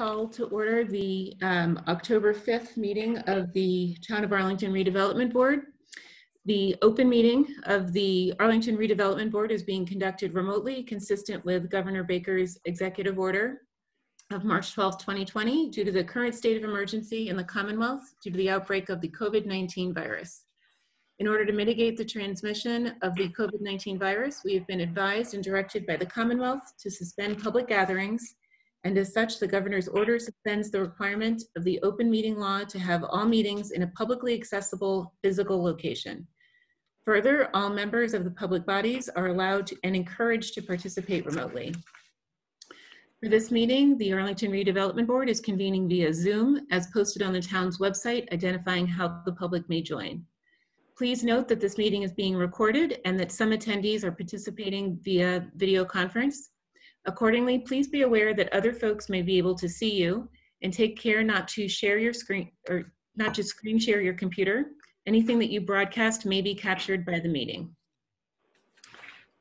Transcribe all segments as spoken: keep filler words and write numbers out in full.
call to order the um, October fifth meeting of the Town of Arlington Redevelopment Board. The open meeting of the Arlington Redevelopment Board is being conducted remotely, consistent with Governor Baker's executive order of March twelfth, twenty twenty, due to the current state of emergency in the Commonwealth due to the outbreak of the COVID nineteen virus. In order to mitigate the transmission of the COVID nineteen virus, we have been advised and directed by the Commonwealth to suspend public gatherings, and as such, the governor's order suspends the requirement of the open meeting law to have all meetings in a publicly accessible physical location. Further, all members of the public bodies are allowed to, and encouraged to participate remotely. For this meeting, the Arlington Redevelopment Board is convening via Zoom as posted on the town's website, identifying how the public may join. Please note that this meeting is being recorded and that some attendees are participating via video conference. Accordingly, please be aware that other folks may be able to see you, and take care not to share your screen or not to screen share your computer. Anything that you broadcast may be captured by the meeting.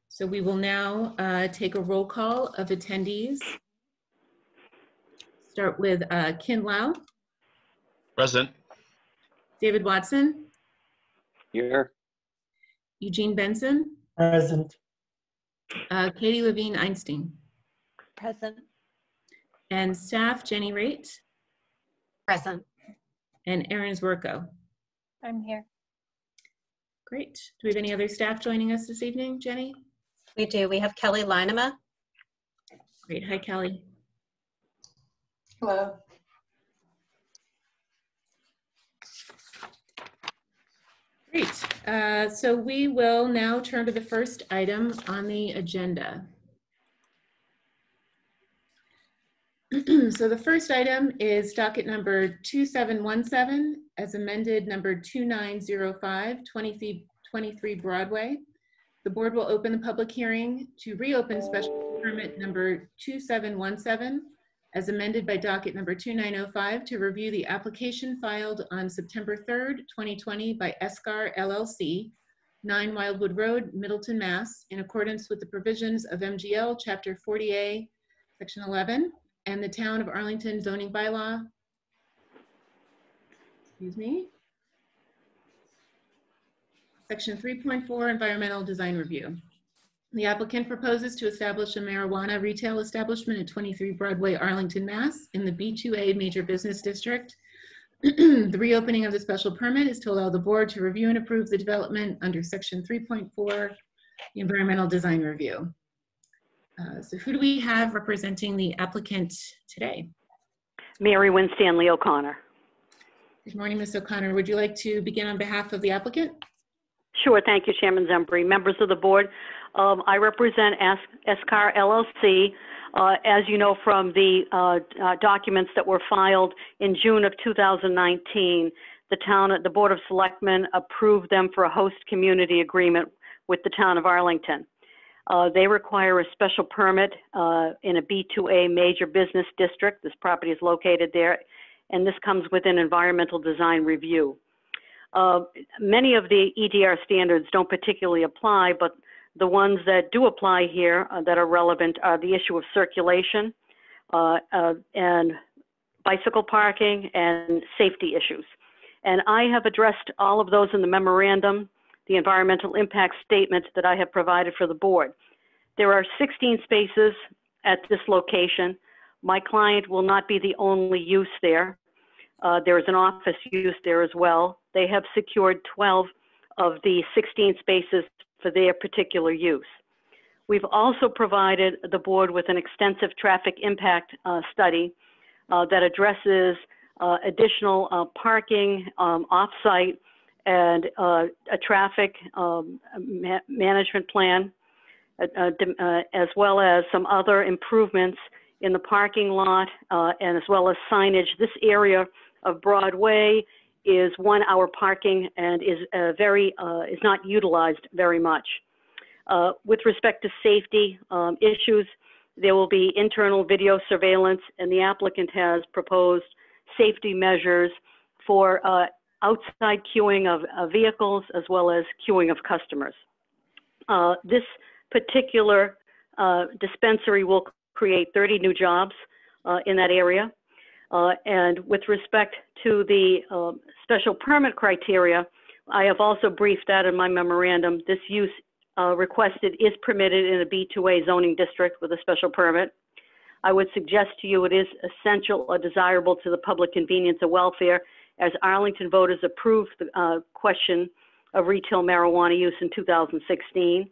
So we will now uh, take a roll call of attendees. Start with uh, Ken Lau. Present. David Watson. Here. Eugene Benson. Present. Uh, Katie Levine Einstein. Present. And staff, Jenny Raitt. Present. And Erin Zwirko. I'm here. Great. Do we have any other staff joining us this evening, Jenny? We do. We have Kelly Lynema. Great. Hi, Kelly. Hello. Great. Uh, so we will now turn to the first item on the agenda. So the first item is docket number two seven one seven as amended number two nine zero five, twenty-three Broadway. The board will open the public hearing to reopen special permit number two seven one seven as amended by docket number two nine zero five to review the application filed on September third, twenty twenty by Escar L L C, nine Wildwood Road, Middleton, Mass, in accordance with the provisions of M G L Chapter forty A, Section eleven, and the Town of Arlington Zoning Bylaw, excuse me, Section three point four, Environmental Design Review. The applicant proposes to establish a marijuana retail establishment at twenty-three Broadway, Arlington, Mass, in the B two A Major Business District. The reopening of the special permit is to allow the board to review and approve the development under Section three point four, the Environmental Design Review. Uh, so who do we have representing the applicant today? Mary Winstanley O'Connor. Good morning, Miz O'Connor. Would you like to begin on behalf of the applicant? Sure, thank you, Chairman Zembre. Members of the board, Um, I represent Escar L L C, uh, as you know from the uh, uh, documents that were filed in June of two thousand nineteen. The town, the Board of Selectmen approved them for a host community agreement with the town of Arlington. Uh, they require a special permit uh, in a B two A major business district. This property is located there, and this comes within environmental design review. Uh, many of the E D R standards don't particularly apply, but the ones that do apply here uh, that are relevant are the issue of circulation uh, uh, and bicycle parking and safety issues. And I have addressed all of those in the memorandum, the environmental impact statement that I have provided for the board. There are sixteen spaces at this location. My client will not be the only use there. Uh, there is an office use there as well. They have secured twelve of the sixteen spaces for their particular use. We've also provided the board with an extensive traffic impact uh, study uh, that addresses uh, additional uh, parking um, off-site and uh, a traffic um, ma management plan, uh, uh, as well as some other improvements in the parking lot uh, and as well as signage. This area of Broadway is one-hour parking and is uh, very uh, is not utilized very much. Uh, with respect to safety um, issues, there will be internal video surveillance, and the applicant has proposed safety measures for uh, outside queuing of uh, vehicles as well as queuing of customers. Uh, this particular uh, dispensary will create thirty new jobs uh, in that area. Uh, and with respect to the uh, special permit criteria, I have also briefed that in my memorandum. This use uh, requested is permitted in a B two A zoning district with a special permit. I would suggest to you it is essential or desirable to the public convenience or welfare, as Arlington voters approved the uh, question of retail marijuana use in two thousand sixteen.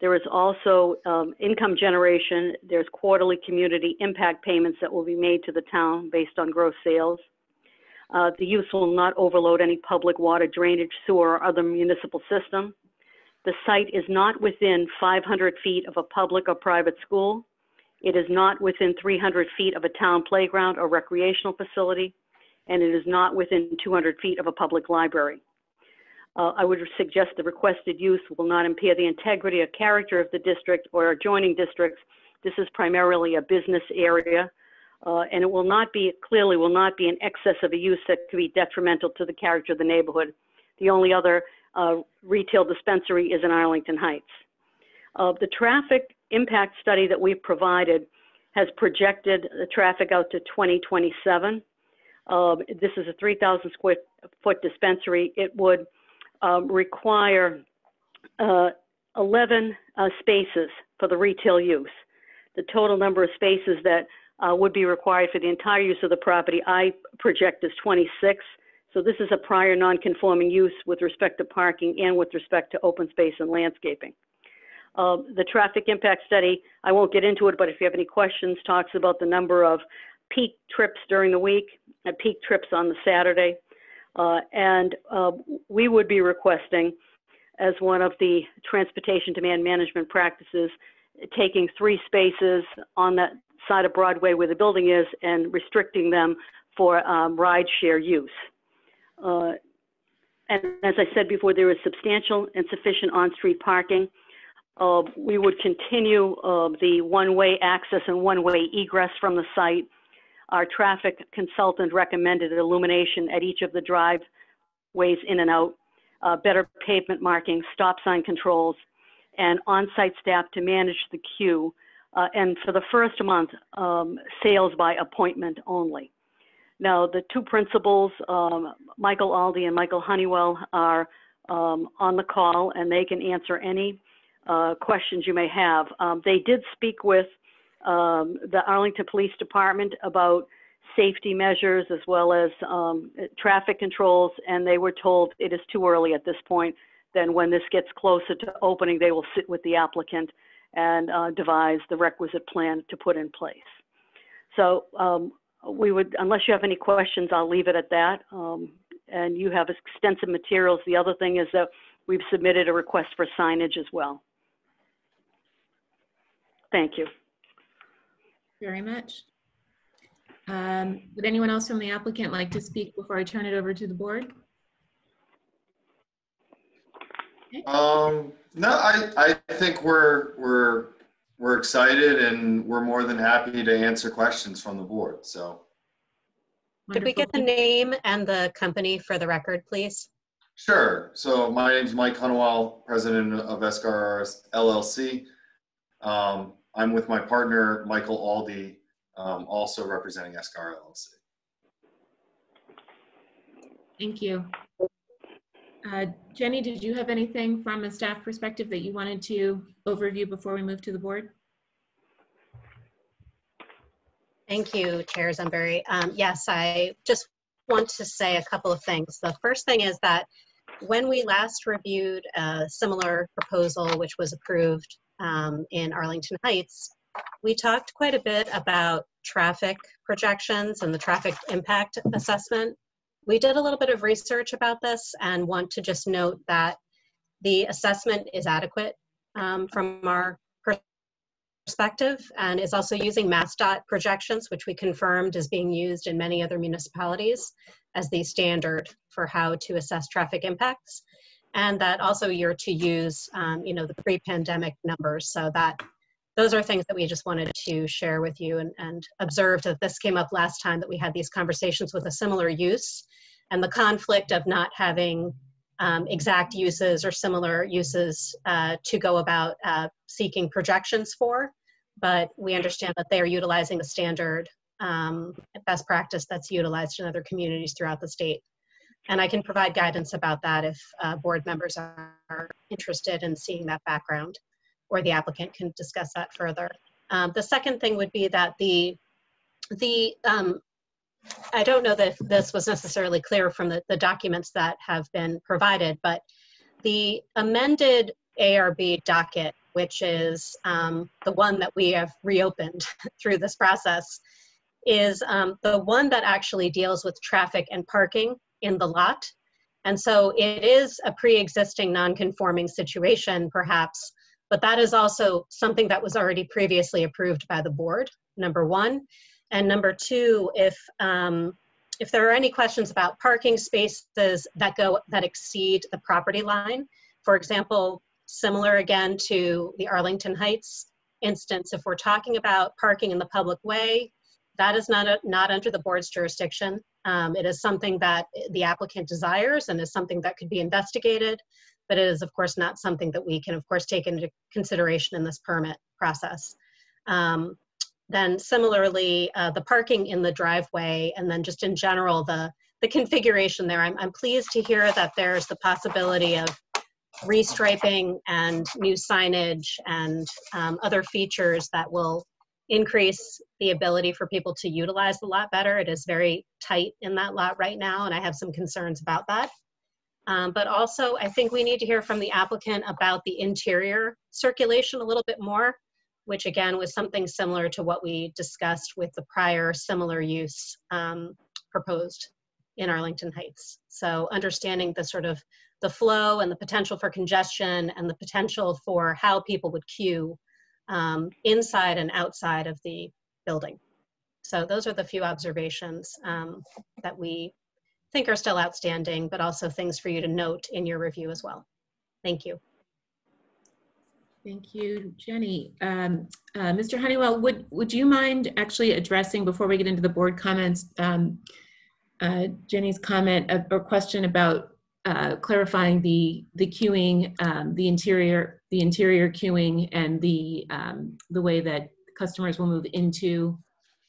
There is also um, income generation. There's quarterly community impact payments that will be made to the town based on gross sales. Uh, the use will not overload any public water, drainage, sewer, or other municipal system. The site is not within five hundred feet of a public or private school. It is not within three hundred feet of a town playground or recreational facility, and it is not within two hundred feet of a public library. Uh, I would suggest the requested use will not impair the integrity or character of the district or adjoining districts. This is primarily a business area, uh, and it will not be, clearly will not be in excess of a use that could be detrimental to the character of the neighborhood. The only other uh, retail dispensary is in Arlington Heights. Uh, the traffic impact study that we've provided has projected the traffic out to twenty twenty-seven. Uh, this is a three thousand square foot dispensary. It would Um, require uh, eleven uh, spaces for the retail use. The total number of spaces that uh, would be required for the entire use of the property I project is twenty-six. So this is a prior non-conforming use with respect to parking and with respect to open space and landscaping. Uh, the traffic impact study, I won't get into it, but if you have any questions, talks about the number of peak trips during the week and peak trips on the Saturday. Uh, and uh, we would be requesting, as one of the transportation demand management practices, taking three spaces on that side of Broadway where the building is and restricting them for um, rideshare use. Uh, and as I said before, there is substantial and sufficient on-street parking. Uh, we would continue uh, the one-way access and one-way egress from the site. Our traffic consultant recommended illumination at each of the driveways in and out, uh, better pavement marking, stop sign controls, and on-site staff to manage the queue. Uh, and for the first month, um, sales by appointment only. Now, the two principals, um, Michael Aldi and Michael Hunnewell, are um, on the call, and they can answer any uh, questions you may have. Um, they did speak with Um, the Arlington Police Department about safety measures as well as um, traffic controls, and they were told it is too early at this point. Then when this gets closer to opening, they will sit with the applicant and uh, devise the requisite plan to put in place. So um, we would, unless you have any questions, I'll leave it at that. Um, and you have extensive materials. The other thing is that we've submitted a request for signage as well. Thank you very much. Um, would anyone else from the applicant like to speak before I turn it over to the board? Okay. Um, no, I, I think we're, we're, we're excited, and we're more than happy to answer questions from the board, so. Could we get the name and the company for the record, please? Sure, so my name's Mike Hunnewell, president of Escar L L C. Um, I'm with my partner, Michael Aldi, um, also representing Escar L L C. Thank you. Uh, Jenny, did you have anything from a staff perspective that you wanted to overview before we move to the board? Thank you, Chair Zumbury. Um, yes, I just want to say a couple of things. The first thing is that when we last reviewed a similar proposal, which was approved Um, in Arlington Heights, we talked quite a bit about traffic projections and the traffic impact assessment. We did a little bit of research about this and want to just note that the assessment is adequate um, from our perspective, and is also using MassDOT projections, which we confirmed is being used in many other municipalities as the standard for how to assess traffic impacts. And that also you're to use, um, you know, the pre-pandemic numbers. So that those are things that we just wanted to share with you, and, and observed that this came up last time that we had these conversations with a similar use, and the conflict of not having um, exact uses or similar uses uh, to go about uh, seeking projections for. But we understand that they are utilizing the standard um, best practice that's utilized in other communities throughout the state. And I can provide guidance about that if uh, board members are interested in seeing that background, or the applicant can discuss that further. Um, the second thing would be that the, the um, I don't know that this was necessarily clear from the, the documents that have been provided, but the amended A R B docket, which is um, the one that we have reopened through this process, is um, the one that actually deals with traffic and parking in the lot. And so it is a pre-existing non-conforming situation, perhaps, but that is also something that was already previously approved by the board, number one. And number two, if um, if there are any questions about parking spaces that go that exceed the property line, for example, similar again to the Arlington Heights instance, if we're talking about parking in the public way, that is not, a, not under the board's jurisdiction. Um, it is something that the applicant desires and is something that could be investigated, but it is of course not something that we can of course take into consideration in this permit process. Um, then similarly, uh, the parking in the driveway, and then just in general, the, the configuration there. I'm, I'm pleased to hear that there's the possibility of restriping and new signage and um, other features that will increase the ability for people to utilize the lot better. It is very tight in that lot right now, and I have some concerns about that. Um, but also, I think we need to hear from the applicant about the interior circulation a little bit more, which again was something similar to what we discussed with the prior similar use um, proposed in Arlington Heights. So understanding the sort of the flow and the potential for congestion and the potential for how people would queue um, inside and outside of the building. So those are the few observations um, that we think are still outstanding, but also things for you to note in your review as well. Thank you. Thank you, Jenny. Um, uh, Mister Hunnewell, would, would you mind actually addressing, before we get into the board comments, um, uh, Jenny's comment uh, or question about uh, clarifying the, the queuing, um, the interior the interior queuing, and the, um, the way that customers will move into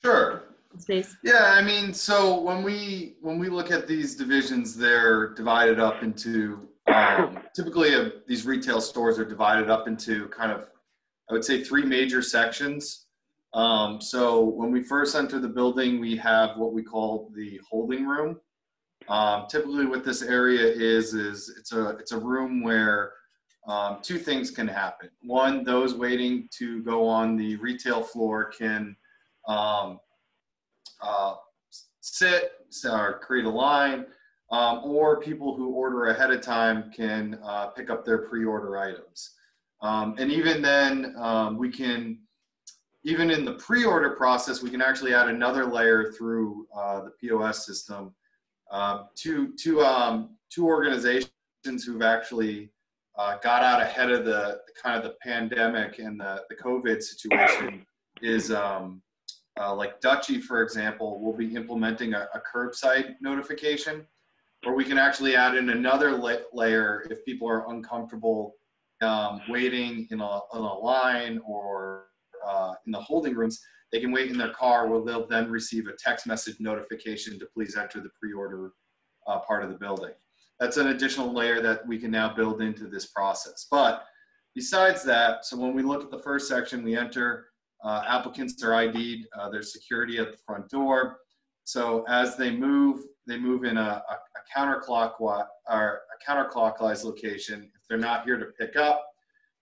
sure. space? Yeah, I mean, so when we, when we look at these divisions, they're divided up into Um, typically uh, these retail stores are divided up into kind of, I would say, three major sections. Um, so when we first enter the building, we have what we call the holding room. Um, typically what this area is, is it's a, it's a room where um, two things can happen. One, those waiting to go on the retail floor can um, uh, sit or create a line. Um, or people who order ahead of time can uh, pick up their pre-order items. Um, and even then, um, we can, even in the pre-order process, we can actually add another layer through uh, the P O S system. Uh, two, two, um, two organizations who've actually uh, got out ahead of the kind of the pandemic and the, the COVID situation is um, uh, like Dutchie, for example, will be implementing a, a curbside notification. Or we can actually add in another layer if people are uncomfortable um, waiting in a, in a line or uh, in the holding rooms. They can wait in their car where they'll then receive a text message notification to please enter the pre-order uh, part of the building. That's an additional layer that we can now build into this process. But besides that, so when we look at the first section, we enter, uh, applicants are I D'd, uh, there's security at the front door. So as they move, they move in a, a, a counterclockwise or a counterclockwise location. If they're not here to pick up,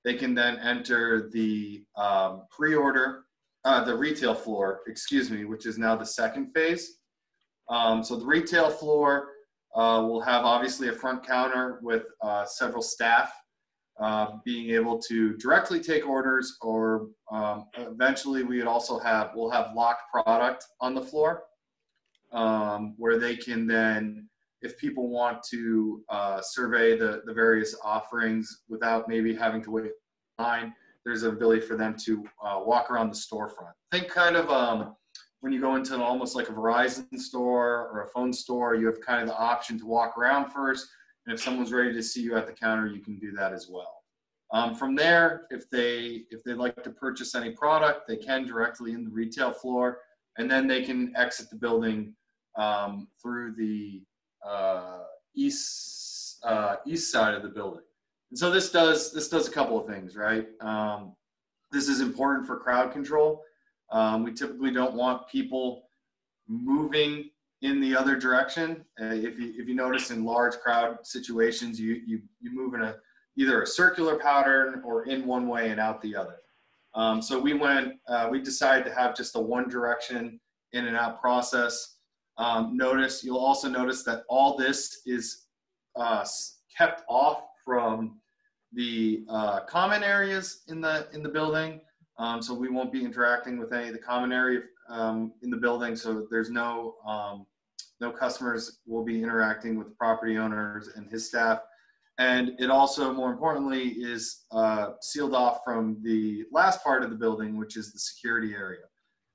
they can then enter the um, pre-order, uh, the retail floor, excuse me, which is now the second phase. Um, so the retail floor uh, will have obviously a front counter with uh, several staff uh, being able to directly take orders, or um, eventually we would also have, we'll have locked product on the floor. Um, where they can then, if people want to uh, survey the, the various offerings without maybe having to wait in line, there's an ability for them to uh, walk around the storefront. Think kind of um, when you go into an, almost like a Verizon store or a phone store, you have kind of the option to walk around first, and if someone's ready to see you at the counter, you can do that as well. Um, from there, if they if they'd like to purchase any product, they can directly in the retail floor. and then they can exit the building um, through the uh, east uh, east side of the building. And so this does this does a couple of things, right? Um, this is important for crowd control. Um, we typically don't want people moving in the other direction. Uh, if you if you notice in large crowd situations, you you you move in a either a circular pattern or in one way and out the other. Um, so we went, uh, we decided to have just a one direction in and out process. Um, notice, you'll also notice that all this is uh, kept off from the uh, common areas in the, in the building. Um, so we won't be interacting with any of the common area um, in the building. So there's no, um, no customers will be interacting with the property owners and his staff. And it also, more importantly, is uh, sealed off from the last part of the building, which is the security area.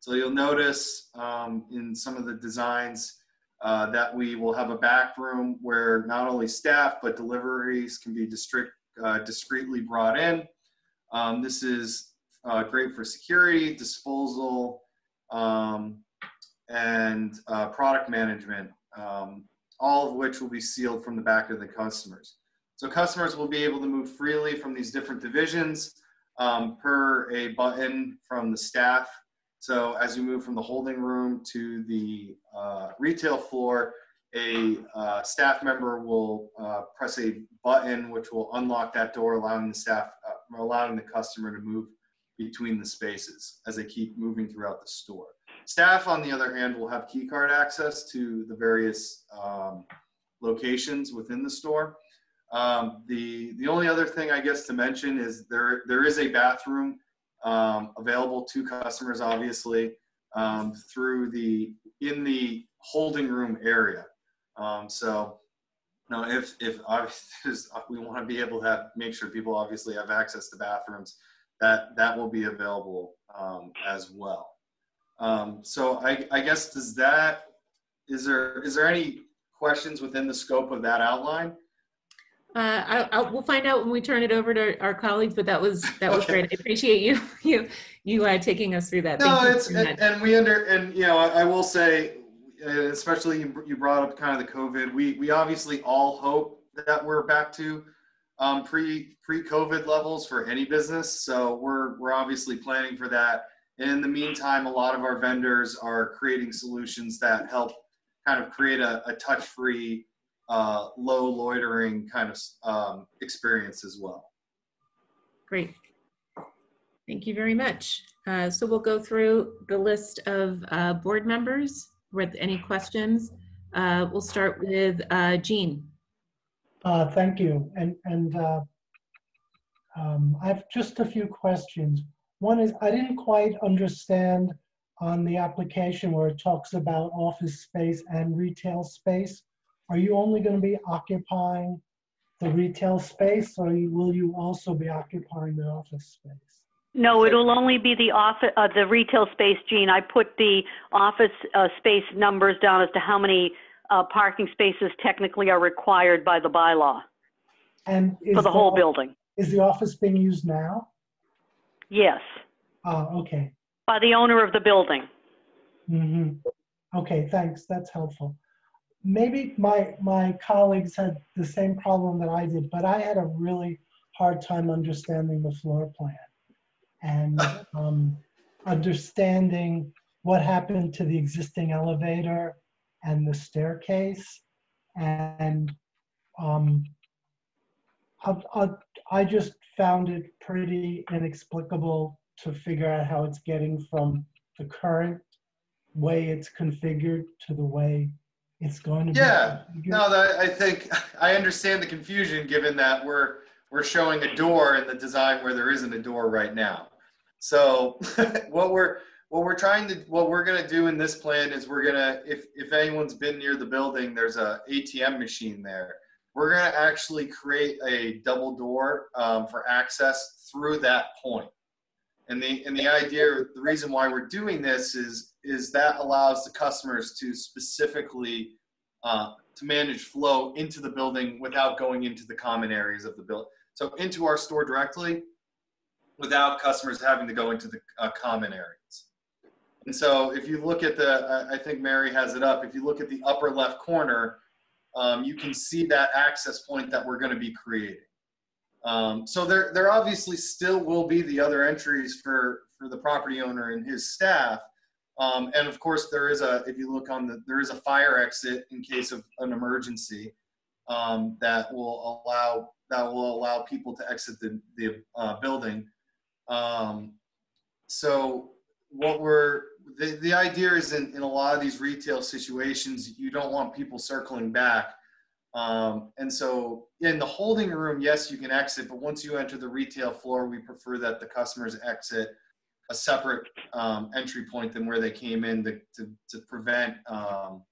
So you'll notice um, in some of the designs uh, that we will have a back room where not only staff, but deliveries can be district, uh, discreetly brought in. Um, this is uh, great for security, disposal, um, and uh, product management, um, all of which will be sealed from the back of the customers. So customers will be able to move freely from these different divisions um, per a button from the staff. So as you move from the holding room to the uh, retail floor, a uh, staff member will uh, press a button which will unlock that door, allowing the staff, uh, allowing the customer to move between the spaces as they keep moving throughout the store. Staff, on the other hand, will have key card access to the various um, locations within the store. Um, the, the only other thing I guess to mention is there, there is a bathroom um, available to customers, obviously, um, through the, in the holding room area. Um, so, you know, if, if we want to be able to have, make sure people obviously have access to bathrooms, that, that will be available um, as well. Um, so I, I guess, does that, is there, is there any questions within the scope of that outline? Uh, I, I, we'll find out when we turn it over to our, our colleagues, but that was that was okay. Great. I appreciate you you you uh, taking us through that. No, Thank it's and, and we under and you know I, I will say, especially you, you brought up kind of the COVID. We we obviously all hope that we're back to um, pre pre COVID levels for any business. So we're we're obviously planning for that. And in the meantime, a lot of our vendors are creating solutions that help kind of create a, a touch free. Uh, low loitering kind of um, experience as well. Great. Thank you very much. Uh, so we'll go through the list of uh, board members with any questions. Uh, we'll start with uh, Jean. Uh, thank you. And, and uh, um, I have just a few questions. One is, I didn't quite understand on the application where it talks about office space and retail space. Are you only going to be occupying the retail space, or will you also be occupying the office space? No, it'll only be the office, uh, the retail space, Gene. I put the office uh, space numbers down as to how many uh, parking spaces technically are required by the bylaw and for the whole building. Is the office being used now? Yes. Oh, okay. By the owner of the building. Mm-hmm. Okay, thanks. That's helpful. Maybe my, my colleagues had the same problem that I did, but I had a really hard time understanding the floor plan and um, understanding what happened to the existing elevator and the staircase. And um, I, I, I just found it pretty inexplicable to figure out how it's getting from the current way it's configured to the way it's going to be. Yeah, no, that, I think I understand the confusion given that we're we're showing a door in the design where there isn't a door right now. So what we're what we're trying to what we're going to do in this plan is we're going to if if anyone's been near the building, there's a A T M machine there. We're going to actually create a double door um, for access through that point. And the and the idea, the reason why we're doing this is is that allows the customers to specifically uh, to manage flow into the building without going into the common areas of the building. So into our store directly without customers having to go into the uh, common areas. And so if you look at the, I think Mary has it up, if you look at the upper left corner, um, you can see that access point that we're going to be creating. Um, so there, there obviously still will be the other entries for, for the property owner and his staff. Um, and of course there is a, if you look on the, there is a fire exit in case of an emergency um, that will allow, that will allow people to exit the, the uh, building. Um, so what we're, the, the idea is in, in a lot of these retail situations, you don't want people circling back. Um, and so in the holding room, yes, you can exit, but once you enter the retail floor, we prefer that the customers exit a separate um, entry point than where they came in to, to, to prevent, um,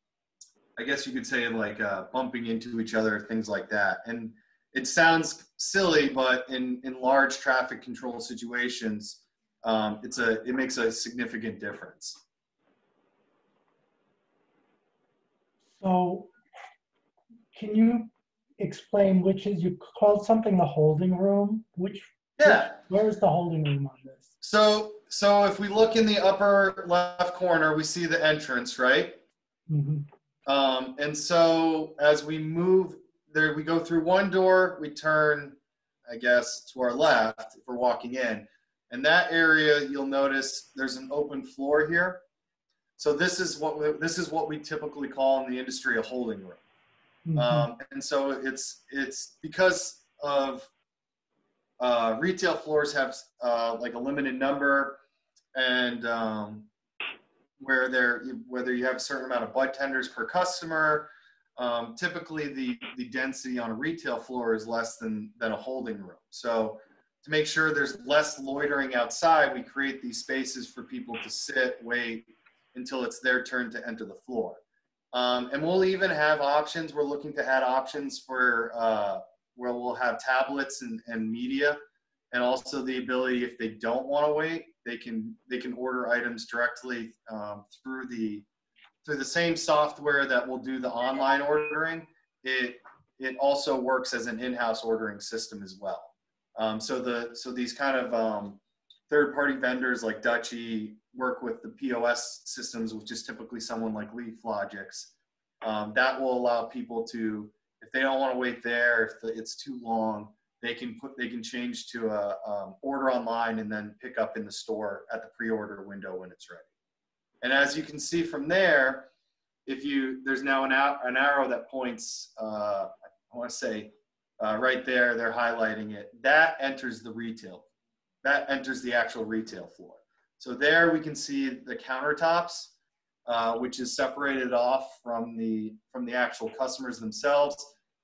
I guess you could say, like uh, bumping into each other, things like that. And it sounds silly, but in, in large traffic control situations, um, it's a, it makes a significant difference. So, can you explain which is, you called something the holding room? Which, yeah. Which, where is the holding room on this? So, so if we look in the upper left corner, we see the entrance, right? Mm-hmm. Um, and so as we move there, we go through one door, we turn, I guess, to our left if we're walking in. And that area, you'll notice there's an open floor here. So this is what we, this is what we typically call in the industry a holding room. Mm-hmm. Um, and so it's, it's because of uh, retail floors have uh, like a limited number, and um, where they're, whether you have a certain amount of budtenders per customer, um, typically the, the density on a retail floor is less than, than a holding room. So to make sure there's less loitering outside, we create these spaces for people to sit, wait until it's their turn to enter the floor. Um, and we'll even have options. We're looking to add options for uh, where we'll have tablets and, and media, and also the ability, if they don't want to wait, they can they can order items directly um, through the through the same software that will do the online ordering. It it also works as an in-house ordering system as well. Um, so the so these kind of um, third-party vendors like Dutchie work with the P O S systems, which is typically someone like Leaf Logix. Um, that will allow people to, if they don't want to wait there, if the, it's too long, they can put, they can change to a um, order online and then pick up in the store at the pre-order window when it's ready. And as you can see from there, if you, there's now an, an arrow that points, uh, I want to say uh, right there, they're highlighting it. That enters the retail. That enters the actual retail floor. So there we can see the countertops, uh, which is separated off from the, from the actual customers themselves.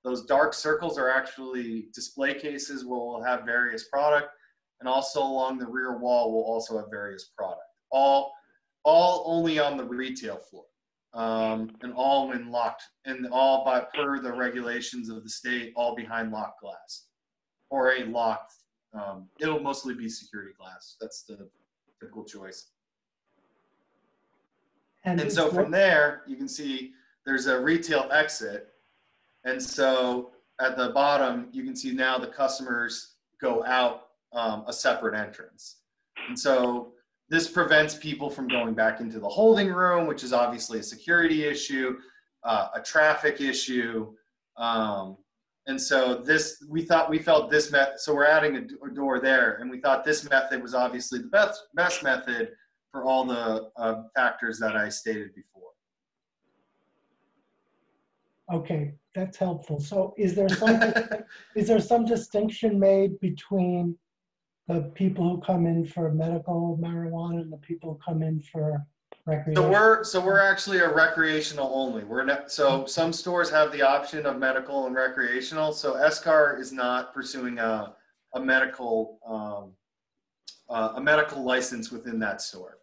Those dark circles are actually display cases where we'll have various product, and also along the rear wall we'll also have various product. All, all only on the retail floor, um, and all when locked, and all by per the regulations of the state, all behind locked glass, or a locked. Um, it'll mostly be security glass. That's the typical choice. And, and so from there, you can see there's a retail exit. And so at the bottom, you can see now the customers go out um, a separate entrance. And so this prevents people from going back into the holding room, which is obviously a security issue, uh, a traffic issue, um, and so this, we thought, we felt this method, so we're adding a, a door there, and we thought this method was obviously the best, best method for all the uh, factors that I stated before. Okay, that's helpful. So is there some, is there some distinction made between the people who come in for medical marijuana and the people who come in for recreational? So we're, so we're actually a recreational only. We're not, so some stores have the option of medical and recreational. So Escar is not pursuing a, a medical um, uh, a medical license within that store.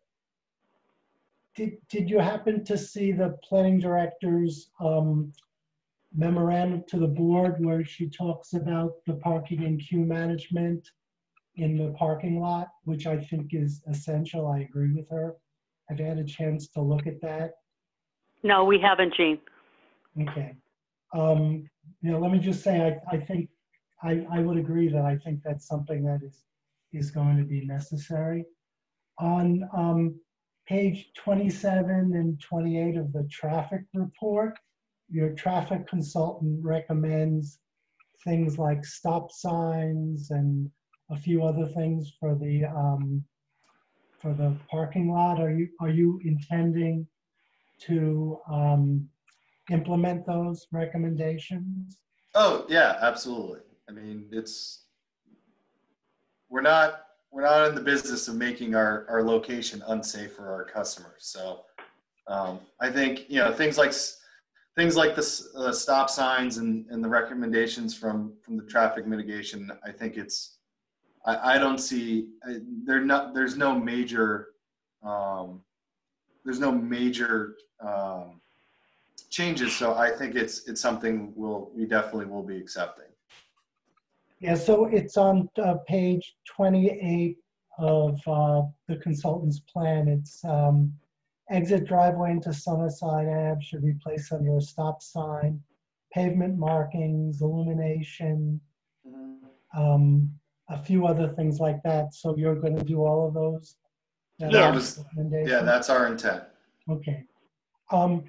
Did, did you happen to see the planning director's um, memorandum to the board where she talks about the parking and queue management in the parking lot, which I think is essential? I agree with her. Have you had a chance to look at that? No, we haven't, Gene. Okay. Um, you know, let me just say, I, I think I, I would agree that I think that's something that is, is going to be necessary. On um, page twenty-seven and twenty-eight of the traffic report, your traffic consultant recommends things like stop signs and a few other things for the um, for the parking lot. Are you are you intending to um, implement those recommendations? Oh yeah, absolutely. I mean, it's we're not we're not in the business of making our our location unsafe for our customers. So um, I think you know things like. Things like the uh, stop signs and, and the recommendations from, from the traffic mitigation, I think it's, I, I don't see, I, they're not, there's no major, um, there's no major um, changes. So I think it's it's something we'll, we definitely will be accepting. Yeah, so it's on uh, page twenty-eight of uh, the consultant's plan. It's, um, exit driveway into Summerside Avenue should be placed under a stop sign, pavement markings, illumination, um, a few other things like that. So you're going to do all of those? That yeah, was, yeah, that's our intent. Okay. Um,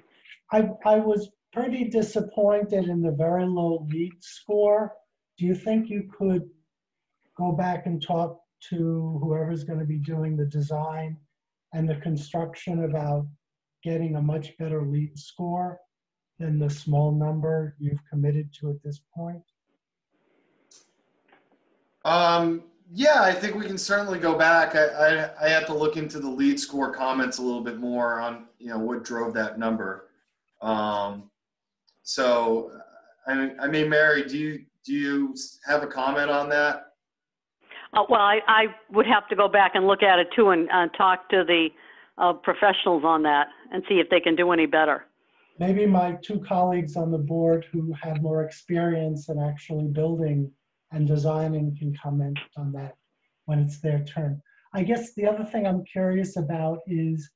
I, I was pretty disappointed in the very low lead score. Do you think you could go back and talk to whoever's going to be doing the design and the construction about getting a much better lead score than the small number you've committed to at this point? Um, yeah, I think we can certainly go back. I, I, I have to look into the lead score comments a little bit more on, you know, what drove that number. Um, so, I, I mean, Mary, do you, do you have a comment on that? Uh, well, I, I would have to go back and look at it too and uh, talk to the uh, professionals on that and see if they can do any better. Maybe my two colleagues on the board who have more experience in actually building and designing can comment on that when it's their turn. I guess the other thing I'm curious about is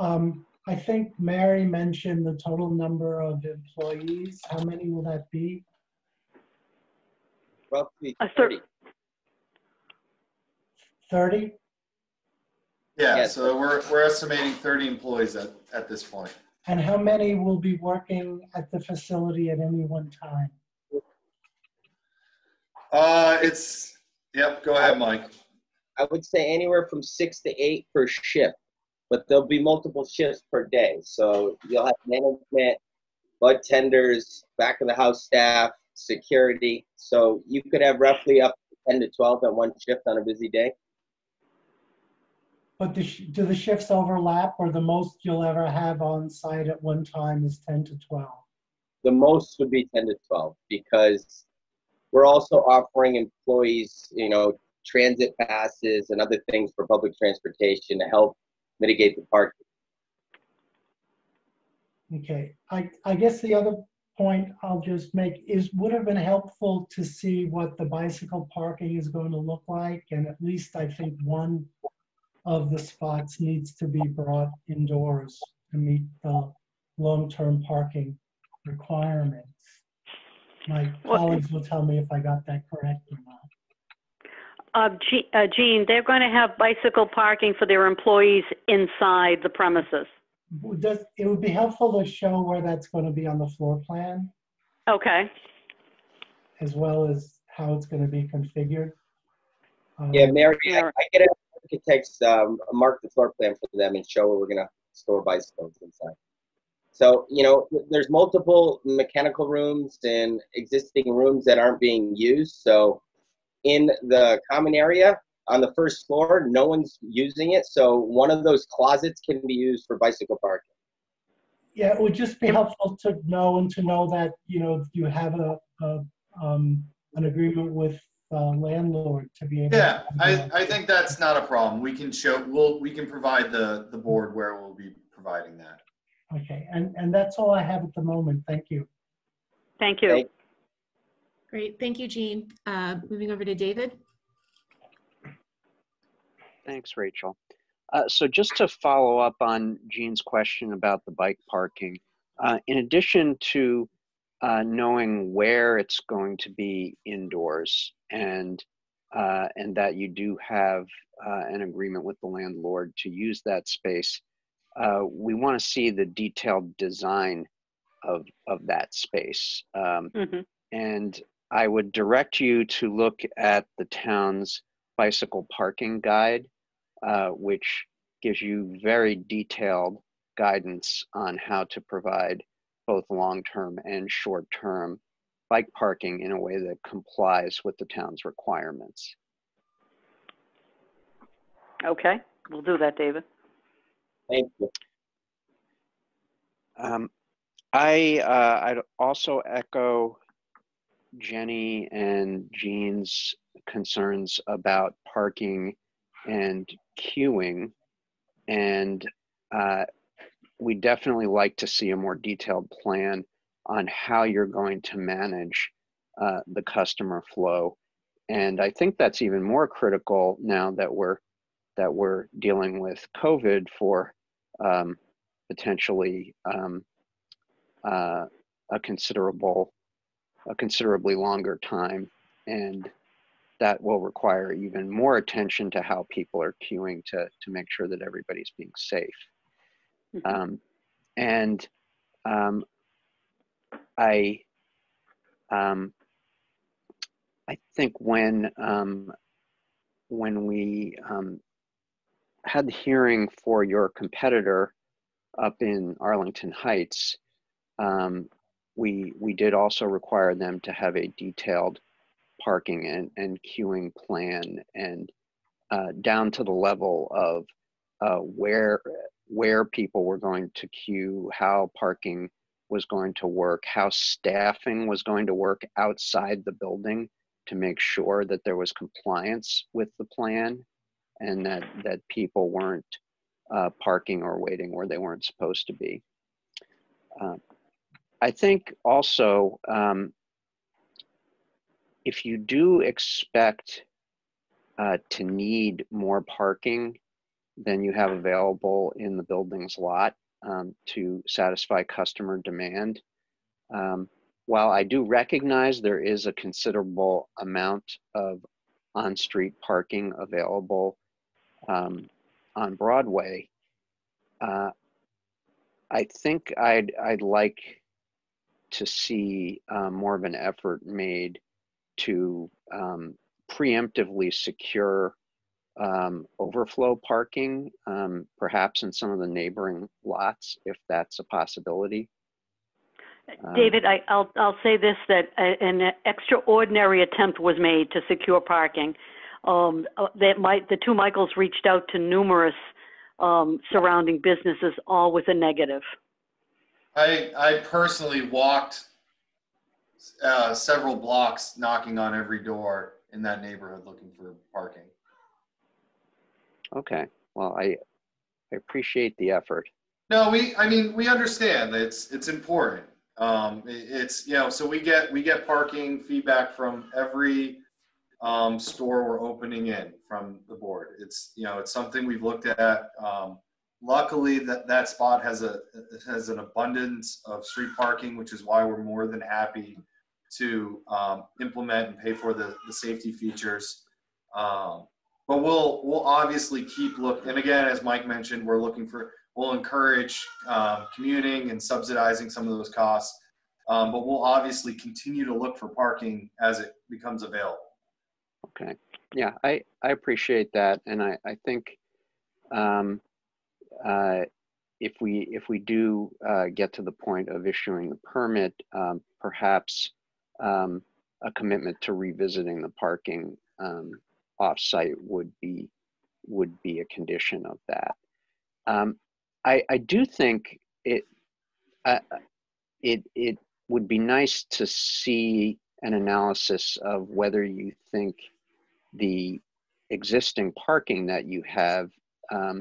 um, I think Mary mentioned the total number of employees. How many will that be? Roughly thirty. thirty? Yeah, yes. So we're, we're estimating thirty employees at, at this point. And how many will be working at the facility at any one time? Uh, it's, yep, go ahead, Mike. I would say anywhere from six to eight per shift, but there'll be multiple shifts per day. So you'll have management, bartenders, back of the house staff, security. So you could have roughly up to ten to twelve on one shift on a busy day. But the sh do the shifts overlap, or the most you'll ever have on site at one time is ten to twelve? The most would be ten to twelve, because we're also offering employees, you know, transit passes and other things for public transportation to help mitigate the parking. Okay. I, I guess the other point I'll just make is would have been helpful to see what the bicycle parking is going to look like, and at least I think one of the spots needs to be brought indoors to meet the long-term parking requirements. My colleagues will tell me if I got that correct or not. Uh, Gene, uh, Gene, they're going to have bicycle parking for their employees inside the premises. Does, it would be helpful to show where that's going to be on the floor plan. Okay. As well as how it's going to be configured. Um, yeah, Mary, I, I get it. Architects um, mark the floor plan for them and show where we're going to store bicycles inside. So, you know, there's multiple mechanical rooms and existing rooms that aren't being used. So in the common area on the first floor, no one's using it. So one of those closets can be used for bicycle parking. Yeah, it would just be helpful to know and to know that, you know, you have a, a um, an agreement with Uh, landlord to be able. Yeah, to I, I think that's not a problem. We can show we'll we can provide the the board where we'll be providing that. Okay, and and that's all I have at the moment. Thank you. Thank you. Great, Great. Thank you, Gene. Uh, moving over to David. Thanks, Rachel. Uh, so just to follow up on Gene's question about the bike parking, uh, in addition to Uh, knowing where it's going to be indoors and uh, and that you do have uh, an agreement with the landlord to use that space, uh, we want to see the detailed design of, of that space. Um, mm-hmm. And I would direct you to look at the town's bicycle parking guide, uh, which gives you very detailed guidance on how to provide both long-term and short-term bike parking in a way that complies with the town's requirements. Okay, we'll do that, David. Thank you. Um, I, uh, I'd also echo Jenny and Jean's concerns about parking and queuing, and uh, we definitely like to see a more detailed plan on how you're going to manage uh, the customer flow. And I think that's even more critical now that we're that we're dealing with COVID for um, potentially um, uh, a considerable a considerably longer time, and that will require even more attention to how people are queuing to, to make sure that everybody's being safe. Um, and um, I, um, I think when, um, when we um, had the hearing for your competitor up in Arlington Heights, um, we, we did also require them to have a detailed parking and, and queuing plan, and uh, down to the level of uh, where, where people were going to queue, how parking was going to work, how staffing was going to work outside the building to make sure that there was compliance with the plan and that, that people weren't uh, parking or waiting where they weren't supposed to be. Uh, I think also, um, if you do expect uh, to need more parking than you have available in the building's lot um, to satisfy customer demand, um, while I do recognize there is a considerable amount of on-street parking available um, on Broadway, uh, I think I'd, I'd like to see uh, more of an effort made to um, preemptively secure um, overflow parking, um, perhaps in some of the neighboring lots, if that's a possibility. Um, David, I, I'll, I'll say this, that a, an extraordinary attempt was made to secure parking. Um, that might, the two Michaels reached out to numerous um, surrounding businesses, all with a negative. I, I personally walked Uh, several blocks knocking on every door in that neighborhood looking for parking. Okay, well, I, I appreciate the effort. No, we, I mean, we understand that it's, it's important. Um, it, it's, you know, so we get, we get parking feedback from every um, store we're opening in from the board. It's, you know, it's something we've looked at. Um, Luckily, that, that spot has a has an abundance of street parking, which is why we're more than happy to um, implement and pay for the, the safety features. Um, but we'll we'll obviously keep looking. And again, as Mike mentioned, we're looking for we'll encourage um, commuting and subsidizing some of those costs. Um, but we'll obviously continue to look for parking as it becomes available. Okay. Yeah, I I appreciate that, and I I think. Um, Uh, if we if we do uh, get to the point of issuing the permit, um, perhaps um, a commitment to revisiting the parking um, offsite would be would be a condition of that. Um, I I do think it uh, it it would be nice to see an analysis of whether you think the existing parking that you have Um,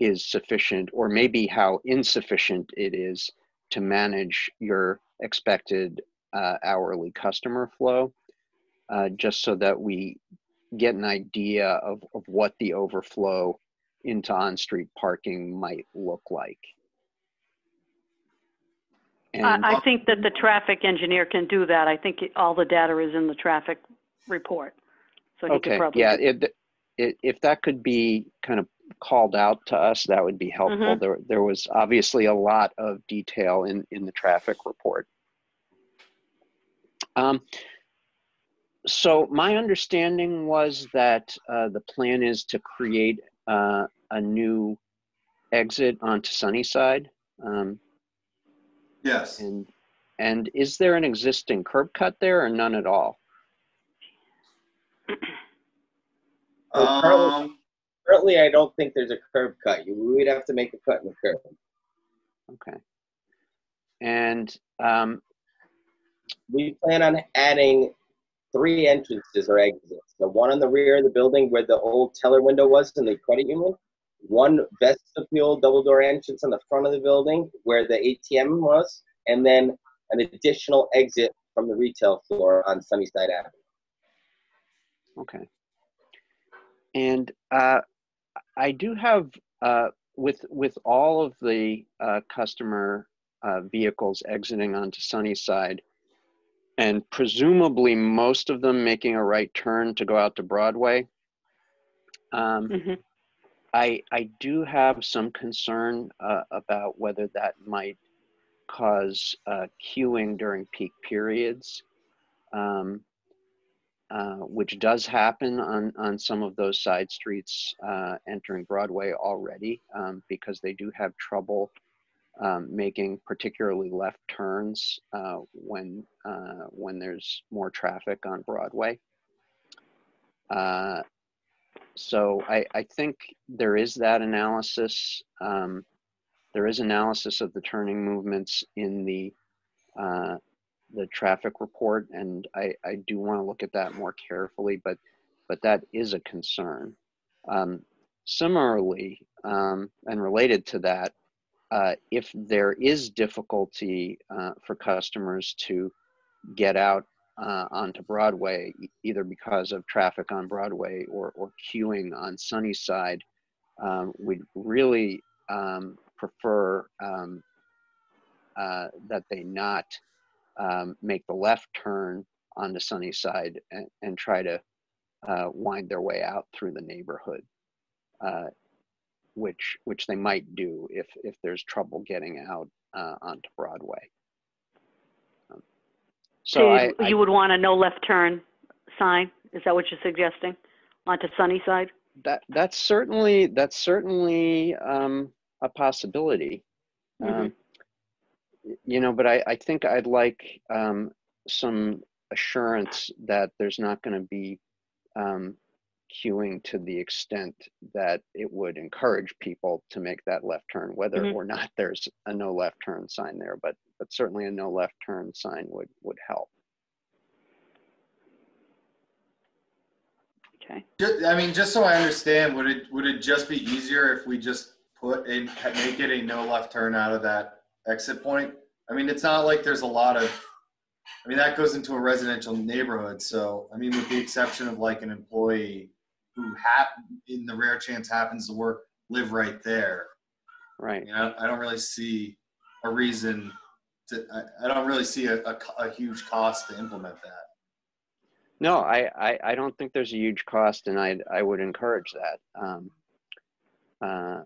is sufficient, or maybe how insufficient it is to manage your expected uh, hourly customer flow, uh, just so that we get an idea of, of what the overflow into on-street parking might look like. And I, I think that the traffic engineer can do that. I think all the data is in the traffic report. So he okay. could probably yeah. It, it, if that could be kind of called out to us, that would be helpful. Mm-hmm. There, there was obviously a lot of detail in in the traffic report. Um, so my understanding was that uh, the plan is to create uh, a new exit onto Sunnyside. Um, yes. And and is there an existing curb cut there, or none at all? Um, currently, currently, I don't think there's a curb cut. You would have to make a cut in the curb. Okay. And um, we plan on adding three entrances or exits. The one on the rear of the building where the old teller window was in the credit union. One vestibule double door entrance on the front of the building where the A T M was. And then an additional exit from the retail floor on Sunnyside Avenue. Okay. And uh, I do have, uh, with, with all of the uh, customer uh, vehicles exiting onto Sunnyside, and presumably most of them making a right turn to go out to Broadway, um, mm-hmm. I, I do have some concern uh, about whether that might cause uh, queuing during peak periods. Um, Uh, which does happen on, on some of those side streets uh, entering Broadway already, um, because they do have trouble um, making particularly left turns uh, when, uh, when there's more traffic on Broadway. Uh, so I, I think there is that analysis. Um, there is analysis of the turning movements in the uh, the traffic report, and I, I do want to look at that more carefully, but but that is a concern. Um, similarly, um, and related to that, uh, if there is difficulty uh, for customers to get out uh, onto Broadway, either because of traffic on Broadway or, or queuing on Sunnyside, um, we'd really um, prefer um, uh, that they not Um, make the left turn on the Sunnyside and, and try to uh, wind their way out through the neighborhood, uh, which which they might do if, if there's trouble getting out uh, onto Broadway. Um, so, so you, I, you I, would want a no left turn sign? Is that what you're suggesting onto Sunnyside? That that's certainly that's certainly um, a possibility. Mm-hmm. um, You know, but I, I think I'd like um, some assurance that there's not going to be um, queuing to the extent that it would encourage people to make that left turn, whether mm-hmm. or not there's a no left turn sign there, but but certainly a no left turn sign would, would help. Okay. Just, I mean, just so I understand, would it would it just be easier if we just put a make it a no left turn out of that exit point? I mean, it's not like there's a lot of, I mean, that goes into a residential neighborhood. So, I mean, with the exception of like an employee who hap in the rare chance happens to work, live right there. Right. You know, I don't really see a reason to, I, I don't really see a, a, a huge cost to implement that. No, I, I, I don't think there's a huge cost, and I, I would encourage that. Um, uh,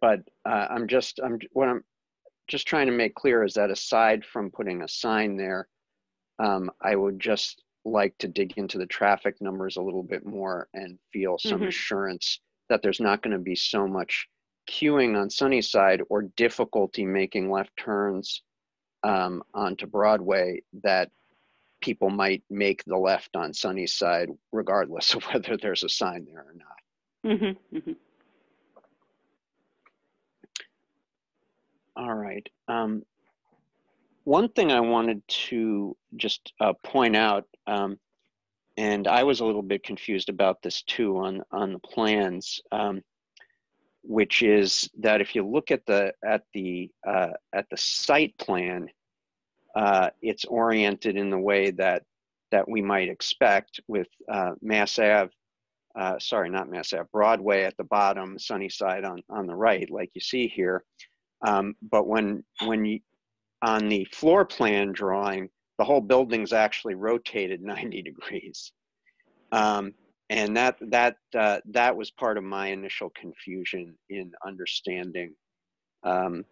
But uh, I'm just, I'm what I'm just trying to make clear is that aside from putting a sign there, um, I would just like to dig into the traffic numbers a little bit more and feel some mm-hmm. assurance that there's not going to be so much queuing on Sunnyside or difficulty making left turns um, onto Broadway that people might make the left on Sunnyside regardless of whether there's a sign there or not. Mm-hmm. Mm-hmm. All right. Um, one thing I wanted to just uh, point out, um, and I was a little bit confused about this too on on the plans, um, which is that if you look at the at the uh, at the site plan, uh, it's oriented in the way that that we might expect with uh, Mass Ave, uh, sorry, not Mass Ave, Broadway at the bottom, Sunnyside on on the right, like you see here. Um, but when, when you, on the floor plan drawing, the whole building's actually rotated ninety degrees. Um, and that, that, uh, that was part of my initial confusion in understanding um,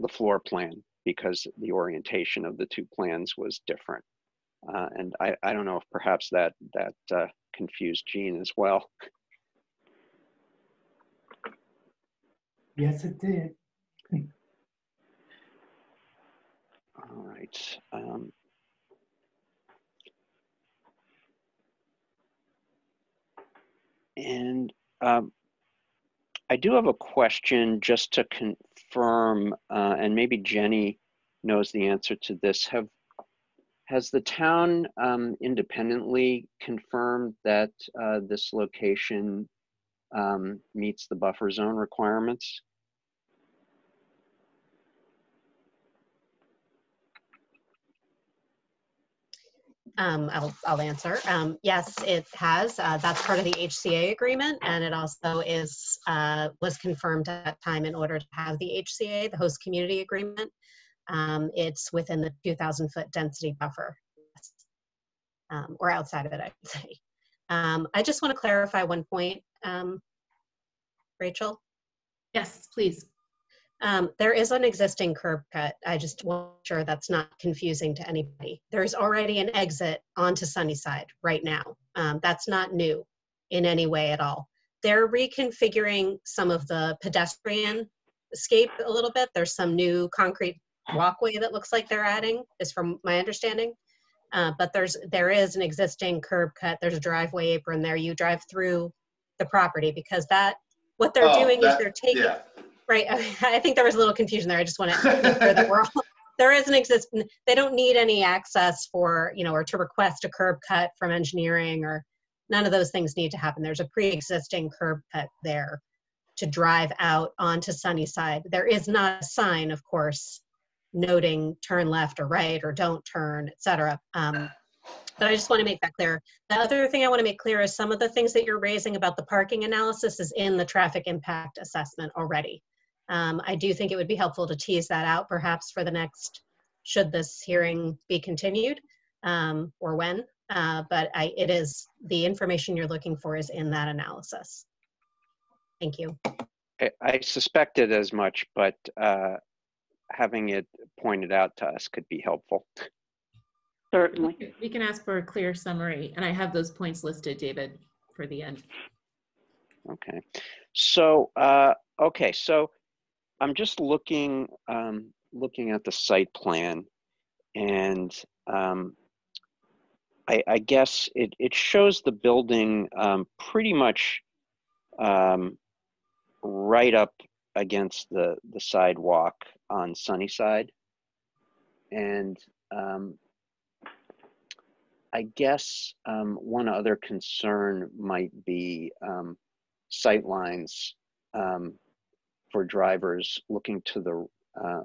the floor plan, because the orientation of the two plans was different. Uh, and I, I don't know if perhaps that, that uh, confused Jean as well. Yes, it did. All right. Um, and um, I do have a question just to confirm, uh, and maybe Jenny knows the answer to this. Have Has the town um, independently confirmed that uh, this location um, meets the buffer zone requirements? Um, I'll, I'll answer. Um, yes, it has. Uh, that's part of the H C A agreement, and it also is uh, was confirmed at that time in order to have the H C A, the host community agreement. Um, it's within the two thousand foot density buffer, um, or outside of it, I'd say. Um, I just want to clarify one point, um, Rachel. Yes, please. Um, there is an existing curb cut. I just want to make sure that's not confusing to anybody. There's already an exit onto Sunnyside right now. Um, that's not new in any way at all. They're reconfiguring some of the pedestrian scape a little bit. There's some new concrete walkway that looks like they're adding, is from my understanding, uh, but there's there is an existing curb cut. There's a driveway apron there. You drive through the property, because that what they're oh, doing that, is they're taking yeah. right. I think there was a little confusion there. I just want to make sure that we're all there is an existing. They don't need any access for you know or to request a curb cut from engineering, or none of those things need to happen. There's a pre-existing curb cut there to drive out onto Sunnyside. There is not a sign, of course, noting turn left or right or don't turn, et cetera. Um, but I just want to make that clear. The other thing I want to make clear is some of the things that you're raising about the parking analysis is in the traffic impact assessment already. Um, I do think it would be helpful to tease that out perhaps for the next, should this hearing be continued um, or when, uh, but I, it is, the information you're looking for is in that analysis. Thank you. I, I suspected as much, but uh... having it pointed out to us could be helpful. Certainly. We can ask for a clear summary, and I have those points listed, David, for the end. Okay. So, uh, okay. So I'm just looking, um, looking at the site plan, and um, I, I guess it, it shows the building um, pretty much um, right up against the, the sidewalk on Sunnyside. And um, I guess um, one other concern might be um, sight lines um, for drivers looking to the, uh,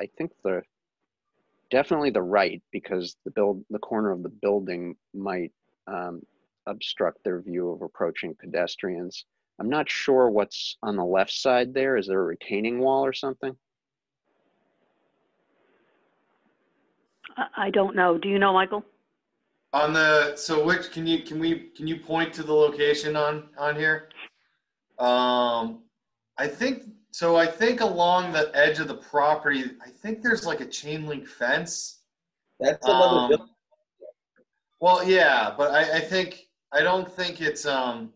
I think the, definitely the right, because the build, the corner of the building might um, obstruct their view of approaching pedestrians. I'm not sure what's on the left side there. Is there a retaining wall or something? I don't know. Do you know, Michael? On the so which can you can we can you point to the location on on here? Um, I think so. I think along the edge of the property, I think there's like a chain link fence. That's another um, building. Well, yeah, but I, I think I don't think it's um.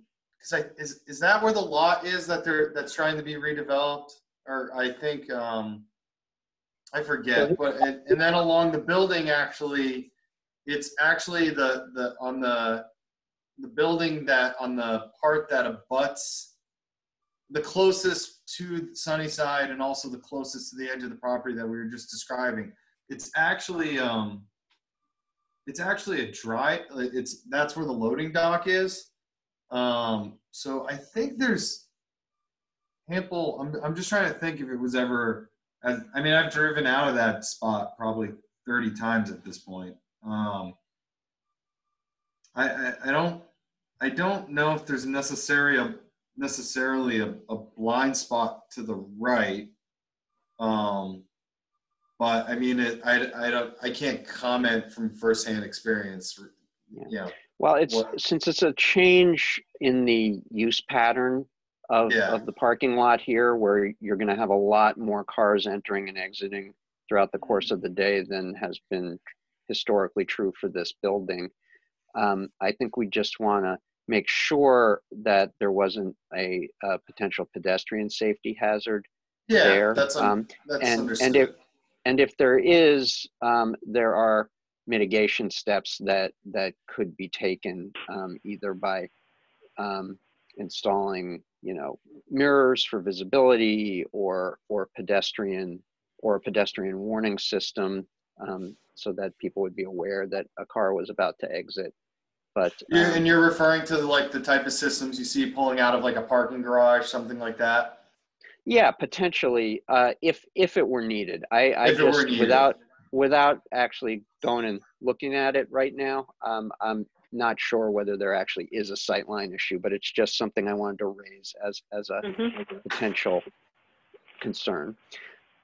I, is is that where the lot is that they're that's trying to be redeveloped, or I think um, I forget. But and, and then along the building, actually, it's actually the the on the the building that on the part that abuts the closest to Sunnyside and also the closest to the edge of the property that we were just describing. It's actually um, it's actually a dry. It's that's where the loading dock is. Um, so I think there's ample, I'm, I'm just trying to think if it was ever, I, I mean, I've driven out of that spot probably thirty times at this point. Um, I, I, I don't, I don't know if there's necessary a, necessarily a, a blind spot to the right. Um, but I mean, it, I, I don't, I can't comment from firsthand experience. Yeah. You know, Well, it's what? Since it's a change in the use pattern of, yeah. of the parking lot here, where you're going to have a lot more cars entering and exiting throughout the course of the day than has been historically true for this building. Um, I think we just want to make sure that there wasn't a, a potential pedestrian safety hazard yeah, there. That's, un um, that's and, understood. And if, and if there is, um, there are mitigation steps that, that could be taken um, either by um, installing, you know, mirrors for visibility or, or pedestrian or a pedestrian warning system um, so that people would be aware that a car was about to exit. But, um, yeah, and you're referring to like the type of systems you see pulling out of like a parking garage, something like that? Yeah, potentially, uh, if if it were needed. I, I if just, it were needed. without without actually going and looking at it right now, um, I'm not sure whether there actually is a sightline issue, but it's just something I wanted to raise as as a mm-hmm. potential concern.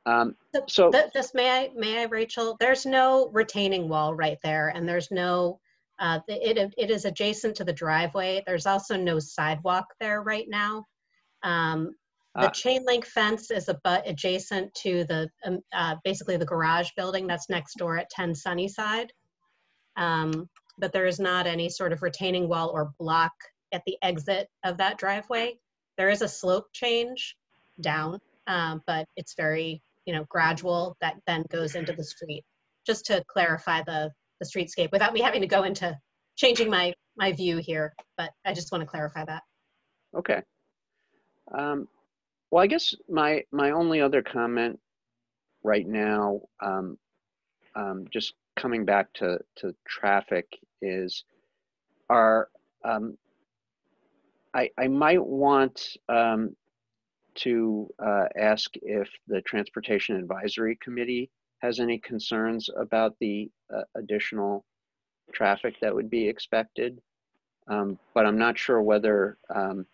Um, so, so th this may I may I, Rachel? There's no retaining wall right there, and there's no. Uh, it, it is adjacent to the driveway. There's also no sidewalk there right now. Um, the ah. chain link fence is abut adjacent to the, um, uh, basically the garage building that's next door at ten Sunnyside. Um, but there is not any sort of retaining wall or block at the exit of that driveway. There is a slope change down, um, but it's very, you know, gradual that then goes into the street. Just to clarify the The streetscape without me having to go into changing my my view here, but I just want to clarify that. Okay. Um, well, I guess my my only other comment right now, um, um, just coming back to to traffic, is our um, I I might want um, to uh, ask if the Transportation Advisory Committee has any concerns about the uh, additional traffic that would be expected. Um, but I'm not sure whether um,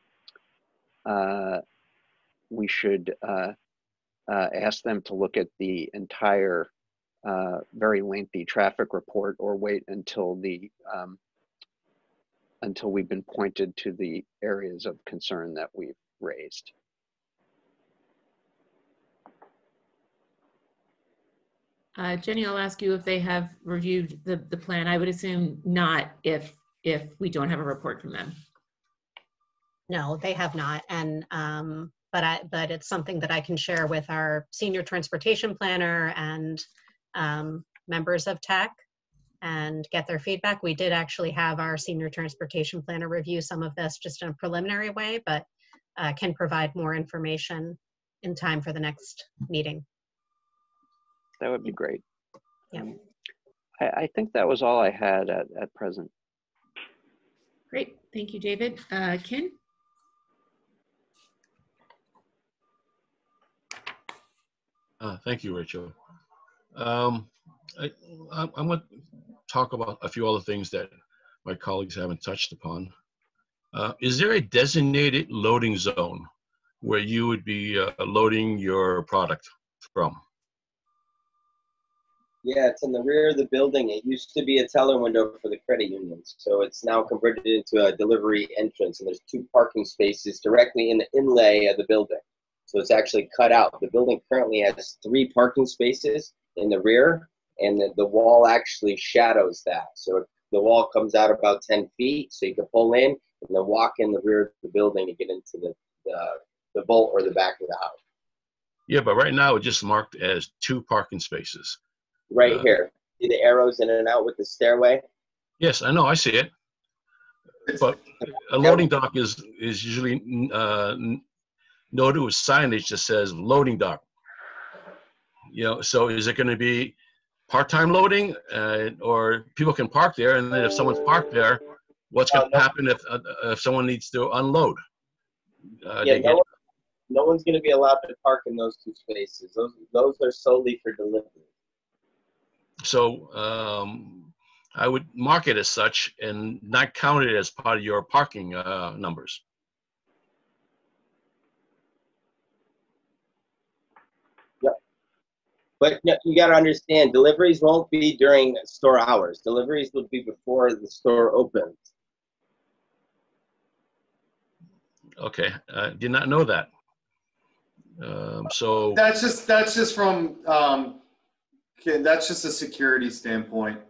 uh, we should uh, uh, ask them to look at the entire uh, very lengthy traffic report or wait until the, um, until we've been pointed to the areas of concern that we've raised. Uh, Jenny, I'll ask you if they have reviewed the, the plan. I would assume not if if we don't have a report from them. No, they have not. And um, but I but it's something that I can share with our senior transportation planner and um, members of T A C and get their feedback. We did actually have our senior transportation planner review some of this just in a preliminary way, but uh, can provide more information in time for the next meeting. That would be great. Yeah. Um, I, I think that was all I had at, at present. Great. Thank you, David. Uh, Ken? Uh, thank you, Rachel. Um, I, I, I'm going to talk about a few other things that my colleagues haven't touched upon. Uh, is there a designated loading zone where you would be uh, loading your product from? Yeah, it's in the rear of the building. It used to be a teller window for the credit unions, so it's now converted into a delivery entrance, and there's two parking spaces directly in the inlay of the building. So it's actually cut out. The building currently has three parking spaces in the rear, and the, the wall actually shadows that. So the wall comes out about ten feet, so you can pull in and then walk in the rear of the building to get into the, the, the vault or the back of the house. Yeah, but right now it's just marked as two parking spaces. Right uh, here. See the arrows in and out with the stairway? Yes, I know. I see it. But a loading dock is, is usually uh, noted with signage that says loading dock. You know, so is it going to be part-time loading uh, or people can park there, and then if someone's parked there, what's going to uh, no. happen if, uh, if someone needs to unload? Uh, yeah, no, one, no one's going to be allowed to park in those two spaces. Those, those are solely for delivery. So um, I would mark it as such and not count it as part of your parking uh, numbers. Yep. But you, you got to understand, deliveries won't be during store hours. Deliveries will be before the store opens. Okay, I did not know that. Um, so that's just that's just from um, that's just a security standpoint.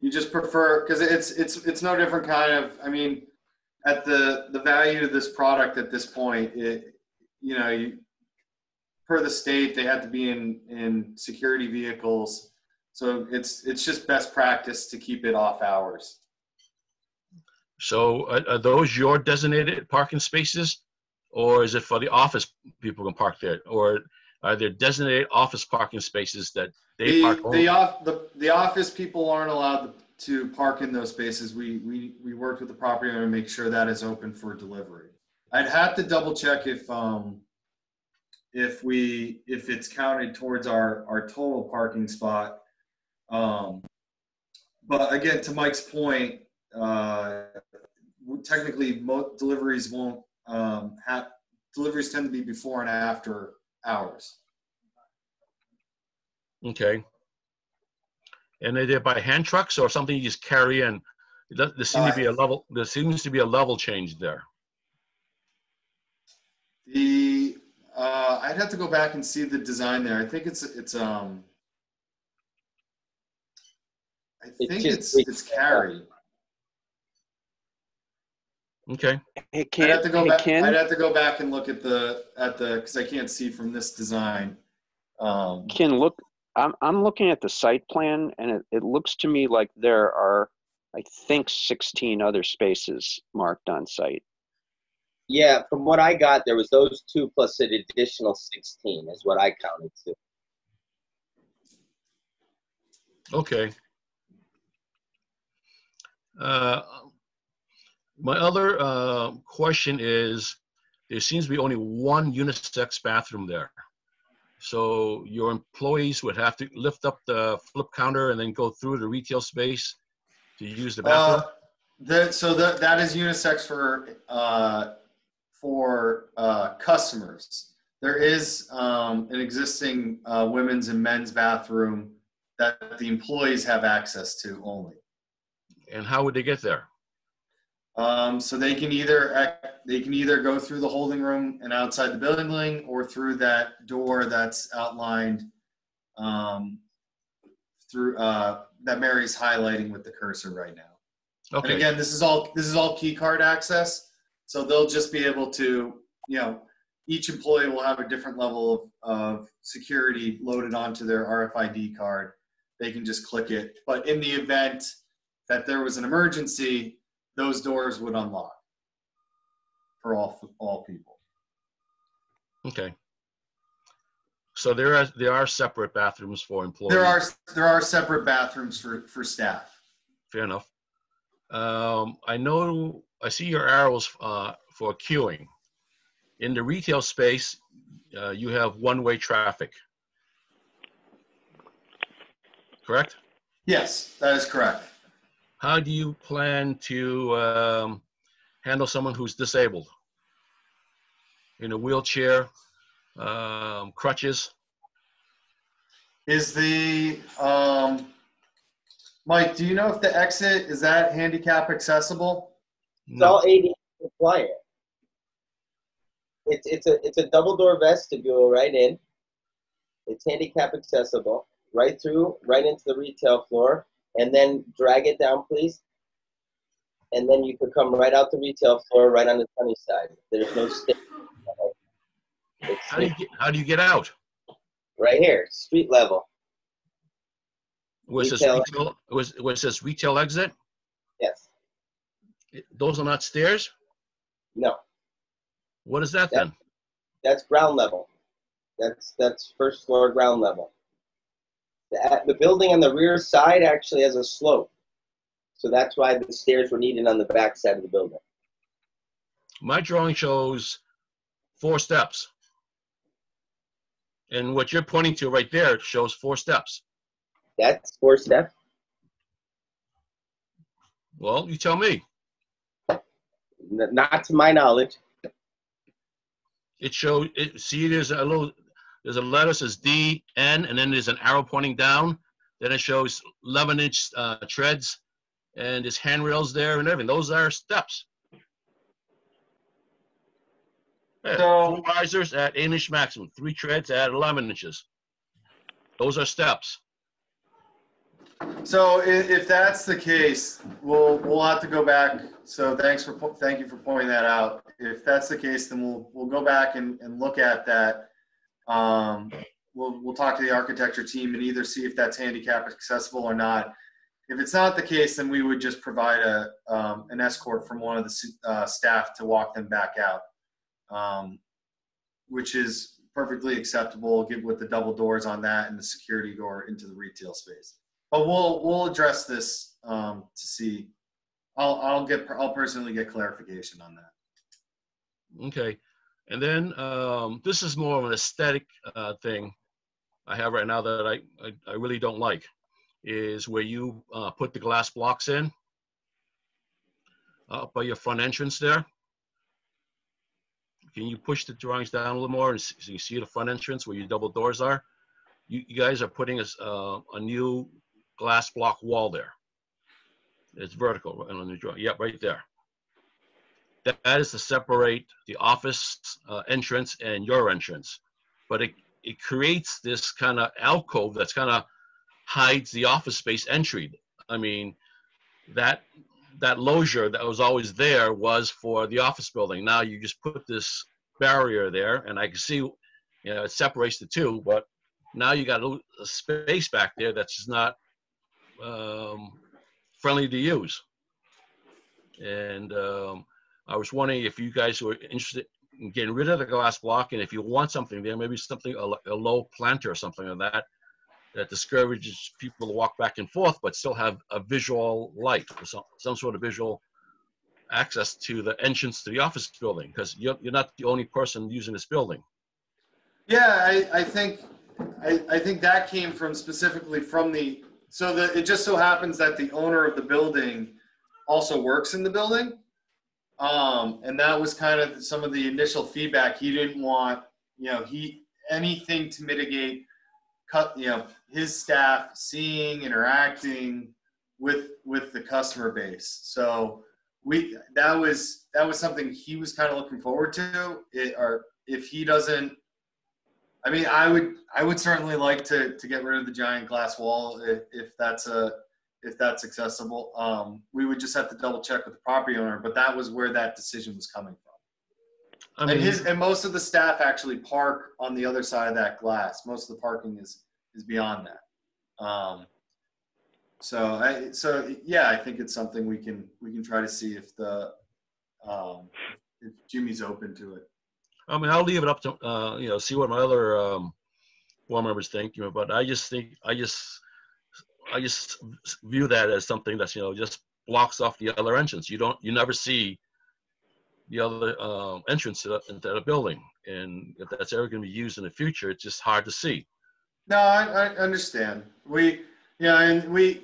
You just prefer, because it's it's it's no different kind of. I mean, at the the value of this product at this point, it you know you, per the state they have to be in in security vehicles, so it's it's just best practice to keep it off hours. So are, are those your designated parking spaces? Or is it for the office people can park there? Or are there designated office parking spaces that they the, park the, off, the, the office people aren't allowed to park in those spaces. We, we, we worked with the property owner to make sure that is open for delivery. I'd have to double check if, um, if, we, if it's counted towards our, our total parking spot. Um, but again, to Mike's point, uh, technically most deliveries won't, um have, deliveries tend to be before and after hours. Okay. And they did by hand trucks or something you just carry in? There seems uh, to be a level there seems to be a level change there. The uh I'd have to go back and see the design there. I think it's it's um I think it's it's carry. Okay. Hey, Ken, I'd have to go hey, back. Ken? I'd have to go back and look at the at the because I can't see from this design. Um, Ken, look, I'm I'm looking at the site plan, and it, it looks to me like there are, I think, sixteen other spaces marked on site. Yeah, from what I got, there was those two plus an additional sixteen is what I counted to. Okay. Uh. My other uh, question is, there seems to be only one unisex bathroom there. So your employees would have to lift up the flip counter and then go through the retail space to use the bathroom? Uh, the, so the, that is unisex for, uh, for uh, customers. There is um, an existing uh, women's and men's bathroom that the employees have access to only. And how would they get there? Um, so they can either act, they can either go through the holding room and outside the building, or through that door that's outlined um, through uh, that Mary's highlighting with the cursor right now. Okay. And again, this is all this is all key card access, so they'll just be able to, you know, each employee will have a different level of, of security loaded onto their R F I D card. They can just click it, but in the event that there was an emergency, those doors would unlock for all all people. Okay. So there are there are separate bathrooms for employees. There are there are separate bathrooms for for staff. Fair enough. Um, I know I see your arrows uh, for queuing. In the retail space, uh, you have one-way traffic. Correct? Yes, that is correct. How do you plan to um, handle someone who's disabled? In a wheelchair, um, crutches? Is the, um, Mike, do you know if the exit, is that handicap accessible? No. It's all A D A compliant. It's, it's, a, it's a double door vestibule right in. It's handicap accessible, right through, right into the retail floor. And then drag it down, please. And then you could come right out the retail floor, right on the sunny side. There's no stick. How do you get, how do you get out? Right here, street level. Where it says retail exit? Yes. It, those are not stairs? No. What is that, that then? That's ground level. That's, that's first floor ground level. The building on the rear side actually has a slope. So that's why the stairs were needed on the back side of the building. My drawing shows four steps. And what you're pointing to right there shows four steps. That's four steps? Well, you tell me. Not to my knowledge. It shows, it, see, there's a little... There's a letter that says D, N, and then there's an arrow pointing down. Then it shows eleven inch uh, treads, and there's handrails there and everything. Those are steps. Yeah, so, two risers at eight inch maximum, three treads at eleven inches. Those are steps. So if, if that's the case, we'll we'll have to go back. So thanks for thank you for pointing that out. If that's the case, then we'll we'll go back and, and look at that. Um, we'll we'll talk to the architecture team and either see if that's handicap accessible or not. If it's not the case, then we would just provide a um, an escort from one of the uh, staff to walk them back out, um, which is perfectly acceptable. Give with the double doors on that and the security door into the retail space. But we'll we'll address this um, to see. I'll I'll get I'll personally get clarification on that. Okay, and then um, this is more of an aesthetic uh, thing I have right now that I I, I really don't like, is where you uh, put the glass blocks in uh, by your front entrance there. Can you push the drawings down a little more and so you see the front entrance where your double doors are? You, you guys are putting a, uh, a new glass block wall there. It's vertical on the drawing. Yep, right there. That, that is to separate the office uh, entrance and your entrance. But it, it creates this kind of alcove that's kind of hides the office space entry. I mean, that that loggia that was always there was for the office building. Now you just put this barrier there, and I can see, you know, it separates the two, but now you got a, a space back there that's just not um, friendly to use. And um, I was wondering if you guys were interested in getting rid of the glass block, and if you want something there, maybe something, a, a low planter or something like that, that discourages people to walk back and forth, but still have a visual light, or some, some sort of visual access to the entrance to the office building, because you're, you're not the only person using this building. Yeah, I, I think I, I think that came from specifically from the, so the, it just so happens that the owner of the building also works in the building. Um, and that was kind of some of the initial feedback. He didn't want, you know, he, anything to mitigate Cut, you know, his staff seeing, interacting with with the customer base. So we that was that was something he was kind of looking forward to. It, or if he doesn't, I mean, I would I would certainly like to to get rid of the giant glass wall if, if that's a if that's accessible. Um, we would just have to double check with the property owner. But that was where that decision was coming from. I mean, and his and most of the staff actually park on the other side of that glass. Most of the parking is is beyond that. Um, so I so yeah, I think it's something we can we can try to see if the um, if Jimmy's open to it. I mean, I'll leave it up to uh, you know, see what my other um, board members think. You know, but I just think I just I just view that as something that's, you know, just blocks off the other entrance. You don't you never see the other uh, entrance to the, into the building. And if that's ever going to be used in the future, it's just hard to see. No, I, I understand. We, you know, and we,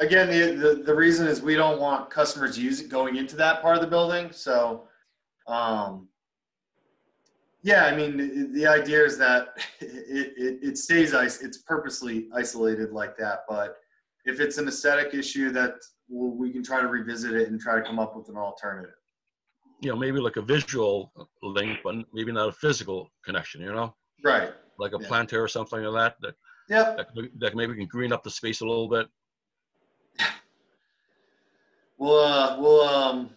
again, the, the, the reason is we don't want customers using going into that part of the building. So, um, yeah, I mean, the, the idea is that it, it, it stays, it's purposely isolated like that. But if it's an aesthetic issue, that well, we can try to revisit it and try to come up with an alternative. You know, maybe like a visual link, but maybe not a physical connection, you know? Right. Like a yeah. planter or something like that. that yep. That, that maybe can green up the space a little bit. Well, uh, well, um,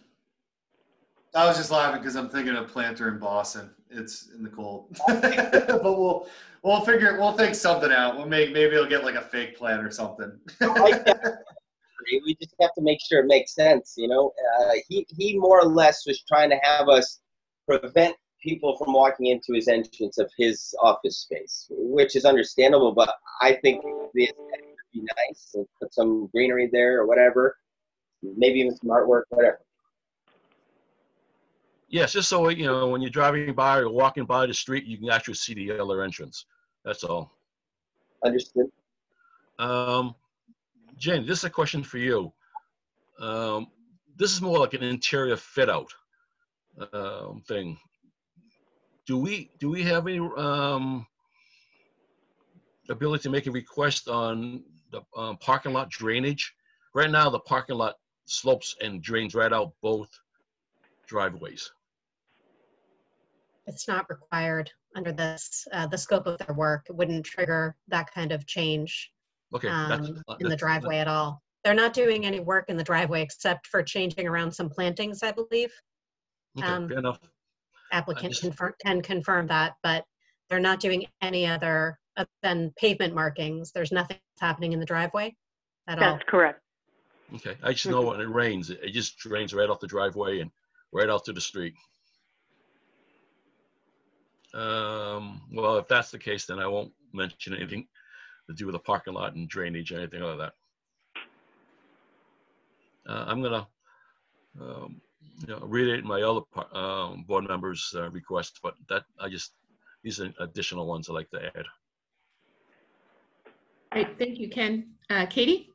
I was just laughing because I'm thinking of planter in Boston. It's in the cold, but we'll, we'll figure, we'll think something out. We'll make, maybe we'll get like a fake plant or something. We just have to make sure it makes sense, you know. Uh, he, he more or less was trying to have us prevent people from walking into his entrance of his office space, which is understandable, but I think the aesthetic would be nice and put some greenery there or whatever, maybe even some artwork, whatever. Yes, just so, you know, when you're driving by or walking by the street, you can actually see the other entrance. That's all. Understood. Um... Jane, this is a question for you. Um, this is more like an interior fit out um, thing. Do we do we have any um, ability to make a request on the um, parking lot drainage? Right now, the parking lot slopes and drains right out both driveways. it's not required under this, uh, the scope of their work. It wouldn't trigger that kind of change okay, um, that's, that's, in the driveway at all. They're not doing any work in the driveway except for changing around some plantings, I believe. Okay, um, fair enough. Applicant just, confirm, can confirm that, but they're not doing any other other than pavement markings. There's nothing happening in the driveway at that's all. That's correct. Okay, I just know when it rains, it just drains right off the driveway and right out to the street. Um, well, if that's the case, then I won't mention anything to do with the parking lot and drainage or anything like that. Uh, I'm gonna um, you know, read it in my other um, board members' uh, requests, but that I just these are additional ones I like to add. Great, thank you, Ken. Uh, Katie.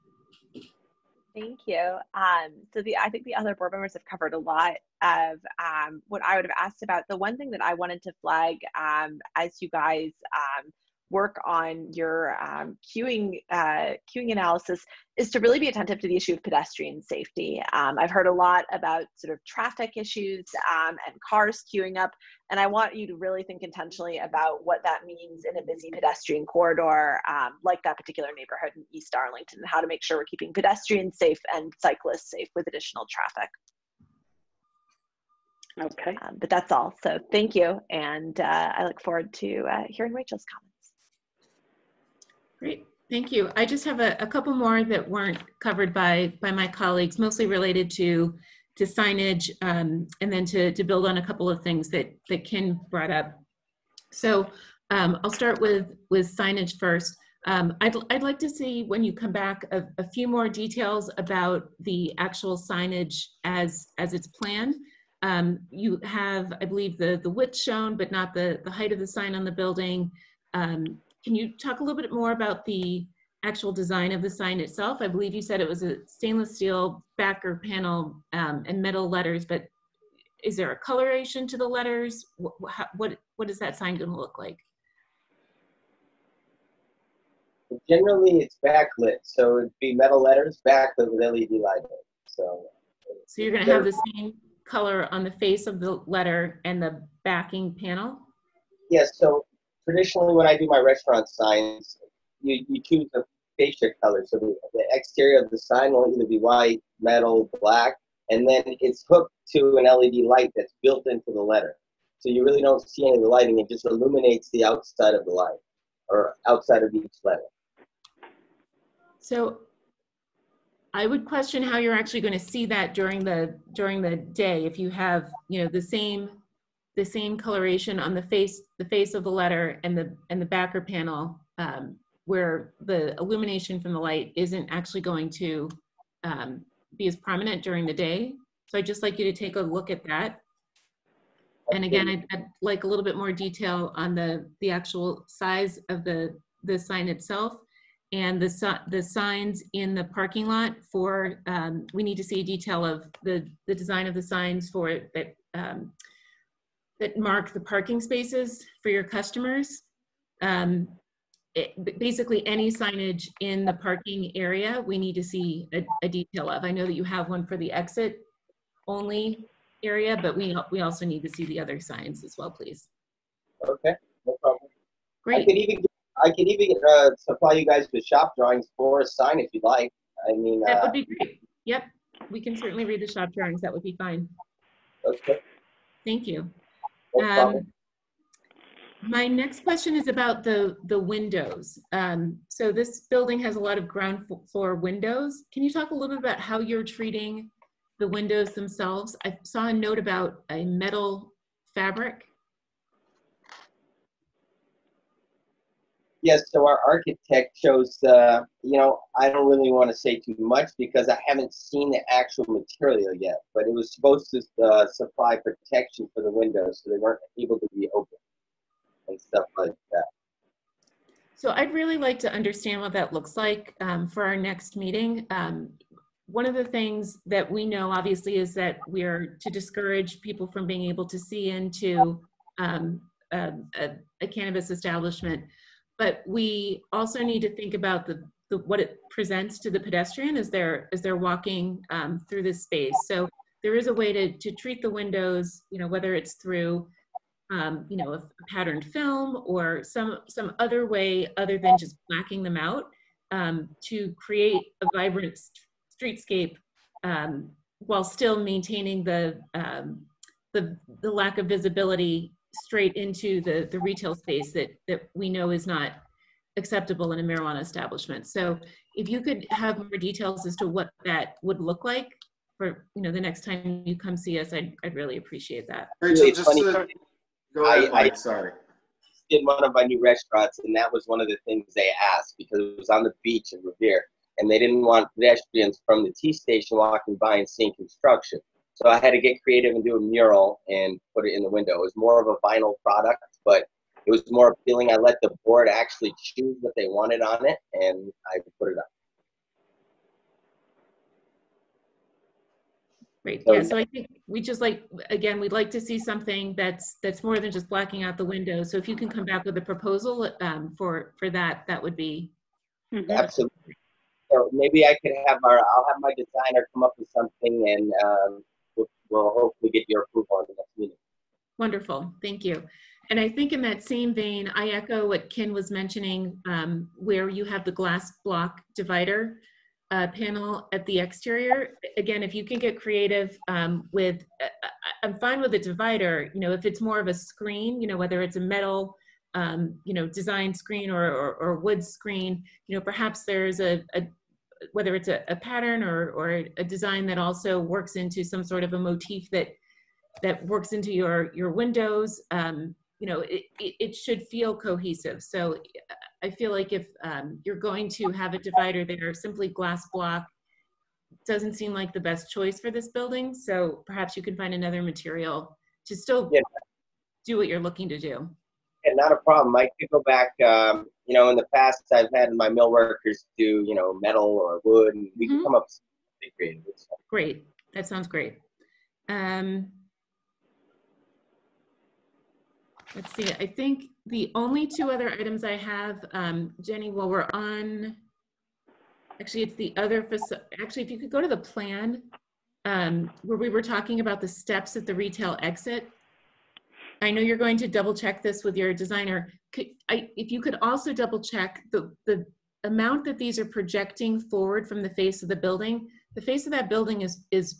Thank you. Um, so the, I think the other board members have covered a lot of um, what I would have asked about. The one thing that I wanted to flag um, as you guys um, work on your um, queuing, uh, queuing analysis is to really be attentive to the issue of pedestrian safety. Um, I've heard a lot about sort of traffic issues um, and cars queuing up, and I want you to really think intentionally about what that means in a busy pedestrian corridor um, like that particular neighborhood in East Arlington, and how to make sure we're keeping pedestrians safe and cyclists safe with additional traffic. Okay. Um, but that's all, so thank you, and uh, I look forward to uh, hearing Rachel's comments. Great, thank you. I just have a, a couple more that weren't covered by, by my colleagues, mostly related to, to signage, um, and then to, to build on a couple of things that, that Ken brought up. So um, I'll start with, with signage first. Um, I'd, I'd like to see when you come back a, a few more details about the actual signage as, as it's planned. Um, you have, I believe, the, the width shown, but not the, the height of the sign on the building. Um, Can you talk a little bit more about the actual design of the sign itself? I believe you said it was a stainless steel backer panel um, and metal letters, but is there a coloration to the letters? What, what, what is that sign going to look like? Generally, it's backlit, so it'd be metal letters backlit with L E D lighting. So, so you're going to have the same color on the face of the letter and the backing panel? Yes. So traditionally, when I do my restaurant signs, you, you choose a fascia color. So the, the exterior of the sign will either be white, metal, black, and then it's hooked to an L E D light that's built into the letter. So you really don't see any of the lighting. It just illuminates the outside of the light, or outside of each letter. So I would question how you're actually going to see that during the, during the day if you have, you know, the same the same coloration on the face, the face of the letter and the, and the backer panel, um, where the illumination from the light isn't actually going to um, be as prominent during the day. So I'd just like you to take a look at that. And again, I'd, I'd like a little bit more detail on the, the actual size of the, the sign itself and the, the signs in the parking lot for, um, we need to see detail of the, the design of the signs for it that, um, that mark the parking spaces for your customers. Um, it, basically any signage in the parking area, we need to see a, a detail of. I know that you have one for the exit only area, but we, we also need to see the other signs as well, please. Okay, no problem. Great. I could even, I could even uh, supply you guys with shop drawings for a sign if you'd like. I mean, that uh, would be great. Yep, we can certainly read the shop drawings. That would be fine. Okay. Thank you. Um, my next question is about the, the windows. Um, so this building has a lot of ground floor windows. Can you talk a little bit about how you're treating the windows themselves? I saw a note about a metal fabric. Yes, so our architect chose, uh, you know, I don't really want to say too much because I haven't seen the actual material yet, but it was supposed to uh, supply protection for the windows so they weren't able to be open and stuff like that. So I'd really like to understand what that looks like um, for our next meeting. Um, one of the things that we know, obviously, is that we're to discourage people from being able to see into um, a, a, a cannabis establishment. But we also need to think about the, the what it presents to the pedestrian as they're, as they're walking um, through this space. So there is a way to, to treat the windows, you know, whether it's through um, you know, a patterned film or some, some other way other than just blacking them out um, to create a vibrant streetscape um, while still maintaining the, um, the, the lack of visibility straight into the, the retail space that, that we know is not acceptable in a marijuana establishment. So if you could have more details as to what that would look like for, you know, the next time you come see us, I'd, I'd really appreciate that. Richie, just to, go ahead, I, Mike, I sorry. did one of my new restaurants, and that was one of the things they asked, because it was on the beach in Revere, and they didn't want pedestrians from the T station walking by and seeing construction. So I had to get creative and do a mural and put it in the window. It was more of a vinyl product, but it was more appealing. I let the board actually choose what they wanted on it, and I put it up. Great. So, yeah, so I think we just like, again, we'd like to see something that's that's more than just blacking out the window. So if you can come back with a proposal um, for, for that, that would be. Mm-hmm. Absolutely. So maybe I could have our, I'll have my designer come up with something, and um, we'll, we'll hopefully get your approval on the next meeting. Wonderful, thank you. And I think in that same vein, I echo what Ken was mentioning, um, where you have the glass block divider uh, panel at the exterior. Again, if you can get creative um, with, uh, I'm fine with a divider, you know, if it's more of a screen, you know, whether it's a metal, um, you know, design screen or, or, or wood screen, you know, perhaps there's a, a whether it's a, a pattern or, or a design that also works into some sort of a motif that, that works into your, your windows. Um, you know, it, it should feel cohesive. So I feel like if um, you're going to have a divider there, simply glass block doesn't seem like the best choice for this building. So perhaps you can find another material to still yeah. do what you're looking to do. And yeah, not a problem. I could go back, um, you know, in the past I've had my mill workers do, you know, metal or wood, and we mm-hmm. can come up with something creative. Great, that sounds great. Um, Let's see, I think the only two other items I have, um, Jenny, while we're on, actually it's the other, actually if you could go to the plan um, where we were talking about the steps at the retail exit. I know you're going to double check this with your designer. Could, I, if you could also double check the, the amount that these are projecting forward from the face of the building. The face of that building is, is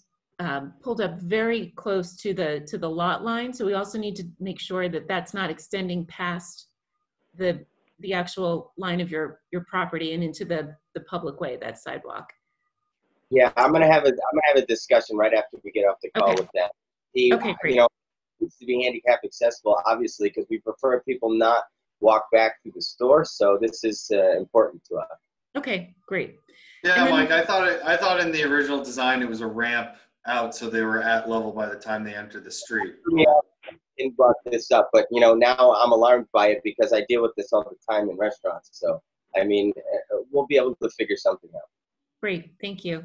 Um, pulled up very close to the to the lot line, so we also need to make sure that that's not extending past the the actual line of your your property and into the the public way, that sidewalk. Yeah, I'm gonna have a I'm gonna have a discussion right after we get off the call okay. with that. The, okay, great. You know, it needs to be handicap accessible, obviously, because we prefer people not walk back through the store. So this is uh, important to us. Okay, great. Yeah, Mike, I thought it, I thought in the original design it was a ramp out, so they were at level by the time they entered the street. Yeah, and brought this up, but you know, now I'm alarmed by it because I deal with this all the time in restaurants. So, I mean, we'll be able to figure something out. Great, thank you.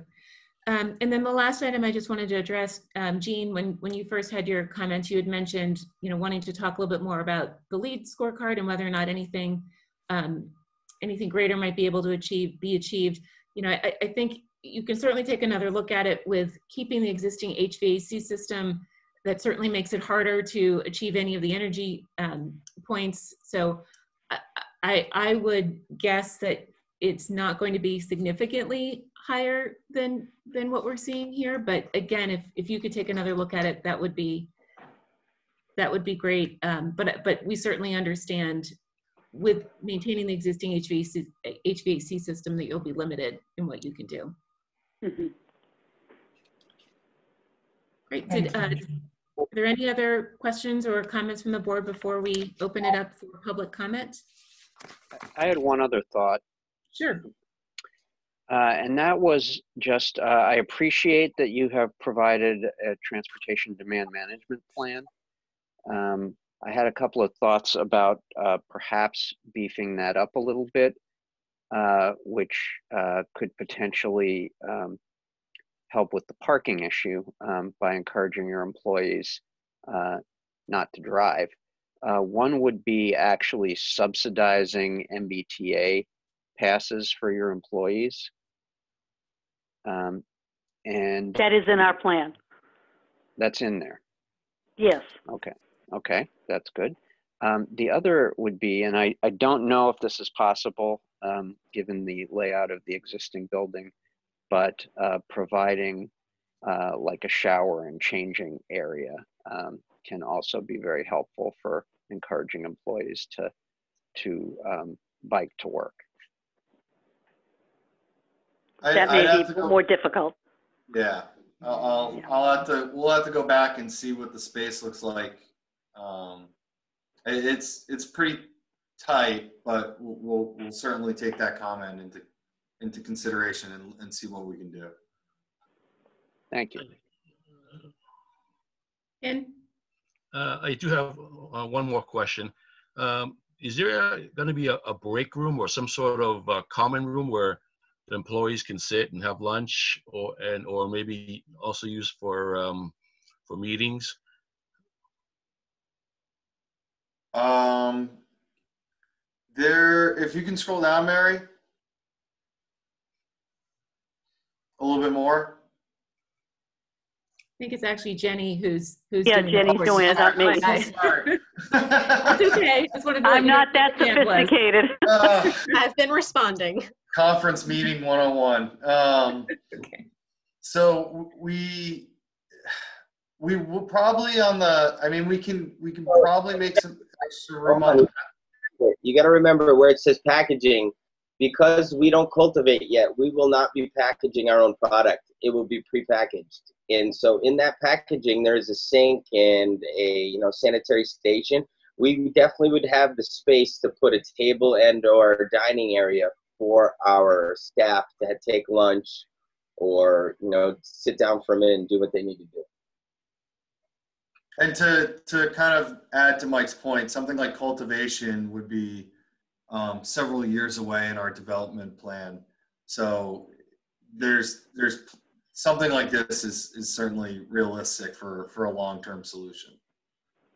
Um, and then the last item I just wanted to address, um, Jean, when, when you first had your comments, you had mentioned, you know, wanting to talk a little bit more about the LEED scorecard and whether or not anything, um, anything greater might be able to achieve, be achieved. You know, I, I think you can certainly take another look at it with keeping the existing H V A C system. That certainly makes it harder to achieve any of the energy um, points. So I, I would guess that it's not going to be significantly higher than, than what we're seeing here. But again, if, if you could take another look at it, that would be, that would be great. Um, but, but we certainly understand with maintaining the existing H V A C, H V A C system that you'll be limited in what you can do. Mm-hmm. Great. Did, uh, are there any other questions or comments from the board before we open it up for public comment? I had one other thought. Sure. Uh, and that was just, uh, I appreciate that you have provided a transportation demand management plan. Um, I had a couple of thoughts about uh, perhaps beefing that up a little bit. Uh, which uh, could potentially um, help with the parking issue um, by encouraging your employees uh, not to drive. Uh, one would be actually subsidizing M B T A passes for your employees. Um, and that is in our plan. That's in there? Yes. Okay. Okay, that's good. Um, the other would be, and I, I don't know if this is possible um, given the layout of the existing building, but uh, providing uh, like a shower and changing area um, can also be very helpful for encouraging employees to, to um, bike to work. That I, may be go, more difficult. Yeah, I'll, I'll, yeah. I'll have to, we'll have to go back and see what the space looks like. Um, It's it's pretty tight, but we'll we'll certainly take that comment into into consideration and, and see what we can do. Thank you. And uh, I do have uh, one more question. Um, is there going to be a, a break room or some sort of uh, common room where the employees can sit and have lunch, or and or maybe also used for um, for meetings? Um, there, if you can scroll down, Mary, a little bit more. I think it's actually Jenny who's, who's yeah, doing Jenny's doing it, not me. It's okay. That's what I'm not that sophisticated. uh, I've been responding. Conference meeting one oh one. Um, okay. So we, we will probably on the, I mean, we can, we can probably make some, you got to remember where it says packaging, because we don't cultivate yet, we will not be packaging our own product. It will be prepackaged. And so in that packaging, there is a sink and a, you know, sanitary station. We definitely would have the space to put a table and or dining area for our staff to take lunch or, you know, sit down for a minute and do what they need to do. And to, to kind of add to Mike's point, something like cultivation would be um, several years away in our development plan. So there's, there's something like this is, is certainly realistic for, for a long-term solution.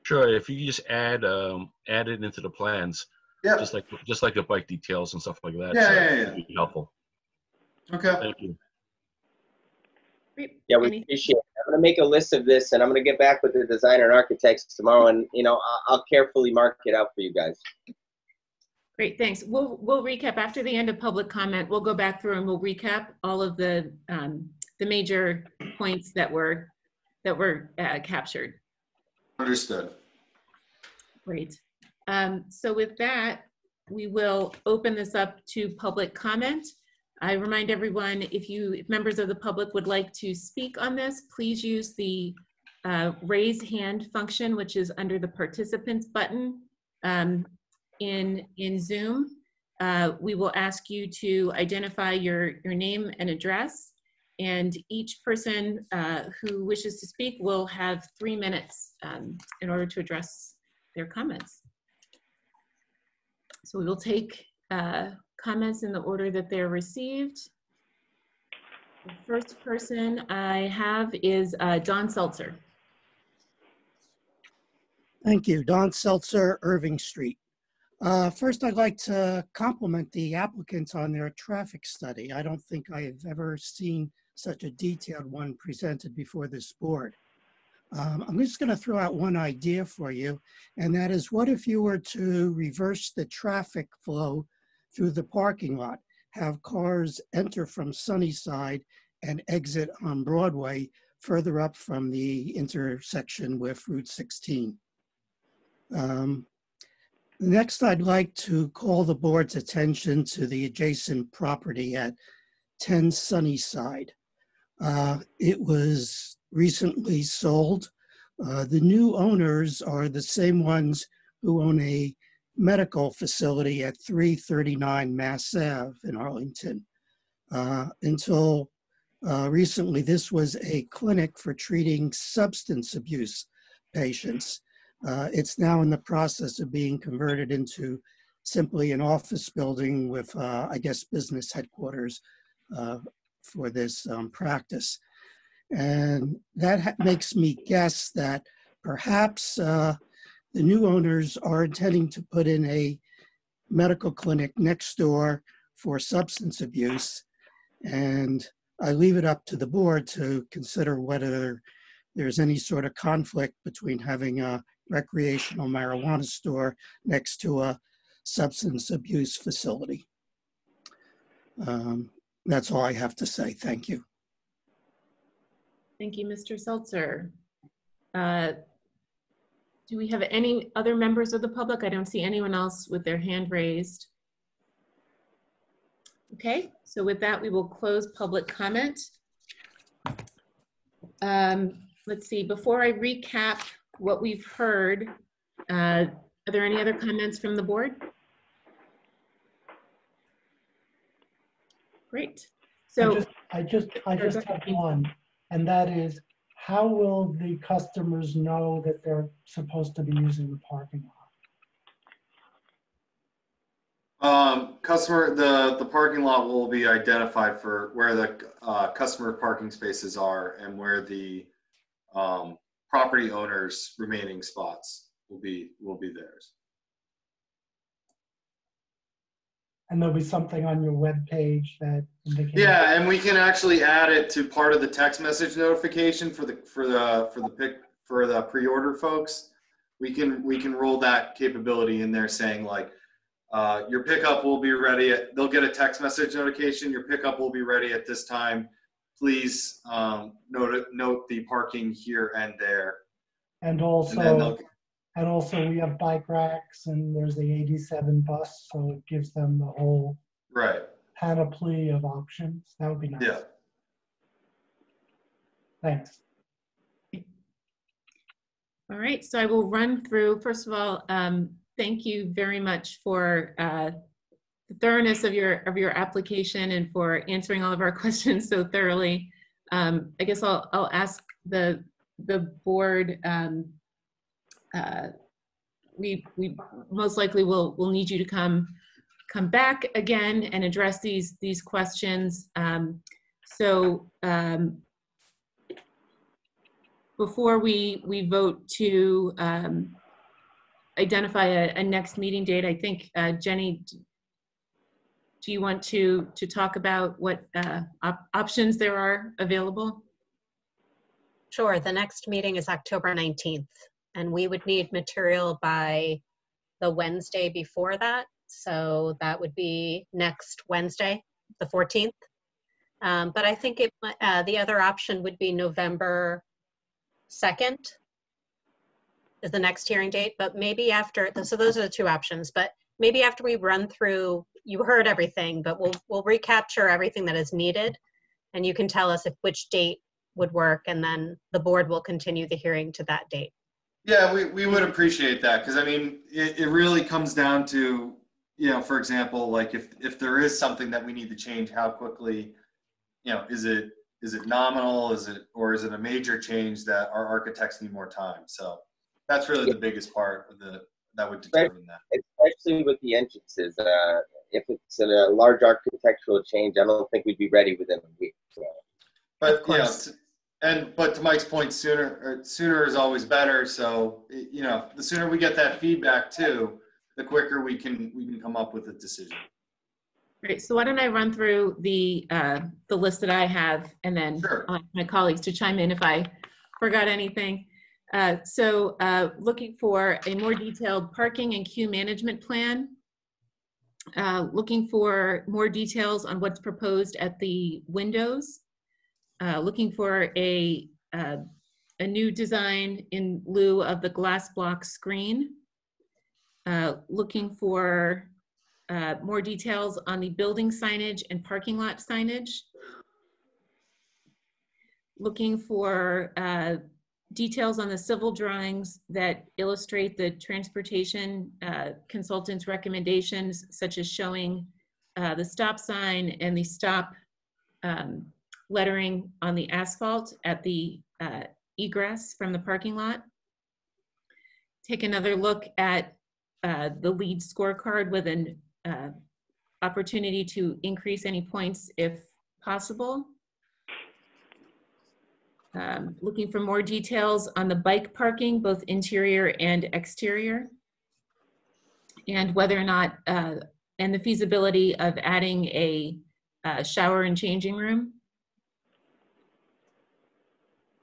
Sure, if you just add, um, add it into the plans, yeah. just like just like the bike details and stuff like that. Yeah, so yeah, yeah. It would be helpful. Okay. Thank you. Yeah, we appreciate it. I'm going to make a list of this, and I'm going to get back with the designer and architects tomorrow, and you know I'll carefully mark it out for you guys. Great, thanks. We'll we'll recap after the end of public comment. We'll go back through and we'll recap all of the um, the major points that were that were uh, captured. Understood. Great. Um, so with that, we will open this up to public comment. I remind everyone, if you if members of the public would like to speak on this, please use the uh, raise hand function, which is under the participants button um, in, in Zoom. Uh, we will ask you to identify your, your name and address, and each person uh, who wishes to speak will have three minutes um, in order to address their comments. So we will take uh, comments in the order that they're received. The first person I have is uh, Don Seltzer. Thank you. Don Seltzer, Irving Street. Uh, first, I'd like to compliment the applicants on their traffic study. I don't think I have ever seen such a detailed one presented before this board. Um, I'm just going to throw out one idea for you, and that is, what if you were to reverse the traffic flow through the parking lot, have cars enter from Sunnyside and exit on Broadway further up from the intersection with Route sixteen. Um, next, I'd like to call the board's attention to the adjacent property at ten Sunnyside. Uh, it was recently sold. Uh, the new owners are the same ones who own a medical facility at three thirty-nine Mass Ave in Arlington. Uh, until uh, recently, this was a clinic for treating substance abuse patients. Uh, it's now in the process of being converted into simply an office building with, uh, I guess, business headquarters uh, for this um, practice. And that ha makes me guess that perhaps uh, the new owners are intending to put in a medical clinic next door for substance abuse. And I leave it up to the board to consider whether there's any sort of conflict between having a recreational marijuana store next to a substance abuse facility. Um, that's all I have to say. Thank you. Thank you, Mister Seltzer. Uh, do we have any other members of the public? I don't see anyone else with their hand raised. Okay, so with that, we will close public comment. Um, let's see, before I recap what we've heard, uh, are there any other comments from the board? Great. So I just, I just, I just have one, and that is, how will the customers know that they're supposed to be using the parking lot? Um, customer, the, the parking lot will be identified for where the uh, customer parking spaces are and where the um, property owner's remaining spots will be, will be theirs. And there'll be something on your webpage that indicates. Yeah, and we can actually add it to part of the text message notification for the, for the, for the pick, for the pre-order folks. We can, we can roll that capability in there saying like, Uh, your pickup will be ready at, they'll get a text message notification, your pickup will be ready at this time. Please um, note, note the parking here and there. And also, and, and also we have bike racks and there's the eighty-seven bus, so it gives them the whole right panoply of options. That would be nice. Yeah. Thanks. All right, so I will run through, first of all, um, thank you very much for uh, the thoroughness of your of your application and for answering all of our questions so thoroughly. Um, I guess I'll I'll ask the the board. Um, uh, we we most likely will will need you to come come back again and address these these questions. Um, so um, before we we vote to um, identify a, a next meeting date. I think, uh, Jenny, do you want to, to talk about what uh, op options there are available? Sure, the next meeting is October nineteenth, and we would need material by the Wednesday before that. So that would be next Wednesday, the fourteenth. Um, but I think it, uh, the other option would be November second. Is the next hearing date, but maybe after, so those are the two options, but maybe after we run through, you heard everything, but we'll, we'll recapture everything that is needed, and you can tell us if which date would work, and then the board will continue the hearing to that date. Yeah, we, we would appreciate that, because I mean, it, it really comes down to, you know, for example, like if, if there is something that we need to change, how quickly, you know, is it, is it nominal, is it, or is it a major change that our architects need more time, so. That's really the biggest part of the, that would determine that. Especially with the entrances. Uh, if it's a large architectural change, I don't think we'd be ready within a week. So. But, you know, and, but to Mike's point, sooner, or sooner is always better. So, you know, the sooner we get that feedback too, the quicker we can, we can come up with a decision. Great, so why don't I run through the, uh, the list that I have, and then sure. I'll ask my colleagues to chime in if I forgot anything. Uh, so uh, looking for a more detailed parking and queue management plan, uh, looking for more details on what's proposed at the windows, uh, looking for a, uh, a new design in lieu of the glass block screen, uh, looking for uh, more details on the building signage and parking lot signage, looking for uh, details on the civil drawings that illustrate the transportation uh, consultants' recommendations, such as showing uh, the stop sign and the stop um, lettering on the asphalt at the uh, egress from the parking lot. Take another look at uh, the LEED scorecard with an uh, opportunity to increase any points if possible. Um, looking for more details on the bike parking, both interior and exterior, and whether or not, uh, and the feasibility of adding a uh, shower and changing room.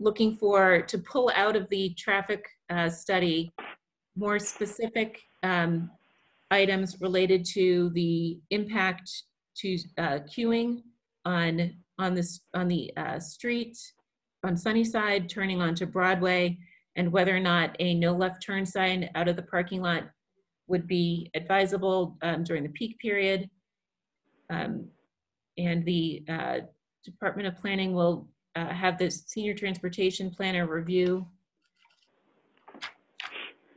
Looking for, to pull out of the traffic uh, study, more specific um, items related to the impact to uh, queuing on on this on the uh, street on Sunnyside, turning onto Broadway, and whether or not a no left turn sign out of the parking lot would be advisable um, during the peak period. Um, and the uh, Department of Planning will uh, have the senior transportation planner review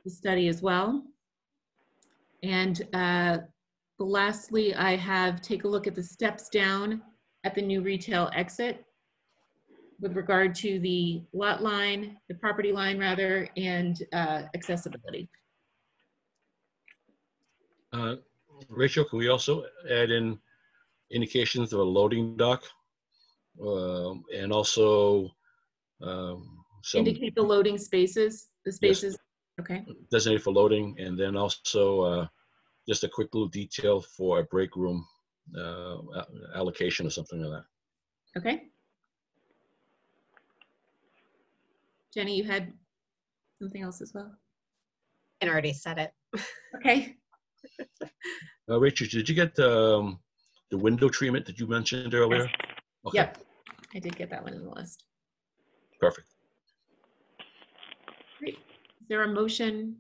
the study as well. And uh, lastly, I have take a look at the steps down at the new retail exit with regard to the lot line, the property line rather, and uh, accessibility. Uh, Rachel, can we also add in indications of a loading dock uh, and also um, some indicate the loading spaces, the spaces, yes. Okay. Designated for loading, and then also uh, just a quick little detail for a break room uh, allocation or something like that. Okay. Jenny, you had something else as well? I already said it. Okay. Uh, Rachel, did you get um, the window treatment that you mentioned earlier? Yes. Okay. Yep, I did get that one in the list. Perfect. Great. Is there a motion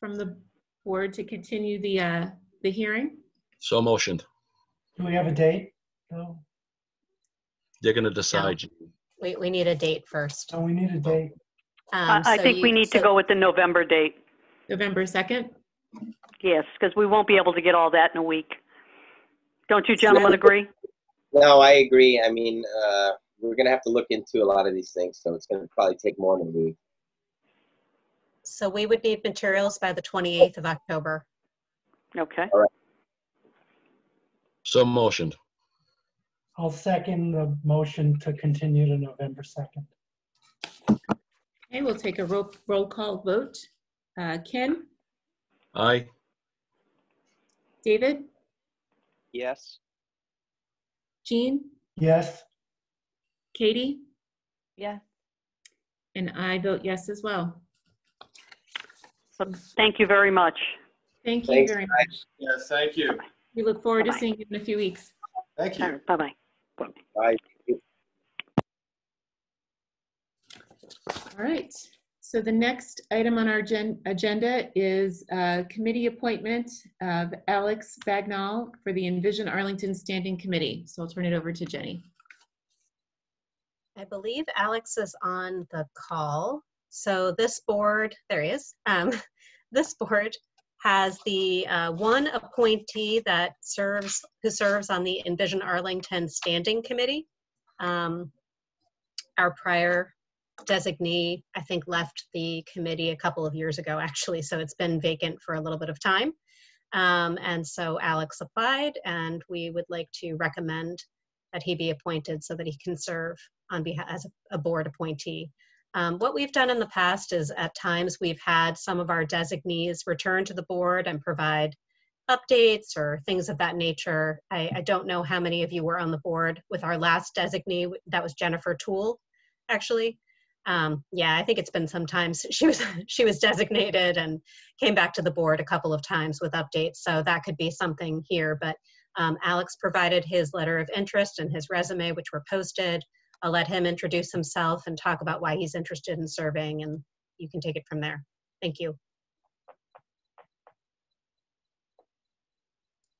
from the board to continue the uh, the hearing? So motioned. Do we have a date? No. They're going to decide. No. We we need a date first. Oh, we need a date. Um, I, I so think you, we need so to go with the November date. November second. Yes, because we won't be able to get all that in a week. Don't you gentlemen agree? No, I agree. I mean, uh, we're going to have to look into a lot of these things, so it's going to probably take more than a week. So we would need materials by the twenty-eighth of October. Okay. All right. So motioned. I'll second the motion to continue to November second. Okay, we'll take a roll, roll call vote. Uh, Ken? Aye. David? Yes. Jean? Yes. Katie? Yes. And I vote yes as well. So thank you very much. Thank you Thanks, very guys. much. Yes, thank you. We look forward Bye-bye. to seeing you in a few weeks. Thank you. Right, Bye-bye. Bye. All right. So the next item on our agenda is a committee appointment of Alex Bagnell for the Envision Arlington Standing Committee. So I'll turn it over to Jenny. I believe Alex is on the call. So this board, there he is. Um, this board has the uh, one appointee that serves, who serves on the Envision Arlington Standing Committee. Um, our prior designee, I think, left the committee a couple of years ago, actually, so it's been vacant for a little bit of time. Um, and so Alex applied, and we would like to recommend that he be appointed so that he can serve on behalf as a board appointee. Um, what we've done in the past is at times we've had some of our designees return to the board and provide updates or things of that nature. I, I don't know how many of you were on the board with our last designee. That was Jennifer Toole, actually. Um, yeah, I think it's been some time since she was she was designated and came back to the board a couple of times with updates. So that could be something here. But um, Alex provided his letter of interest and his resume, which were posted. I'll let him introduce himself and talk about why he's interested in serving, and you can take it from there. Thank you.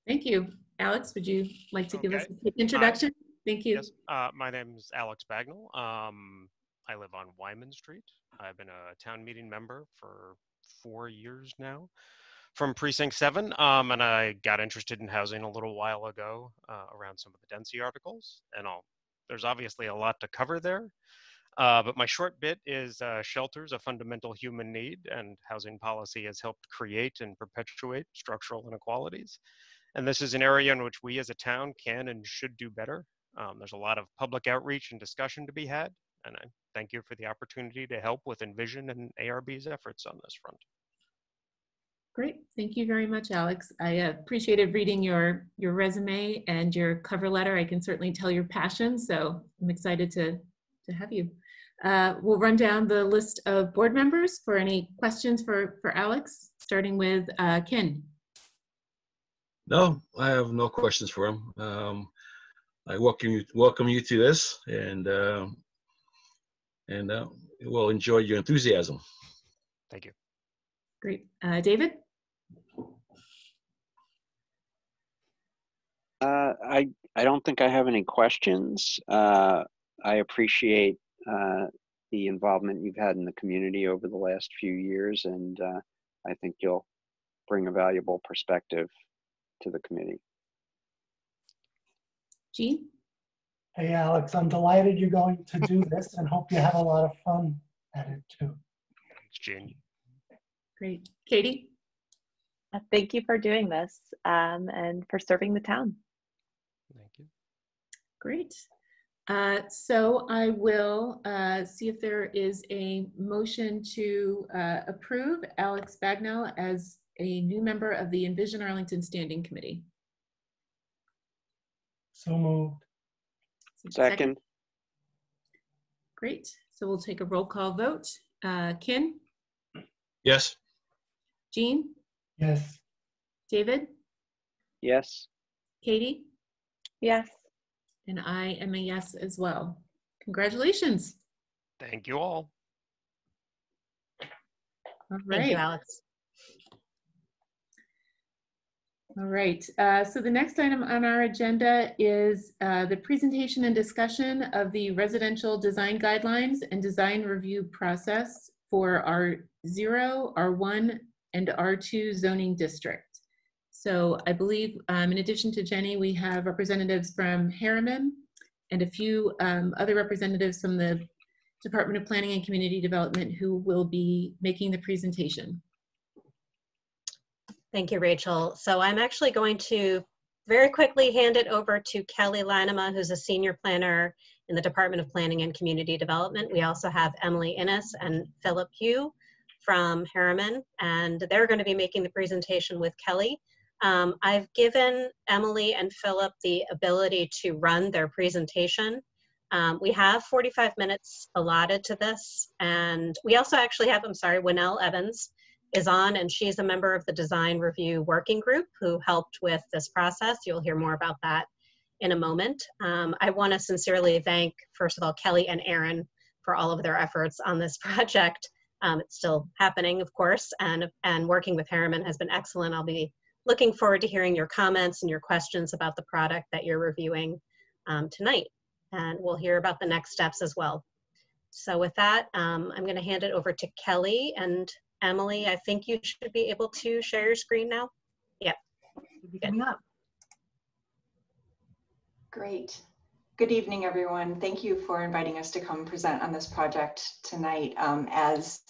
Thank you. Alex, would you like to okay. give us an introduction? Uh, Thank you. Yes, uh, my name is Alex Bagnell. Um, I live on Wyman Street. I've been a town meeting member for four years now from Precinct seven, um, and I got interested in housing a little while ago uh, around some of the Densey articles, and I'll, there's obviously a lot to cover there, uh, but my short bit is uh, shelters, a fundamental human need, and housing policy has helped create and perpetuate structural inequalities, and this is an area in which we as a town can and should do better. Um, there's a lot of public outreach and discussion to be had, and I thank you for the opportunity to help with Envision and A R B's efforts on this front. Great, thank you very much, Alex. I appreciated reading your, your resume and your cover letter. I can certainly tell your passion, so I'm excited to, to have you. Uh, we'll run down the list of board members for any questions for, for Alex, starting with uh, Ken. No, I have no questions for him. Um, I welcome you, welcome you to this, and uh, and uh, we'll enjoy your enthusiasm. Thank you. Great, uh, David. Uh, I I don't think I have any questions. Uh, I appreciate uh, the involvement you've had in the community over the last few years, and uh, I think you'll bring a valuable perspective to the committee. Gene? Hey, Alex, I'm delighted you're going to do this and hope you have a lot of fun at it too. Thanks, Gene. Great. Katie? Uh, thank you for doing this um, and for serving the town. Thank you. Great. Uh, so I will uh, see if there is a motion to uh, approve Alex Bagnell as a new member of the Envision Arlington Standing Committee. So moved. Second. Second. Great. So we'll take a roll call vote. Uh, Ken? Yes. Jean? Yes. David? Yes. Katie? Yes. And I am a yes as well. Congratulations. Thank you all. All right. Thank you, Alex. All right, uh, so the next item on our agenda is uh, the presentation and discussion of the residential design guidelines and design review process for our R zero, R one, and R two zoning district. So I believe um, in addition to Jenny, we have representatives from Harriman and a few um, other representatives from the Department of Planning and Community Development who will be making the presentation. Thank you, Rachel. So I'm actually going to very quickly hand it over to Kelly Lynema, who's a senior planner in the Department of Planning and Community Development. We also have Emily Innes and Philip Hu from Harriman, and they're going to be making the presentation with Kelly. Um, I've given Emily and Philip the ability to run their presentation. Um, we have forty-five minutes allotted to this, and we also actually have, I'm sorry, Winell Evans is on, and she's a member of the design review working group who helped with this process. You'll hear more about that in a moment. Um, I want to sincerely thank, first of all, Kelly and Aaron for all of their efforts on this project. Um, it's still happening, of course, and, and working with Harriman has been excellent. I'll be looking forward to hearing your comments and your questions about the product that you're reviewing um, tonight. And we'll hear about the next steps as well. So with that, um, I'm going to hand it over to Kelly, and Emily, I think you should be able to share your screen now. Yep. Good. Great. Good evening, everyone. Thank you for inviting us to come present on this project tonight. Um, as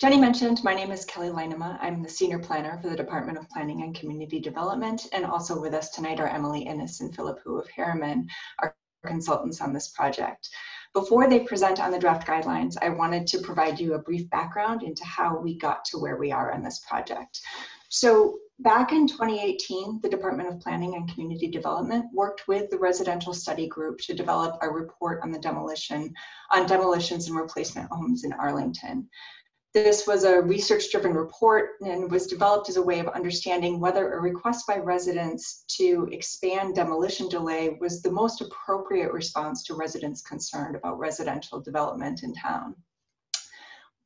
Jenny mentioned, my name is Kelly Lynema. I'm the senior planner for the Department of Planning and Community Development, and also with us tonight are Emily Innes and Philip Hu of Harriman, our consultants on this project. Before they present on the draft guidelines, I wanted to provide you a brief background into how we got to where we are on this project. So back in twenty eighteen, the Department of Planning and Community Development worked with the residential study group to develop a report on the demolition, on demolitions and replacement homes in Arlington. This was a research-driven report and was developed as a way of understanding whether a request by residents to expand demolition delay was the most appropriate response to residents concerned about residential development in town.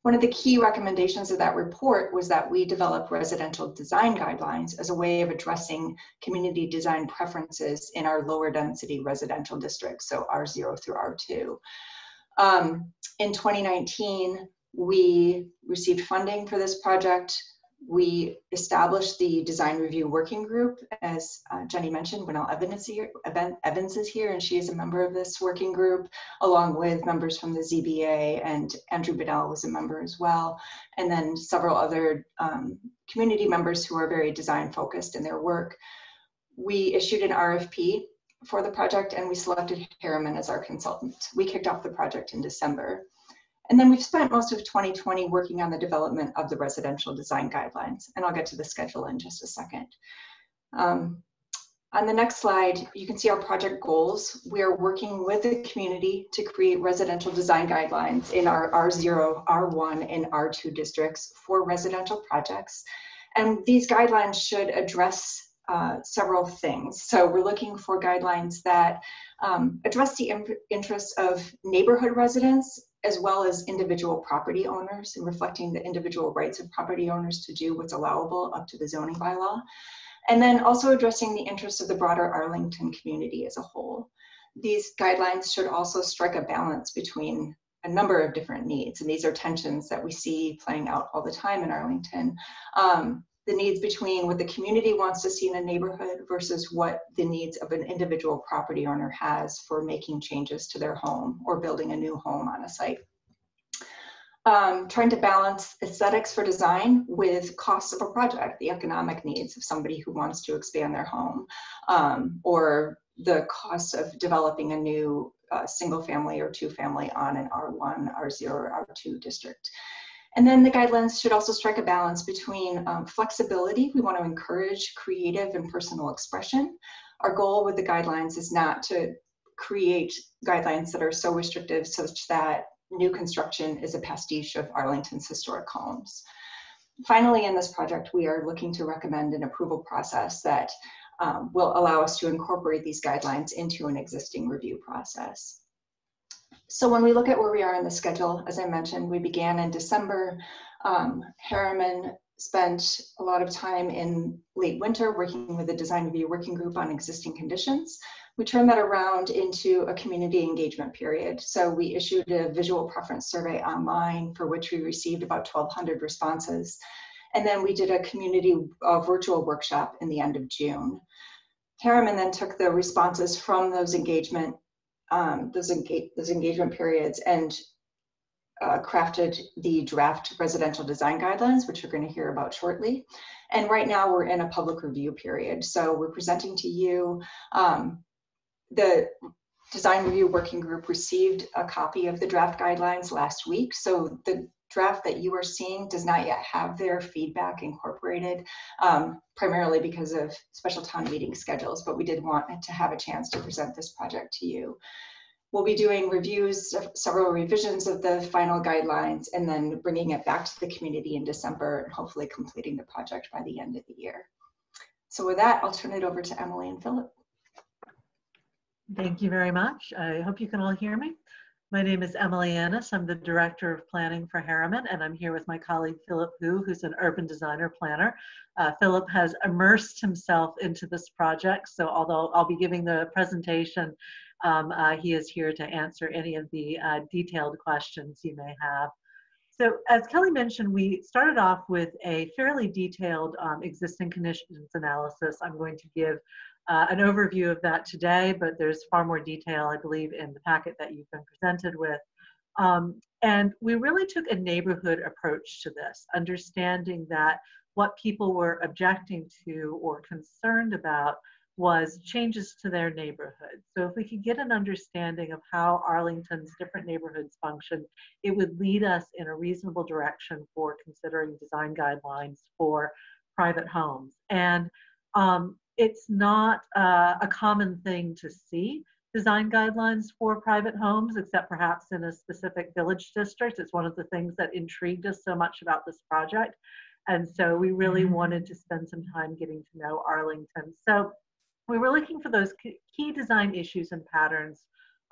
One of the key recommendations of that report was that we develop residential design guidelines as a way of addressing community design preferences in our lower density residential districts, so R zero through R two. Um, in twenty nineteen, we received funding for this project. We established the design review working group. As uh, Jenny mentioned, Winell Evans is here, and she is a member of this working group, along with members from the Z B A, and Andrew Bedell was a member as well, and then several other um, community members who are very design focused in their work. We issued an R F P for the project, and we selected Harriman as our consultant. We kicked off the project in December. And then we've spent most of twenty twenty working on the development of the residential design guidelines, and I'll get to the schedule in just a second. Um, On the next slide, you can see our project goals. We are working with the community to create residential design guidelines in our R zero, R one, and R two districts for residential projects. And these guidelines should address uh, several things. So we're looking for guidelines that um, address the interests of neighborhood residents, as well as individual property owners, and reflecting the individual rights of property owners to do what's allowable up to the zoning bylaw. And then also addressing the interests of the broader Arlington community as a whole. These guidelines should also strike a balance between a number of different needs. And these are tensions that we see playing out all the time in Arlington. Um, the needs between what the community wants to see in a neighborhood versus what the needs of an individual property owner has for making changes to their home or building a new home on a site. Um, trying to balance aesthetics for design with costs of a project, the economic needs of somebody who wants to expand their home, um, or the cost of developing a new uh, single family or two family on an R one, R zero, or R two district. And then the guidelines should also strike a balance between um, flexibility. We want to encourage creative and personal expression. Our goal with the guidelines is not to create guidelines that are so restrictive such that new construction is a pastiche of Arlington's historic homes. Finally, in this project, we are looking to recommend an approval process that um, will allow us to incorporate these guidelines into an existing review process. So when we look at where we are in the schedule, as I mentioned, we began in December. Um, Harriman spent a lot of time in late winter working with the design review working group on existing conditions. We turned that around into a community engagement period. So we issued a visual preference survey online for which we received about twelve hundred responses. And then we did a community uh, virtual workshop in the end of June. Harriman then took the responses from those engagement, um, those, engage those engagement periods and Uh, crafted the draft residential design guidelines, which you're going to hear about shortly. And right now we're in a public review period. So we're presenting to you. Um, the design review working group received a copy of the draft guidelines last week. So the draft that you are seeing does not yet have their feedback incorporated, um, primarily because of special town meeting schedules, but we did want to have a chance to present this project to you. We'll be doing reviews, several revisions of the final guidelines, and then bringing it back to the community in December and hopefully completing the project by the end of the year. So with that, I'll turn it over to Emily and Philip. Thank you very much. I hope you can all hear me. My name is Emily Innes. I'm the Director of Planning for Harriman, and I'm here with my colleague, Philip Hu, who's an urban designer planner. Uh, Philip has immersed himself into this project, so although I'll be giving the presentation, Um, uh, he is here to answer any of the uh, detailed questions you may have. So as Kelly mentioned, we started off with a fairly detailed um, existing conditions analysis. I'm going to give uh, an overview of that today, but there's far more detail, I believe, in the packet that you've been presented with. Um, and we really took a neighborhood approach to this, understanding that what people were objecting to or concerned about was changes to their neighborhood. So if we could get an understanding of how Arlington's different neighborhoods function, it would lead us in a reasonable direction for considering design guidelines for private homes. And um, it's not uh, a common thing to see design guidelines for private homes, except perhaps in a specific village district. It's one of the things that intrigued us so much about this project. And so we really mm-hmm. wanted to spend some time getting to know Arlington. So we were looking for those key design issues and patterns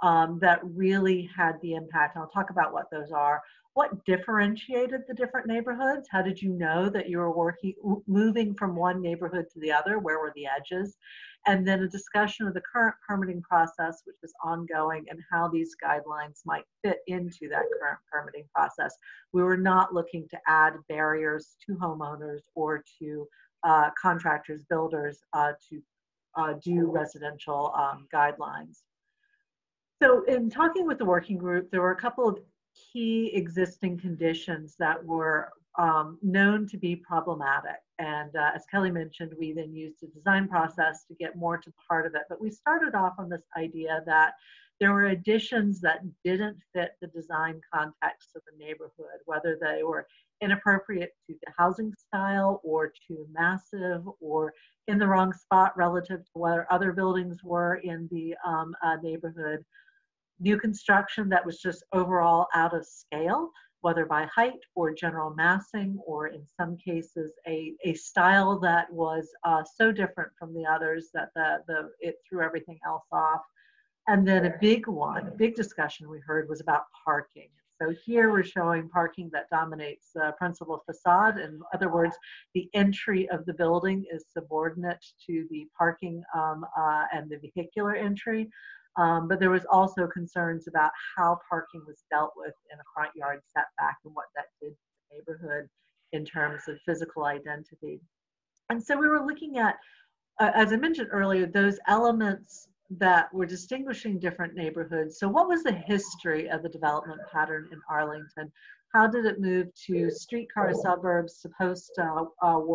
um, that really had the impact. And I'll talk about what those are. What differentiated the different neighborhoods? How did you know that you were working, moving from one neighborhood to the other? Where were the edges? And then a discussion of the current permitting process, which is ongoing, and how these guidelines might fit into that current permitting process. We were not looking to add barriers to homeowners or to uh, contractors, builders uh, to Uh, do residential um, guidelines. So in talking with the working group, there were a couple of key existing conditions that were um, known to be problematic. And uh, as Kelly mentioned, we then used a design process to get more to the heart of it. But we started off on this idea that there were additions that didn't fit the design context of the neighborhood, whether they were inappropriate to the housing style or too massive or in the wrong spot relative to where other buildings were in the um, uh, neighborhood. New construction that was just overall out of scale, whether by height or general massing, or in some cases a, a style that was uh, so different from the others that the, the, it threw everything else off. And then a big one, a big discussion we heard was about parking. So here we're showing parking that dominates the principal facade. In other words, the entry of the building is subordinate to the parking um, uh, and the vehicular entry. Um, but there was also concerns about how parking was dealt with in a front yard setback and what that did to the neighborhood in terms of physical identity. And so we were looking at, uh, as I mentioned earlier, those elements that were distinguishing different neighborhoods. So what was the history of the development pattern in Arlington? How did it move to streetcar suburbs, to post-war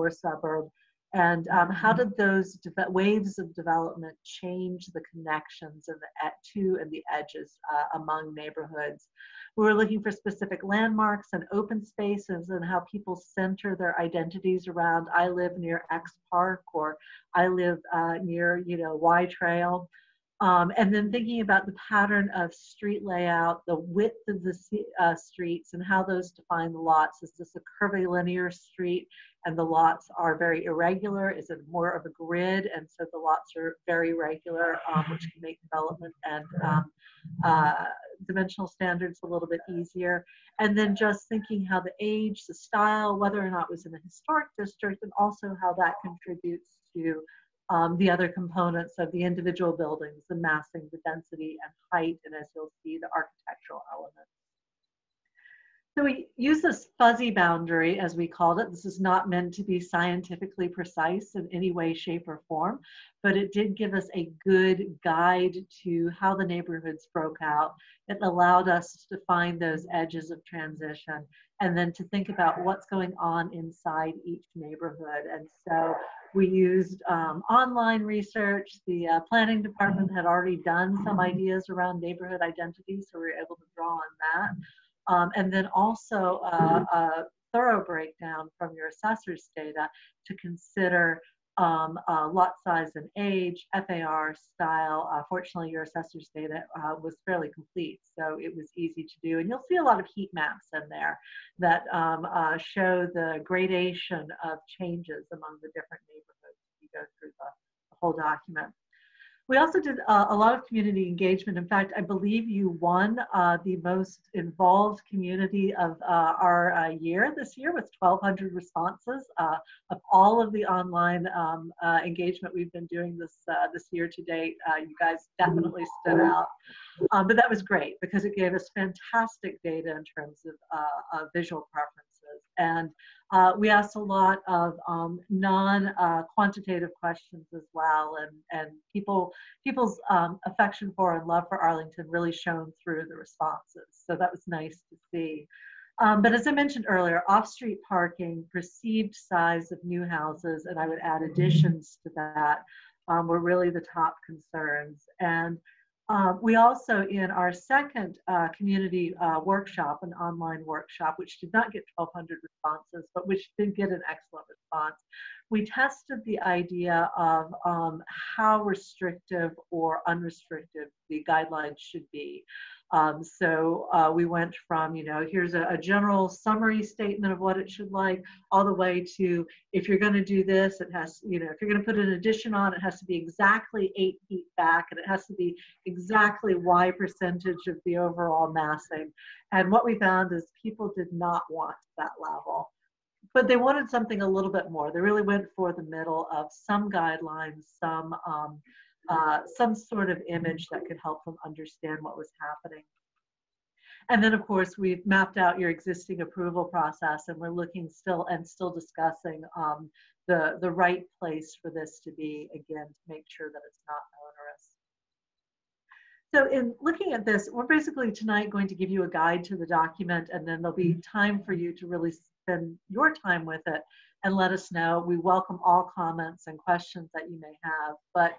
uh, suburb? And um, how did those waves of development change the connections and the to and the edges uh, among neighborhoods? We were looking for specific landmarks and open spaces and how people center their identities around, I live near X Park, or I live uh, near, you know, Y Trail. Um, and then thinking about the pattern of street layout, the width of the uh, streets, and how those define the lots. Is this a curvilinear street and the lots are very irregular? Is it more of a grid? And so the lots are very regular, um, which can make development and um, uh, dimensional standards a little bit easier. And then just thinking how the age, the style, whether or not it was in a historic district, and also how that contributes to Um, the other components of the individual buildings, the massing, the density, and height, and as you'll see, the architectural elements. So we use this fuzzy boundary, as we called it. This is not meant to be scientifically precise in any way, shape, or form, but it did give us a good guide to how the neighborhoods broke out. It allowed us to find those edges of transition and then to think about what's going on inside each neighborhood. And so we used um, online research. The uh, planning department had already done some ideas around neighborhood identity, so we were able to draw on that. Um, and then also uh, a thorough breakdown from your assessor's data to consider um, uh, lot size and age, F A R, style. Uh, fortunately, your assessor's data uh, was fairly complete, so it was easy to do. And you'll see a lot of heat maps in there that um, uh, show the gradation of changes among the different neighborhoods as you go through the, the whole document. We also did uh, a lot of community engagement. In fact, I believe you won uh, the most involved community of uh, our uh, year this year with twelve hundred responses uh, of all of the online um, uh, engagement we've been doing this, uh, this year to date. Uh, you guys definitely stood out. Um, but that was great because it gave us fantastic data in terms of uh, uh, visual preferences. And uh, we asked a lot of um, non-quantitative uh, questions as well, and, and people, people's um, affection for and love for Arlington really shone through the responses. So that was nice to see. Um, but as I mentioned earlier, off-street parking, perceived size of new houses, and I would add additions to that, um, were really the top concerns. And Uh, we also, in our second uh, community uh, workshop, an online workshop, which did not get twelve hundred responses, but which did get an excellent response, we tested the idea of um, how restrictive or unrestricted the guidelines should be. Um, so uh, we went from, you know, here's a, a general summary statement of what it should like, all the way to, if you're going to do this, it has, you know, if you're going to put an addition on, it has to be exactly eight feet back, and it has to be exactly Y percentage of the overall massing. And what we found is people did not want that level, but they wanted something a little bit more. They really went for the middle of some guidelines, some um, Uh, some sort of image that could help them understand what was happening. And then, of course, we've mapped out your existing approval process, and we're looking still and still discussing um, the, the right place for this to be, again, to make sure that it's not onerous. So in looking at this, we're basically tonight going to give you a guide to the document, and then there'll be time for you to really spend your time with it and let us know. We welcome all comments and questions that you may have. But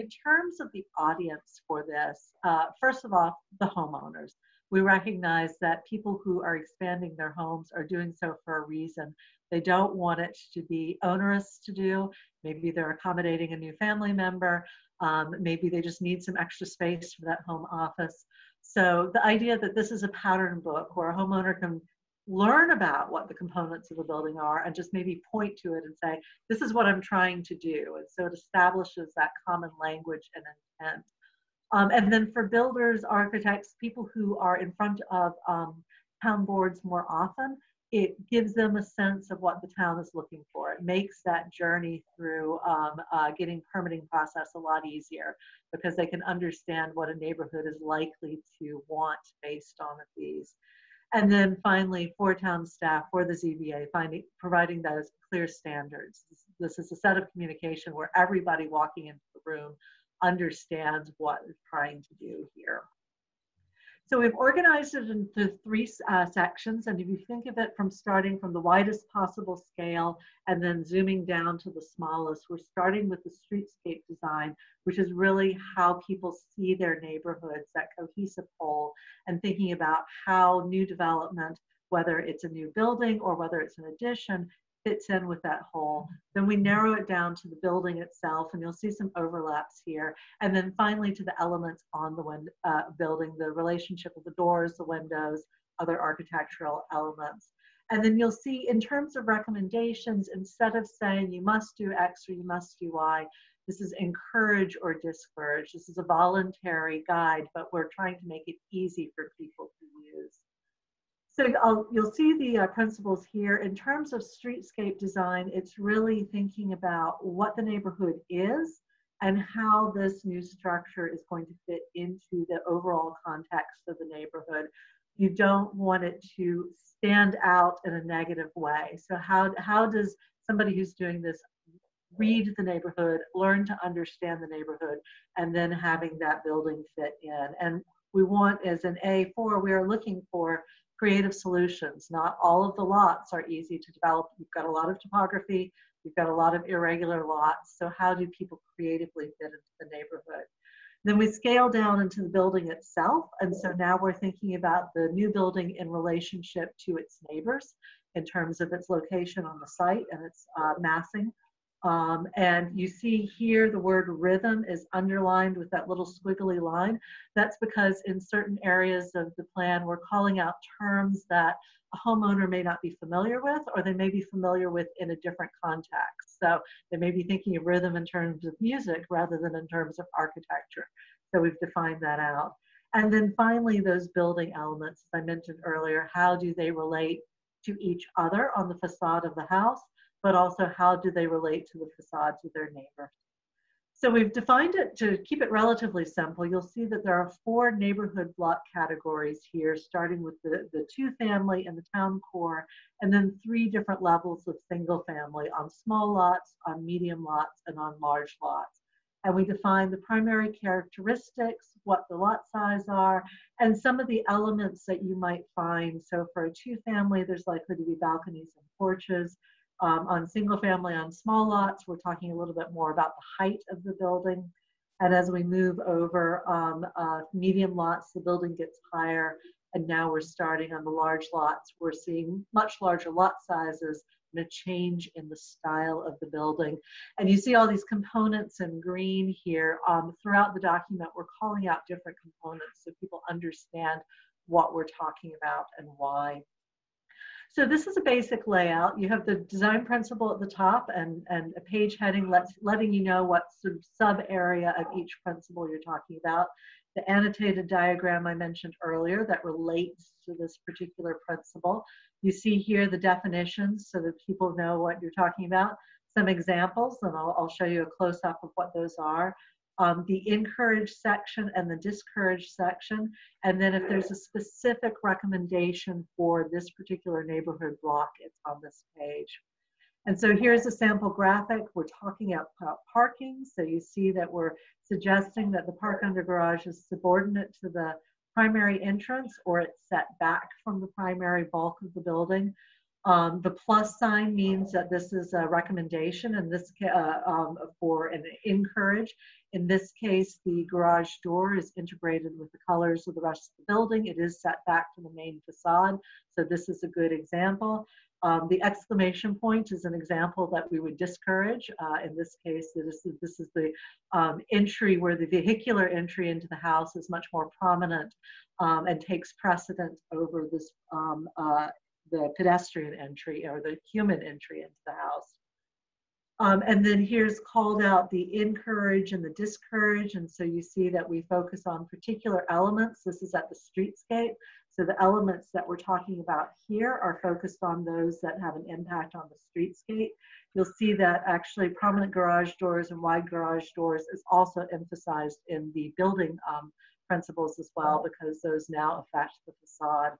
in terms of the audience for this, uh, first of all, the homeowners. we recognize that people who are expanding their homes are doing so for a reason. They don't want it to be onerous to do. Maybe they're accommodating a new family member. Um, maybe they just need some extra space for that home office. So the idea that this is a pattern book where a homeowner can learn about what the components of the building are and just maybe point to it and say, this is what I'm trying to do. And so it establishes that common language and intent. Um, and then for builders, architects, people who are in front of um, town boards more often, it gives them a sense of what the town is looking for. It makes that journey through um, uh, getting permitting process a lot easier because they can understand what a neighborhood is likely to want based on these. And then finally, for town staff, for the Z B A, finding, providing those clear standards. This is a set of communication where everybody walking into the room understands what we're trying to do here. So we've organized it into three uh, sections, and if you think of it from starting from the widest possible scale and then zooming down to the smallest, we're starting with the streetscape design, which is really how people see their neighborhoods, that cohesive whole, and thinking about how new development, whether it's a new building or whether it's an addition, fits in with that whole. Then we narrow it down to the building itself, and you'll see some overlaps here. And then finally to the elements on the wind, uh, building, the relationship of the doors, the windows, other architectural elements. And then you'll see in terms of recommendations, instead of saying you must do X or you must do Y, this is encourage or discourage. This is a voluntary guide, but we're trying to make it easy for people to use. So I'll, you'll see the uh, principles here. In terms of streetscape design, it's really thinking about what the neighborhood is and how this new structure is going to fit into the overall context of the neighborhood. You don't want it to stand out in a negative way. So how, how does somebody who's doing this read the neighborhood, learn to understand the neighborhood, and then having that building fit in? And we want, as an A four, we are looking for creative solutions. Not all of the lots are easy to develop. You've got a lot of topography, you've got a lot of irregular lots, so how do people creatively fit into the neighborhood? Then we scale down into the building itself, and so now we're thinking about the new building in relationship to its neighbors in terms of its location on the site and its uh, massing. Um, and you see here the word rhythm is underlined with that little squiggly line. That's because in certain areas of the plan, we're calling out terms that a homeowner may not be familiar with, or they may be familiar with in a different context. So they may be thinking of rhythm in terms of music rather than in terms of architecture. So we've defined that out. And then finally, those building elements, as I mentioned earlier, how do they relate to each other on the facade of the house? But also how do they relate to the facades of their neighbor? So we've defined it to keep it relatively simple. You'll see that there are four neighborhood block categories here, starting with the, the two family and the town core, and then three different levels of single family on small lots, on medium lots, and on large lots. And we define the primary characteristics, what the lot size are, and some of the elements that you might find. So for a two family, there's likely to be balconies and porches. Um, on single family, on small lots, we're talking a little bit more about the height of the building. And as we move over um, uh, medium lots, the building gets higher. And now we're starting on the large lots. We're seeing much larger lot sizes and a change in the style of the building. And you see all these components in green here. Um, throughout the document, we're calling out different components so people understand what we're talking about and why. So this is a basic layout. You have the design principle at the top and, and a page heading let's, letting you know what sort of sub-area of each principle you're talking about. The annotated diagram I mentioned earlier that relates to this particular principle. You see here the definitions so that people know what you're talking about. Some examples, and I'll, I'll show you a close-up of what those are. Um, the encourage section and the discourage section, and then if there's a specific recommendation for this particular neighborhood block, it's on this page. And so here's a sample graphic. We're talking about parking, so you see that we're suggesting that the park under garage is subordinate to the primary entrance, or it's set back from the primary bulk of the building. Um, the plus sign means that this is a recommendation, and this uh, um, for an encourage. In this case, the garage door is integrated with the colors of the rest of the building. It is set back to the main facade, so this is a good example. Um, the exclamation point is an example that we would discourage. Uh, in this case, this is, this is the um, entry where the vehicular entry into the house is much more prominent um, and takes precedent over this um, uh, the pedestrian entry or the human entry into the house. Um, and then here's called out the encourage and the discourage. And so you see that we focus on particular elements. This is at the streetscape. So the elements that we're talking about here are focused on those that have an impact on the streetscape. You'll see that actually prominent garage doors and wide garage doors is also emphasized in the building um, principles as well, because those now affect the facade.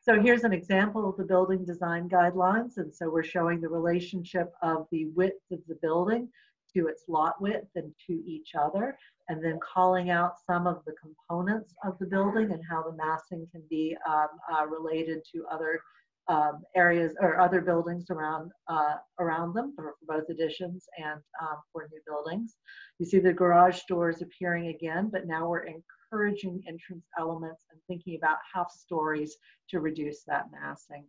So here's an example of the building design guidelines. And so we're showing the relationship of the width of the building to its lot width and to each other, and then calling out some of the components of the building and how the massing can be um, uh, related to other um, areas or other buildings around, uh, around them for both additions and um, for new buildings. You see the garage doors appearing again, but now we're in encouraging entrance elements and thinking about half stories to reduce that massing.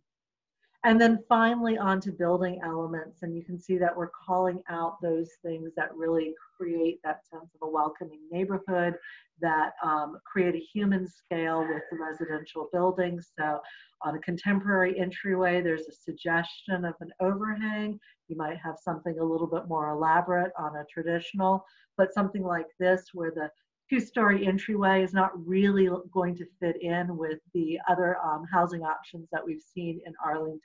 And then finally onto building elements, and you can see that we're calling out those things that really create that sense of a welcoming neighborhood, that um, create a human scale with the residential buildings. So on a contemporary entryway, there's a suggestion of an overhang. You might have something a little bit more elaborate on a traditional, but something like this where the two-story entryway is not really going to fit in with the other um, housing options that we've seen in Arlington.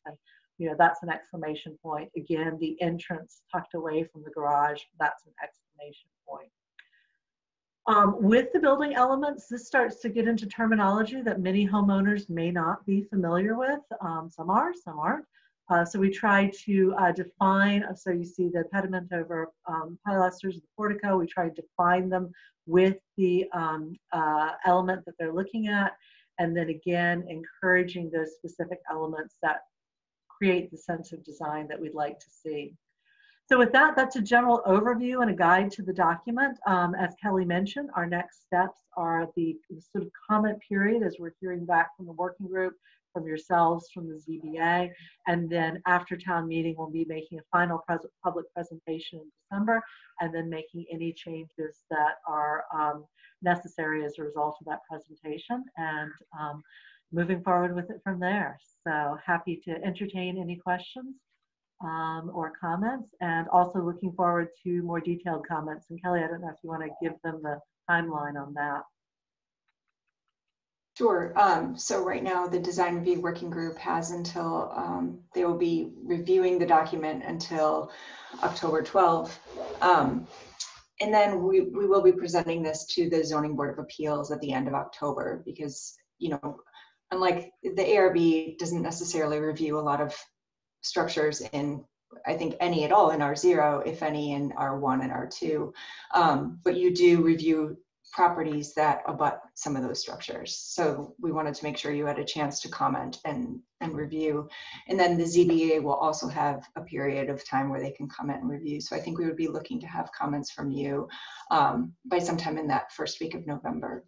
You know, that's an exclamation point. Again, the entrance tucked away from the garage, that's an exclamation point. Um, with the building elements, this starts to get into terminology that many homeowners may not be familiar with. Um, some are, some aren't. Uh, so we try to uh, define, so you see the pediment over um, pilasters of the portico, we try to define them with the um, uh, element that they're looking at, and then again, encouraging those specific elements that create the sense of design that we'd like to see. So with that, that's a general overview and a guide to the document. Um, as Kelly mentioned, our next steps are the sort of comment period as we're hearing back from the working group, from yourselves, from the Z B A, and then after town meeting, we'll be making a final pres public presentation in December, and then making any changes that are um, necessary as a result of that presentation, and um, moving forward with it from there. So happy to entertain any questions um, or comments, and also looking forward to more detailed comments. And Kelly, I don't know if you want to give them the timeline on that. Sure. Um, so right now, the design review working group has until um, they will be reviewing the document until October twelfth. Um, and then we, we will be presenting this to the Zoning Board of Appeals at the end of October, because, you know, unlike the A R B doesn't necessarily review a lot of structures in, I think, any at all in R zero, if any in R one and R two, um, but you do review properties that abut some of those structures. So we wanted to make sure you had a chance to comment and, and review. And then the Z B A will also have a period of time where they can comment and review. So I think we would be looking to have comments from you um, by sometime in that first week of November.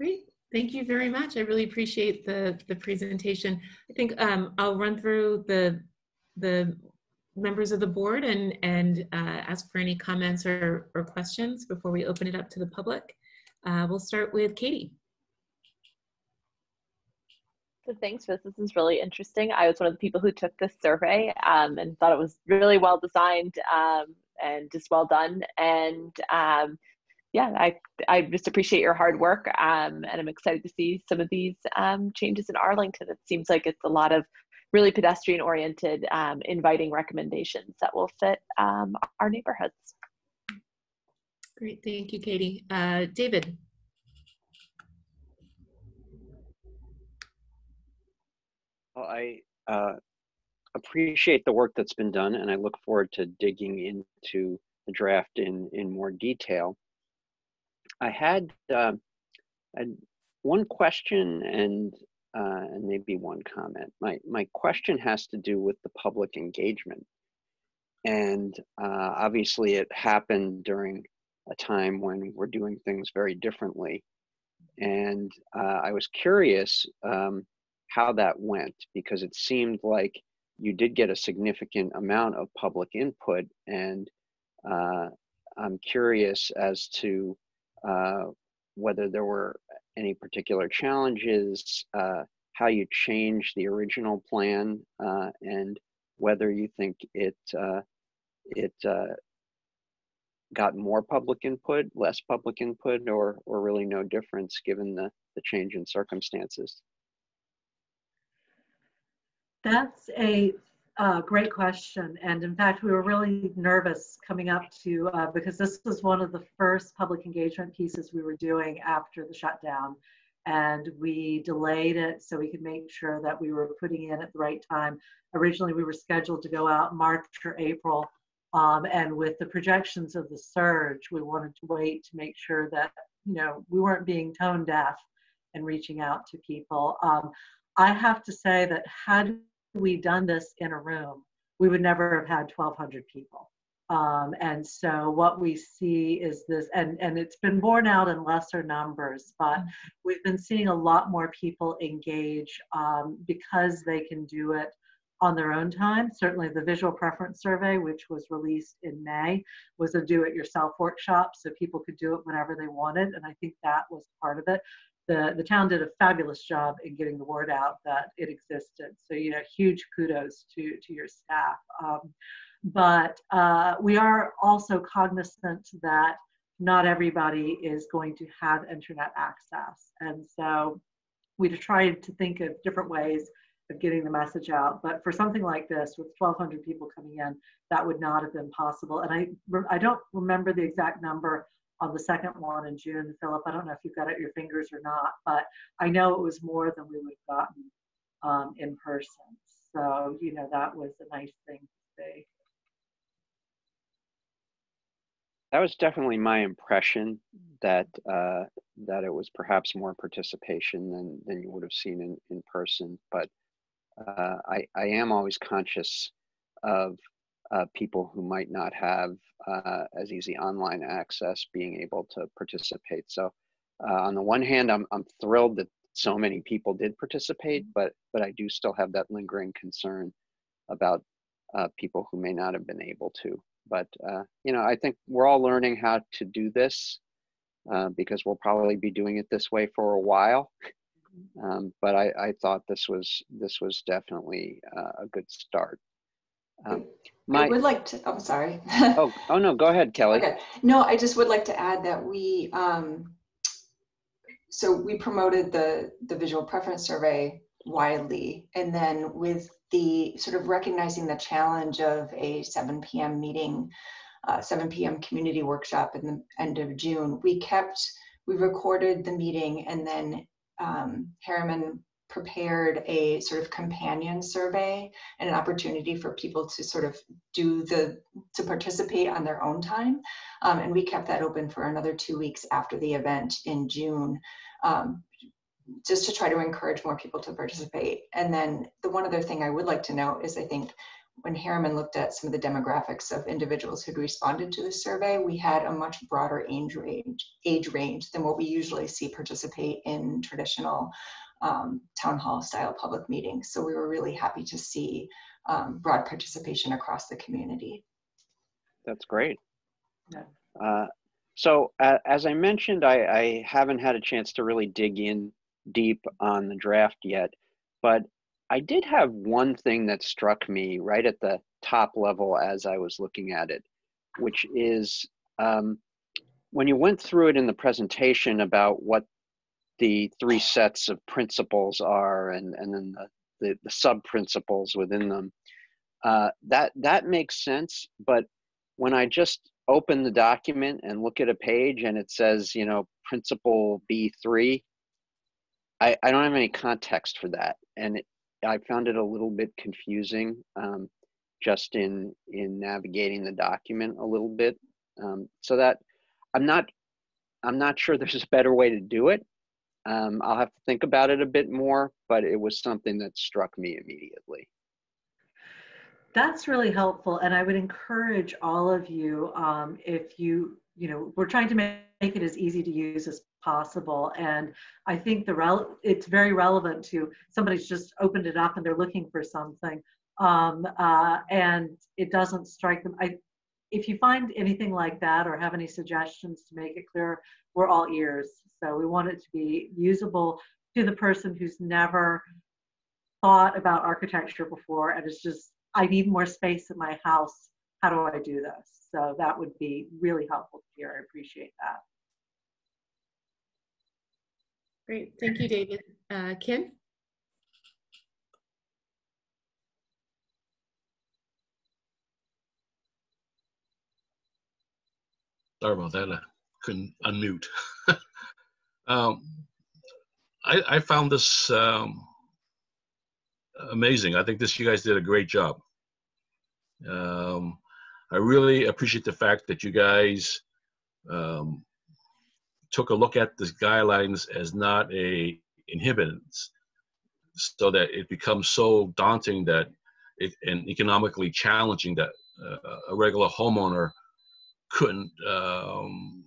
Great, thank you very much. I really appreciate the, the presentation. I think um, I'll run through the, the members of the board and, and uh, ask for any comments or, or questions before we open it up to the public. Uh, we'll start with Katie. So thanks for this. This is really interesting. I was one of the people who took this survey um, and thought it was really well designed um, and just well done. And um, yeah, I, I just appreciate your hard work um, and I'm excited to see some of these um, changes in Arlington. It seems like it's a lot of really pedestrian-oriented, um, inviting recommendations that will fit um, our neighborhoods. Great, thank you, Katie. Uh, David. Well, I uh, appreciate the work that's been done, and I look forward to digging into the draft in, in more detail. I had uh, I one question and uh, and maybe one comment. My my question has to do with the public engagement, and uh, obviously it happened during a time when we're doing things very differently, and uh, I was curious um, how that went, because it seemed like you did get a significant amount of public input, and uh, I'm curious as to uh, whether there were any particular challenges, uh, how you changed the original plan, uh, and whether you think it uh, it uh, got more public input, less public input, or or really no difference given the, the change in circumstances. That's a uh, great question. And in fact, we were really nervous coming up to, uh, because this was one of the first public engagement pieces we were doing after the shutdown. And we delayed it so we could make sure that we were putting in at the right time. Originally, we were scheduled to go out March or April. Um, and with the projections of the surge, we wanted to wait to make sure that, you know, we weren't being tone deaf and reaching out to people. Um, I have to say that had we done this in a room, we would never have had twelve hundred people. Um, and so what we see is this, and, and it's been borne out in lesser numbers, but we've been seeing a lot more people engage um, because they can do it on their own time. Certainly the visual preference survey, which was released in May, was a do-it-yourself workshop, so people could do it whenever they wanted, and I think that was part of it. The, the town did a fabulous job in getting the word out that it existed. So, you know, huge kudos to, to your staff. Um, but uh, we are also cognizant that not everybody is going to have internet access. And so we tried to think of different ways of getting the message out. But for something like this, with twelve hundred people coming in, that would not have been possible. And I, I don't remember the exact number on the second one in June, Philip, I don't know if you've got it at your fingers or not, but I know it was more than we would have gotten um, in person. So, you know, that was a nice thing to see. That was definitely my impression, that uh, that it was perhaps more participation than, than you would have seen in, in person. But uh, I, I am always conscious of Uh, people who might not have uh, as easy online access being able to participate. So uh, on the one hand, I'm, I'm thrilled that so many people did participate, but, but I do still have that lingering concern about uh, people who may not have been able to. But, uh, you know, I think we're all learning how to do this uh, because we'll probably be doing it this way for a while. Um, but I, I thought this was, this was definitely uh, a good start. Um, My, I would like to, oh, sorry. oh, oh, no, go ahead, Kelly. Okay. No, I just would like to add that we, um, so we promoted the, the visual preference survey widely. And then with the sort of recognizing the challenge of a seven p m meeting, uh, seven p m community workshop in the end of June, we kept, we recorded the meeting, and then um, Harriman prepared a sort of companion survey and an opportunity for people to sort of do the, to participate on their own time. Um, and we kept that open for another two weeks after the event in June, um, just to try to encourage more people to participate. And then the one other thing I would like to note is, I think when Harriman looked at some of the demographics of individuals who'd responded to the survey, we had a much broader age range, age range than what we usually see participate in traditional Um, town hall style public meetings. So we were really happy to see um, broad participation across the community. That's great. Yeah. Uh, so uh, as I mentioned, I, I haven't had a chance to really dig in deep on the draft yet, but I did have one thing that struck me right at the top level as I was looking at it, which is um, when you went through it in the presentation about what the three sets of principles are, and, and then the, the, the sub-principles within them. Uh, that, that makes sense, but when I just open the document and look at a page and it says, you know, principle B three, I, I don't have any context for that. And it, I found it a little bit confusing um, just in, in navigating the document a little bit. Um, so that I'm not, I'm not sure there's a better way to do it. Um, I'll have to think about it a bit more, but it was something that struck me immediately. That's really helpful, and I would encourage all of you, um, if you, you know, we're trying to make it as easy to use as possible, and I think the rel it's very relevant to somebody's just opened it up and they're looking for something, um, uh, and it doesn't strike them. I, if you find anything like that or have any suggestions to make it clearer, we're all ears. So we want it to be usable to the person who's never thought about architecture before and is just, I need more space in my house. How do I do this? So that would be really helpful to hear. I appreciate that. Great. Thank you, David. Uh, Kim? Sorry about that. I couldn't unmute. um, I, I found this um, amazing. I think this, you guys did a great job. Um, I really appreciate the fact that you guys um, took a look at the guidelines as not a inhibitants, so that it becomes so daunting that it, and economically challenging that uh, a regular homeowner couldn't um,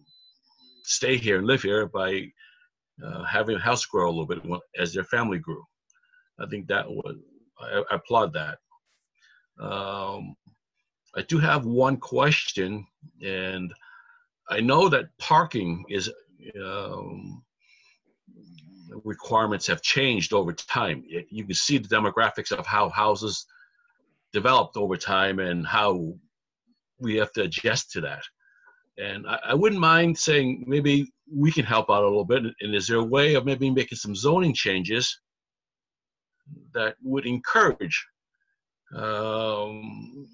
stay here and live here by uh, having a house grow a little bit as their family grew. I think that would, I, I applaud that. Um, I do have one question, and I know that parking is, um, requirements have changed over time. It, you can see the demographics of how houses developed over time and how we have to adjust to that. And I, I wouldn't mind saying maybe we can help out a little bit. And is there a way of maybe making some zoning changes that would encourage um,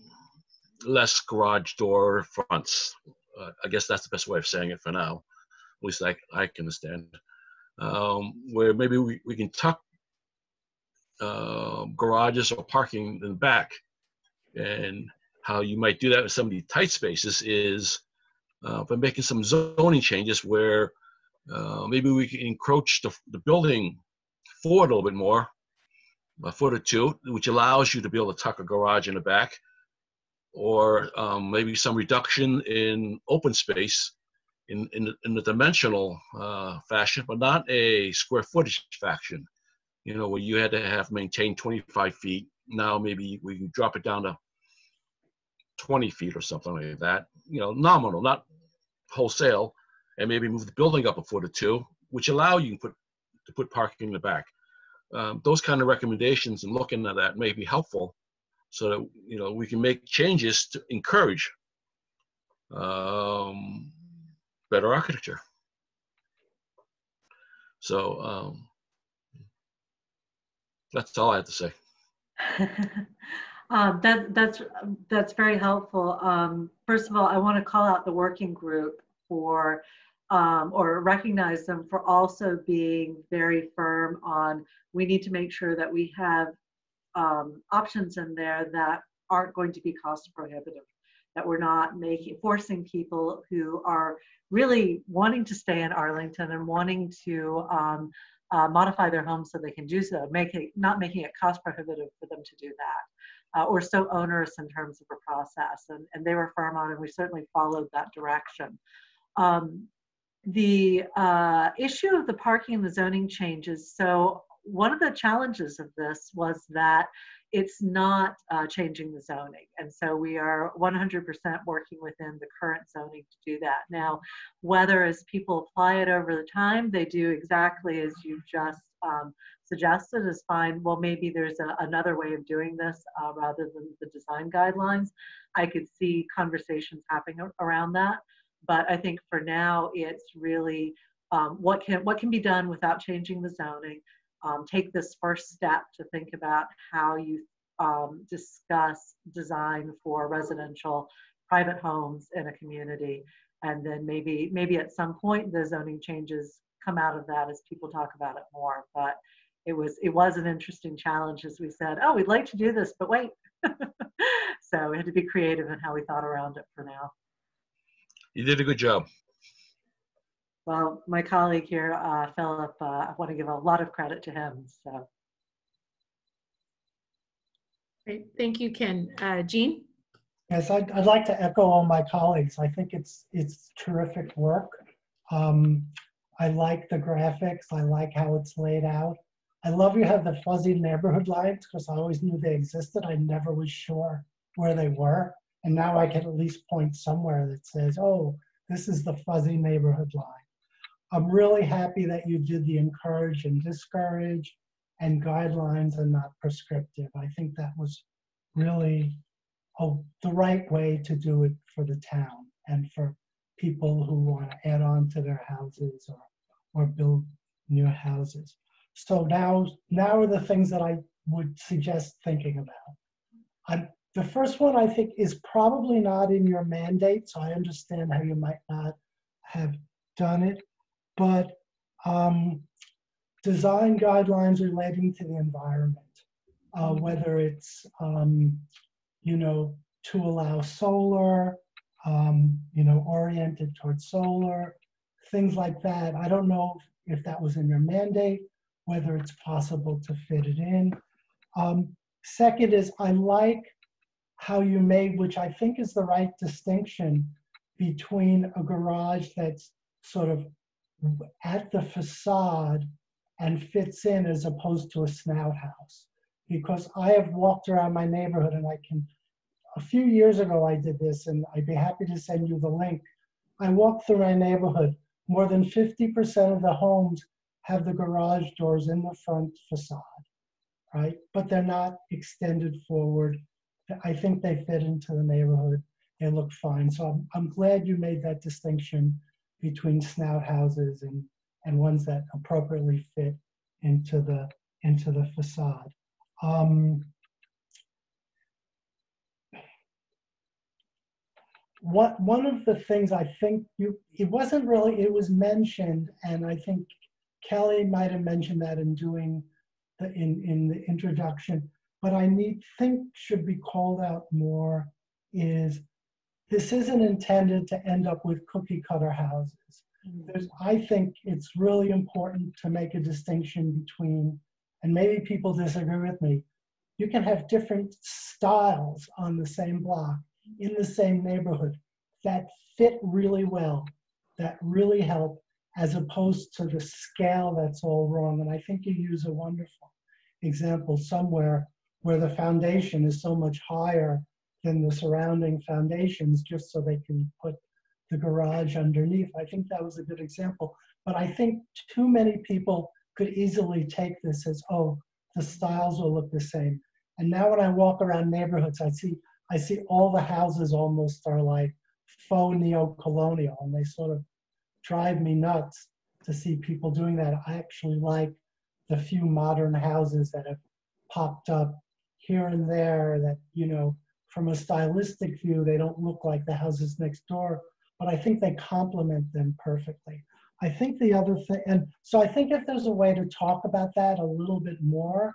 less garage door fronts? Uh, I guess that's the best way of saying it for now, at least I, I can understand. Um, where maybe we, we can tuck uh, garages or parking in the back. And how you might do that with some of these tight spaces is uh, by making some zoning changes where uh, maybe we can encroach the, the building forward a little bit more, a foot or two, which allows you to be able to tuck a garage in the back, or um, maybe some reduction in open space in, in, in the dimensional uh, fashion, but not a square footage fashion. You know, where you had to have maintained twenty-five feet. Now maybe we can drop it down to twenty feet or something like that. You know, nominal, not wholesale, and maybe move the building up a foot or two, which allow you to put, to put parking in the back. Um, those kind of recommendations and looking at that may be helpful, so that, you know, we can make changes to encourage um, better architecture. So um, that's all I have to say. um, that, that's, that's very helpful. Um, first of all, I want to call out the working group for, Um, or recognize them for also being very firm on, we need to make sure that we have um, options in there that aren't going to be cost prohibitive, that we're not making, forcing people who are really wanting to stay in Arlington and wanting to um, uh, modify their home so they can do so, make it, not making it cost prohibitive for them to do that, uh, or so onerous in terms of a process. And, and they were firm on, and we certainly followed that direction. Um, The uh, issue of the parking and the zoning changes. So one of the challenges of this was that it's not uh, changing the zoning. And so we are one hundred percent working within the current zoning to do that. Now, whether as people apply it over the time, they do exactly as you just um, suggested is fine. Well, maybe there's a, another way of doing this uh, rather than the design guidelines. I could see conversations happening around that. But I think for now, it's really um, what can what can be done without changing the zoning. Um, take this first step to think about how you um, discuss design for residential private homes in a community, and then maybe maybe at some point the zoning changes come out of that as people talk about it more. But it was it was an interesting challenge as we said, oh, we'd like to do this, but wait. So we had to be creative in how we thought around it for now. You did a good job. Well, my colleague here, uh, Philip, uh, I want to give a lot of credit to him. So. Great. Thank you, Ken. Uh, Jean? Yes, I'd, I'd like to echo all my colleagues. I think it's, it's terrific work. Um, I like the graphics. I like how it's laid out. I love you have the fuzzy neighborhood lines because I always knew they existed. I never was sure where they were. And now I can at least point somewhere that says, oh, this is the fuzzy neighborhood line. I'm really happy that you did the encourage and discourage and guidelines and not prescriptive. I think that was really a, the right way to do it for the town and for people who want to add on to their houses or, or build new houses. So now, now are the things that I would suggest thinking about. I'm, the first one I think is probably not in your mandate, so I understand how you might not have done it, but um, design guidelines relating to the environment, uh, whether it's, um, you know, to allow solar, um, you know, oriented towards solar, things like that. I don't know if that was in your mandate, whether it's possible to fit it in. Um, second is I like how you made, which I think is the right distinction between a garage that's sort of at the facade and fits in as opposed to a snout house. Because I have walked around my neighborhood and I can, a few years ago I did this and I'd be happy to send you the link. I walked through my neighborhood, more than fifty percent of the homes have the garage doors in the front facade, right? But they're not extended forward. I think they fit into the neighborhood. They look fine. So I'm, I'm glad you made that distinction between snout houses and and ones that appropriately fit into the, into the facade. Um, what, one of the things I think you, it wasn't really, it was mentioned, and I think Kelly might have mentioned that in doing, the, in, in the introduction, but I need, think should be called out more is, this isn't intended to end up with cookie cutter houses. There's, I think it's really important to make a distinction between, and maybe people disagree with me, you can have different styles on the same block, in the same neighborhood, that fit really well, that really help, as opposed to the scale that's all wrong. And I think you use a wonderful example somewhere where the foundation is so much higher than the surrounding foundations just so they can put the garage underneath. I think that was a good example, but I think too many people could easily take this as, oh, the styles will look the same. And now when I walk around neighborhoods, I see, I see all the houses almost are like faux neo-colonial, and they sort of drive me nuts to see people doing that. I actually like the few modern houses that have popped up here and there that, you know, from a stylistic view, they don't look like the houses next door, but I think they complement them perfectly. I think the other thing, and so I think if there's a way to talk about that a little bit more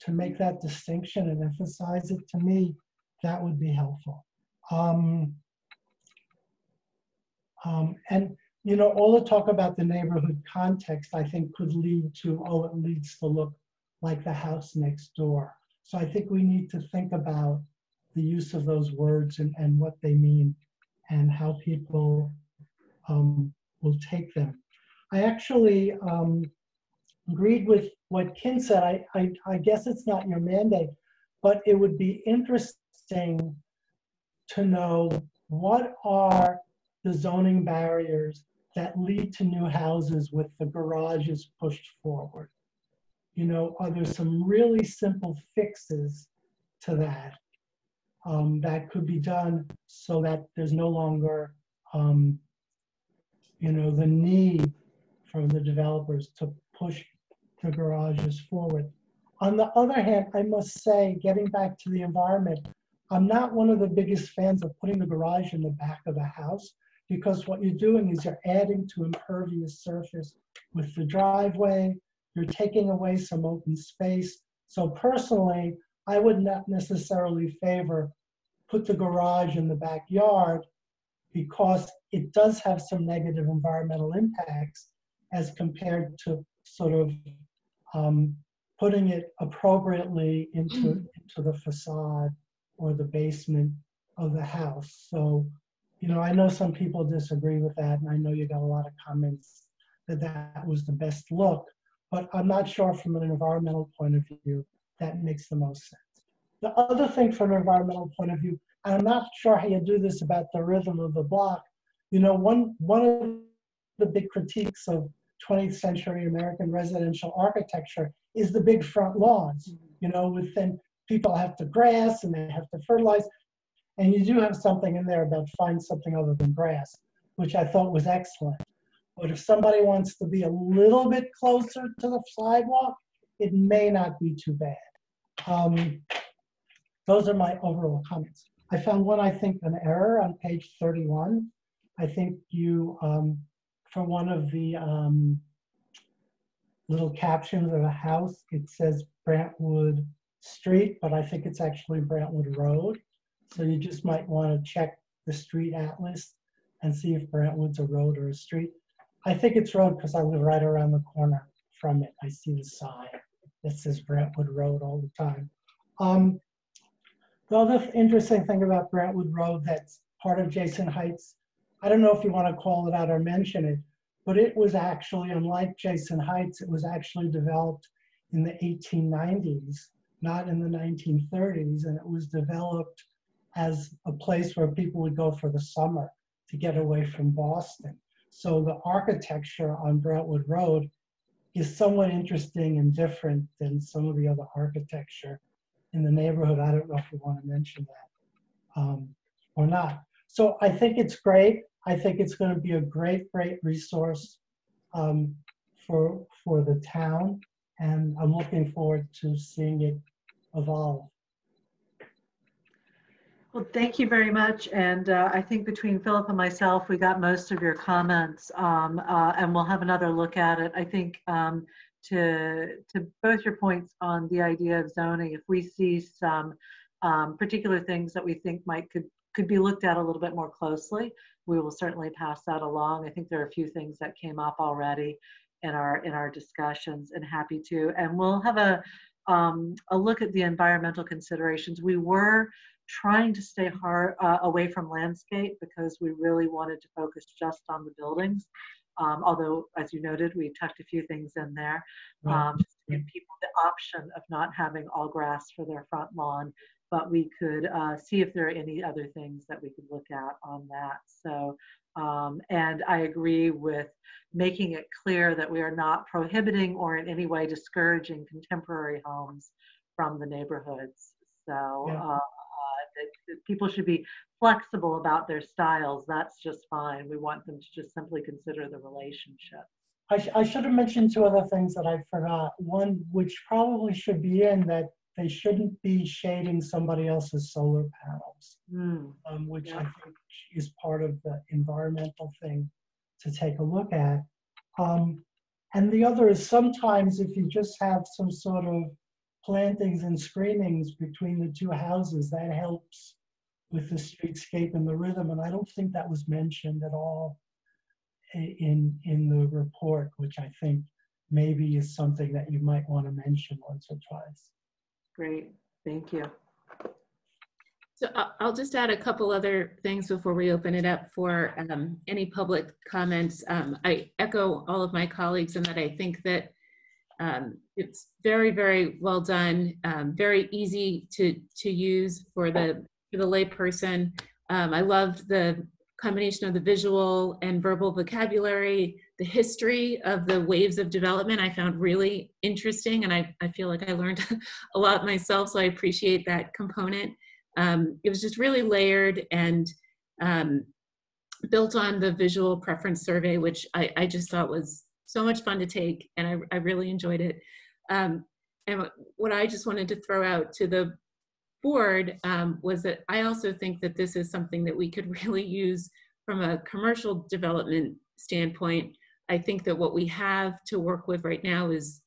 to make that distinction and emphasize it, to me, that would be helpful. Um, um, and, you know, all the talk about the neighborhood context, I think could lead to, oh, it leads to look like the house next door. So I think we need to think about the use of those words and, and what they mean and how people um, will take them. I actually um, agreed with what Ken said. I, I, I guess it's not your mandate, but it would be interesting to know what are the zoning barriers that lead to new houses with the garages pushed forward. You know, are there some really simple fixes to that? Um, that could be done so that there's no longer, um, you know, the need from the developers to push the garages forward. On the other hand, I must say, getting back to the environment, I'm not one of the biggest fans of putting the garage in the back of the house, because what you're doing is you're adding to impervious surface with the driveway, you're taking away some open space. So personally, I would not necessarily favor put the garage in the backyard, because it does have some negative environmental impacts as compared to sort of um, putting it appropriately into, into the facade or the basement of the house. So, you know, I know some people disagree with that, and I know you got a lot of comments that that was the best look, but I'm not sure from an environmental point of view that makes the most sense. The other thing from an environmental point of view, and I'm not sure how you do this about the rhythm of the block, you know, one, one of the big critiques of twentieth century American residential architecture is the big front lawns, you know, with then people have to grass and they have to fertilize, and you do have something in there about find something other than grass, which I thought was excellent. But if somebody wants to be a little bit closer to the sidewalk, it may not be too bad. Um, those are my overall comments. I found one, I think, an error on page thirty-one. I think you, um, for one of the um, little captions of a house, it says Brantwood Street, but I think it's actually Brantwood Road. So you just might want to check the street atlas and see if Brantwood's a road or a street. I think it's road because I live right around the corner from it. I see the sign that says Brantwood Road all the time. Um, the other interesting thing about Brantwood Road that's part of Jason Heights, I don't know if you want to call it out or mention it, but it was actually, unlike Jason Heights, it was actually developed in the eighteen nineties, not in the nineteen thirties, and it was developed as a place where people would go for the summer to get away from Boston. So the architecture on Brantwood Road is somewhat interesting and different than some of the other architecture in the neighborhood. I don't know if you want to mention that um, or not. So I think it's great. I think it's going to be a great, great resource um, for, for the town, and I'm looking forward to seeing it evolve. Well, thank you very much. And uh, I think between Philip and myself, we got most of your comments, um, uh, and we'll have another look at it. I think um, to, to both your points on the idea of zoning, if we see some um, particular things that we think might could, could be looked at a little bit more closely, we will certainly pass that along. I think there are a few things that came up already in our, in our discussions, and happy to. And we'll have a, um, a look at the environmental considerations. We were trying to stay hard, uh, away from landscape because we really wanted to focus just on the buildings. Um, although, as you noted, we tucked a few things in there um, to give people the option of not having all grass for their front lawn, but we could uh, see if there are any other things that we could look at on that. So, um, and I agree with making it clear that we are not prohibiting or in any way discouraging contemporary homes from the neighborhoods. So, yeah. uh, That people should be flexible about their styles. That's just fine. We want them to just simply consider the relationship. I, sh I should have mentioned two other things that I forgot. One, which probably should be in, that they shouldn't be shading somebody else's solar panels, mm. um, which yeah. I think is part of the environmental thing to take a look at. Um, and the other is, sometimes if you just have some sort of plantings and screenings between the two houses, that helps with the streetscape and the rhythm. And I don't think that was mentioned at all in, in the report, which I think maybe is something that you might want to mention once or twice. Great, thank you. So I'll just add a couple other things before we open it up for um, any public comments. Um, I echo all of my colleagues in that I think that Um, it's very, very well done, um, very easy to, to use for the, for the layperson. Um, I loved the combination of the visual and verbal vocabulary. The history of the waves of development I found really interesting, and I, I feel like I learned a lot myself, so I appreciate that component. Um, it was just really layered and um, built on the visual preference survey, which I, I just thought was so much fun to take, and I, I really enjoyed it. Um, and what I just wanted to throw out to the board um, was that I also think that this is something that we could really use from a commercial development standpoint. I think that what we have to work with right now is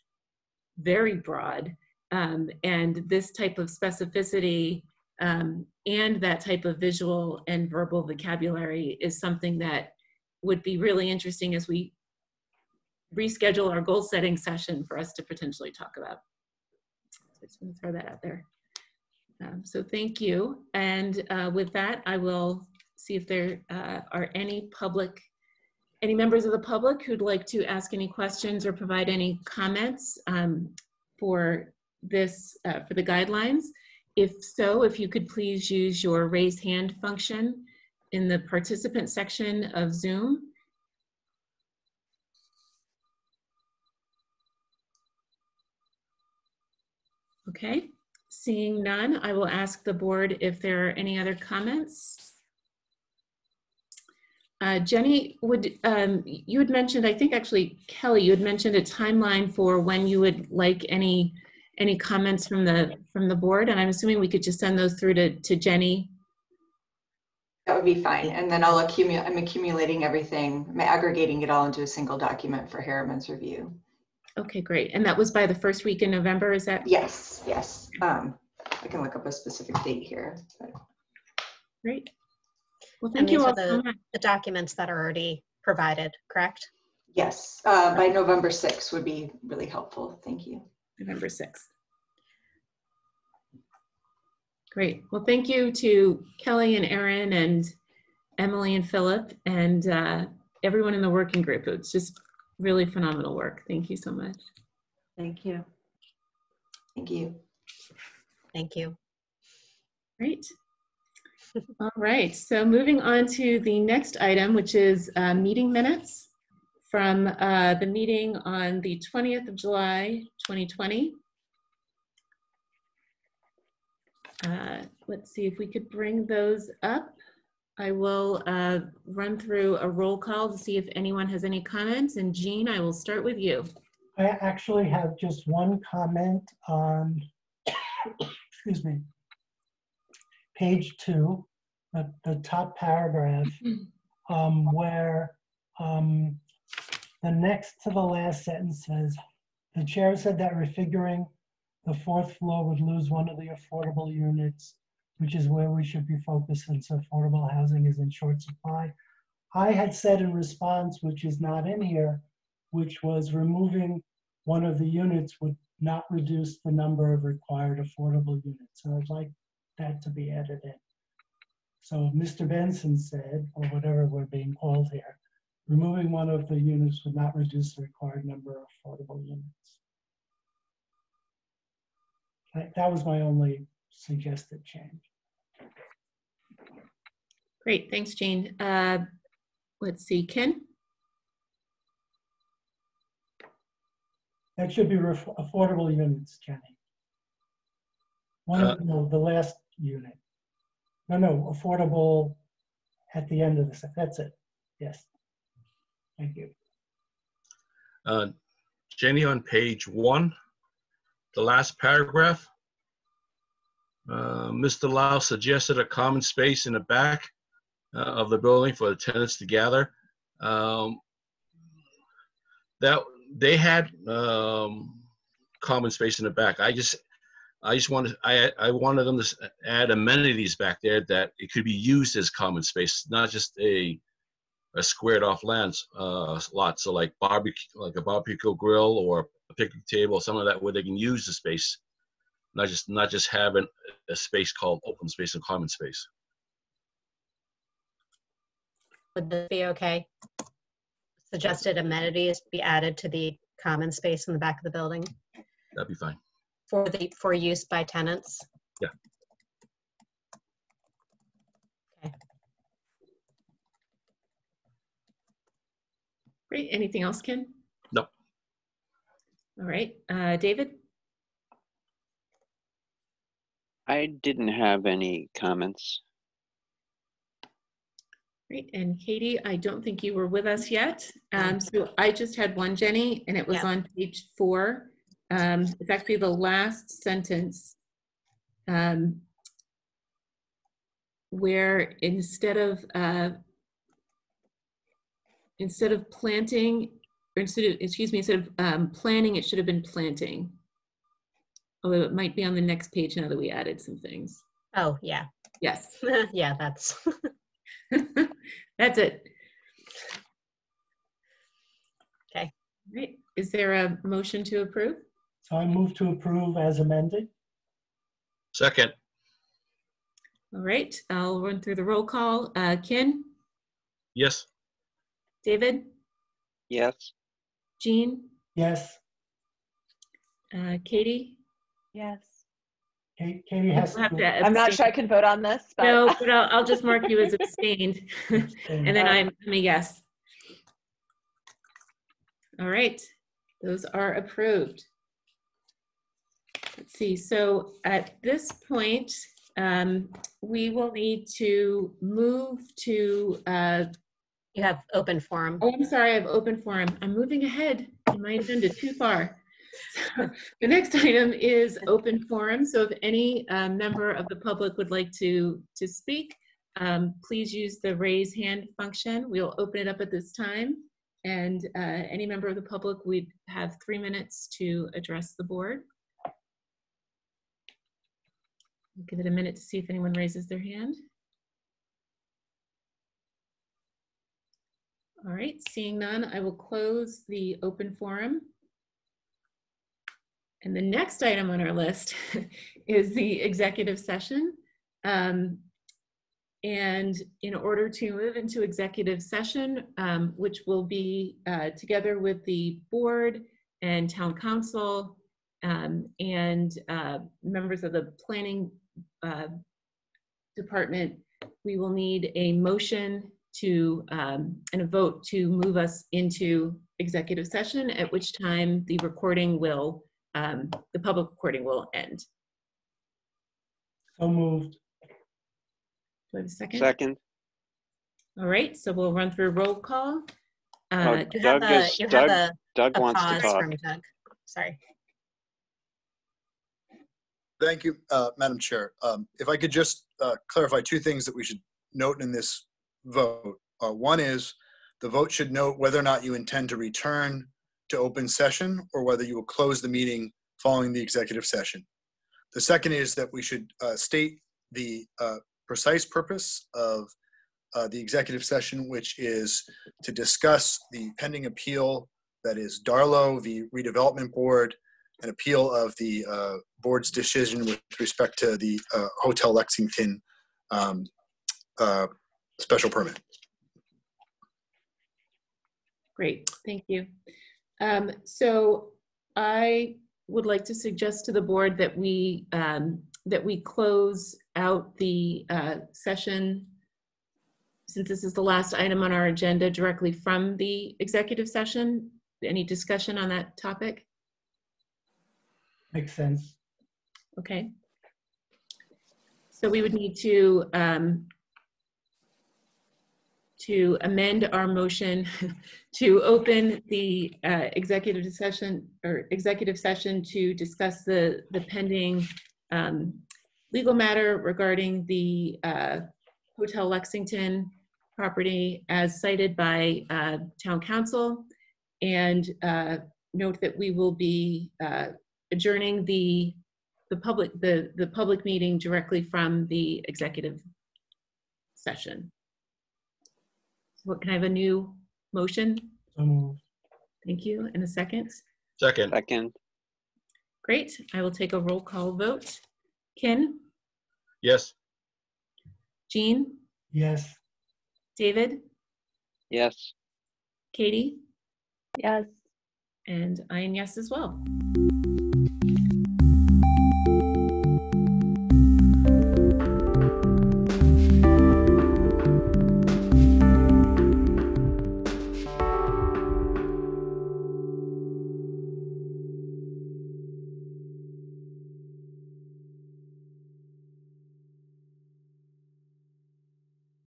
very broad, um, and this type of specificity Um, and that type of visual and verbal vocabulary is something that would be really interesting as we reschedule our goal setting session for us to potentially talk about. So I just want to throw that out there. Um, so thank you. And uh, with that, I will see if there uh, are any public, any members of the public who'd like to ask any questions or provide any comments um, for this, uh, for the guidelines. If so, if you could please use your raise hand function in the participant section of Zoom. Okay, seeing none, I will ask the board if there are any other comments. Uh, Jenny, would um, you had mentioned, I think actually Kelly, you had mentioned a timeline for when you would like any any comments from the from the board, and I'm assuming we could just send those through to, to Jenny. That would be fine, and then I'll accumulate, I'm accumulating everything, I'm aggregating it all into a single document for Harriman's review. Okay, great, and that was by the first week in November, is that? Yes, yes, um, I can look up a specific date here. But. Great, well thank you all the, the documents that are already provided, correct? Yes, uh, by November sixth would be really helpful, thank you. November sixth. Great. Well, thank you to Kelly and Erin and Emily and Philip and uh, everyone in the working group. It's just really phenomenal work. Thank you so much. Thank you. Thank you. Thank you. Great. All right. So moving on to the next item, which is uh, meeting minutes from uh, the meeting on the twentieth of July, twenty twenty. Uh, let's see if we could bring those up. I will uh, run through a roll call to see if anyone has any comments. And Jean, I will start with you. I actually have just one comment on, excuse me, page two, the, the top paragraph, um, where um, the next to the last sentence says, the chair said that refiguring the fourth floor would lose one of the affordable units, which is where we should be focused since affordable housing is in short supply. I had said in response, which is not in here, which was removing one of the units would not reduce the number of required affordable units. So I'd like that to be added in. So Mister Benson said, or whatever we're being called here, removing one of the units would not reduce the required number of affordable units. That, that was my only suggested change. Great, thanks, Jean. Uh, let's see, Ken? That should be affordable units, Jenny. One uh, of no, the last unit. No, no, affordable at the end of the set. That's it, yes. Thank you. Uh, Jenny, on page one, the last paragraph, uh, Mister Lau suggested a common space in the back uh, of the building for the tenants to gather. Um, that they had um, common space in the back. I just, I just wanted, I, I wanted them to add amenities back there that it could be used as common space, not just a a squared off lands uh, lot, so like barbecue, like a barbecue grill or a picnic table, some of that where they can use the space, not just not just having a space called open space and common space. Would that be okay? Suggested amenities be added to the common space in the back of the building. That'd be fine. For the for use by tenants. Yeah. Great. Anything else, Ken? No. All right. Uh, David? I didn't have any comments. Great. And Katie, I don't think you were with us yet. Um, so I just had one, Jenny, and it was yeah. on page four. Um, it's actually the last sentence um, where instead of uh, Instead of planting, or instead of, excuse me, instead of um, planning, it should have been planting. Although it might be on the next page now that we added some things. Oh, yeah. Yes. Yeah, that's. That's it. Okay. Great. Is there a motion to approve? So I move to approve as amended. Second. All right, I'll run through the roll call. Uh, Ken? Yes. David? Yes. Jean? Yes. Uh, Katie? Yes. Katie, Katie has to to I'm not sure I can vote on this. But. No, but I'll, I'll just mark you as abstained. And then I'm, I'm a yes. All right, those are approved. Let's see, so at this point, um, we will need to move to... Uh, you have open forum. Oh, I'm sorry, I have open forum. I'm moving ahead in my agenda too far. So the next item is open forum. So if any uh, member of the public would like to, to speak, um, please use the raise hand function. We'll open it up at this time. And uh, any member of the public, we have three minutes to address the board. We'll give it a minute to see if anyone raises their hand. All right, seeing none, I will close the open forum. And the next item on our list is the executive session. Um, and in order to move into executive session, um, which will be uh, together with the board and town council um, and uh, members of the planning uh, department, we will need a motion to um, and a vote to move us into executive session, at which time the recording will Um, the public recording will end. So moved. Do I have a second? Second. All right, so we'll run through roll call. Uh, oh, Doug a, is, Doug, a, Doug a wants to talk. Doug. Sorry. Thank you, uh, Madam Chair. Um, if I could just uh, clarify two things that we should note in this vote. Uh, one is the vote should note whether or not you intend to return to open session or whether you will close the meeting following the executive session. The second is that we should uh, state the uh, precise purpose of uh, the executive session, which is to discuss the pending appeal that is Darlow, the redevelopment board, an appeal of the uh, board's decision with respect to the uh, Hotel Lexington um, uh, special permit. Great, thank you. Um, so I would like to suggest to the board that we um, that we close out the uh, session, since this is the last item on our agenda, directly from the executive session. Any discussion on that topic? Makes sense. Okay. So we would need to um, to amend our motion to open the uh, executive session or executive session to discuss the, the pending um, legal matter regarding the uh, Hotel Lexington property as cited by uh, Town Council. And uh, note that we will be uh, adjourning the, the, public, the, the public meeting directly from the executive session. What, can I have a new motion? So moved. Thank you. And a second? Second. Second. Great. I will take a roll call vote. Ken? Yes. Jean? Yes. David? Yes. Katie? Yes. And I am yes as well.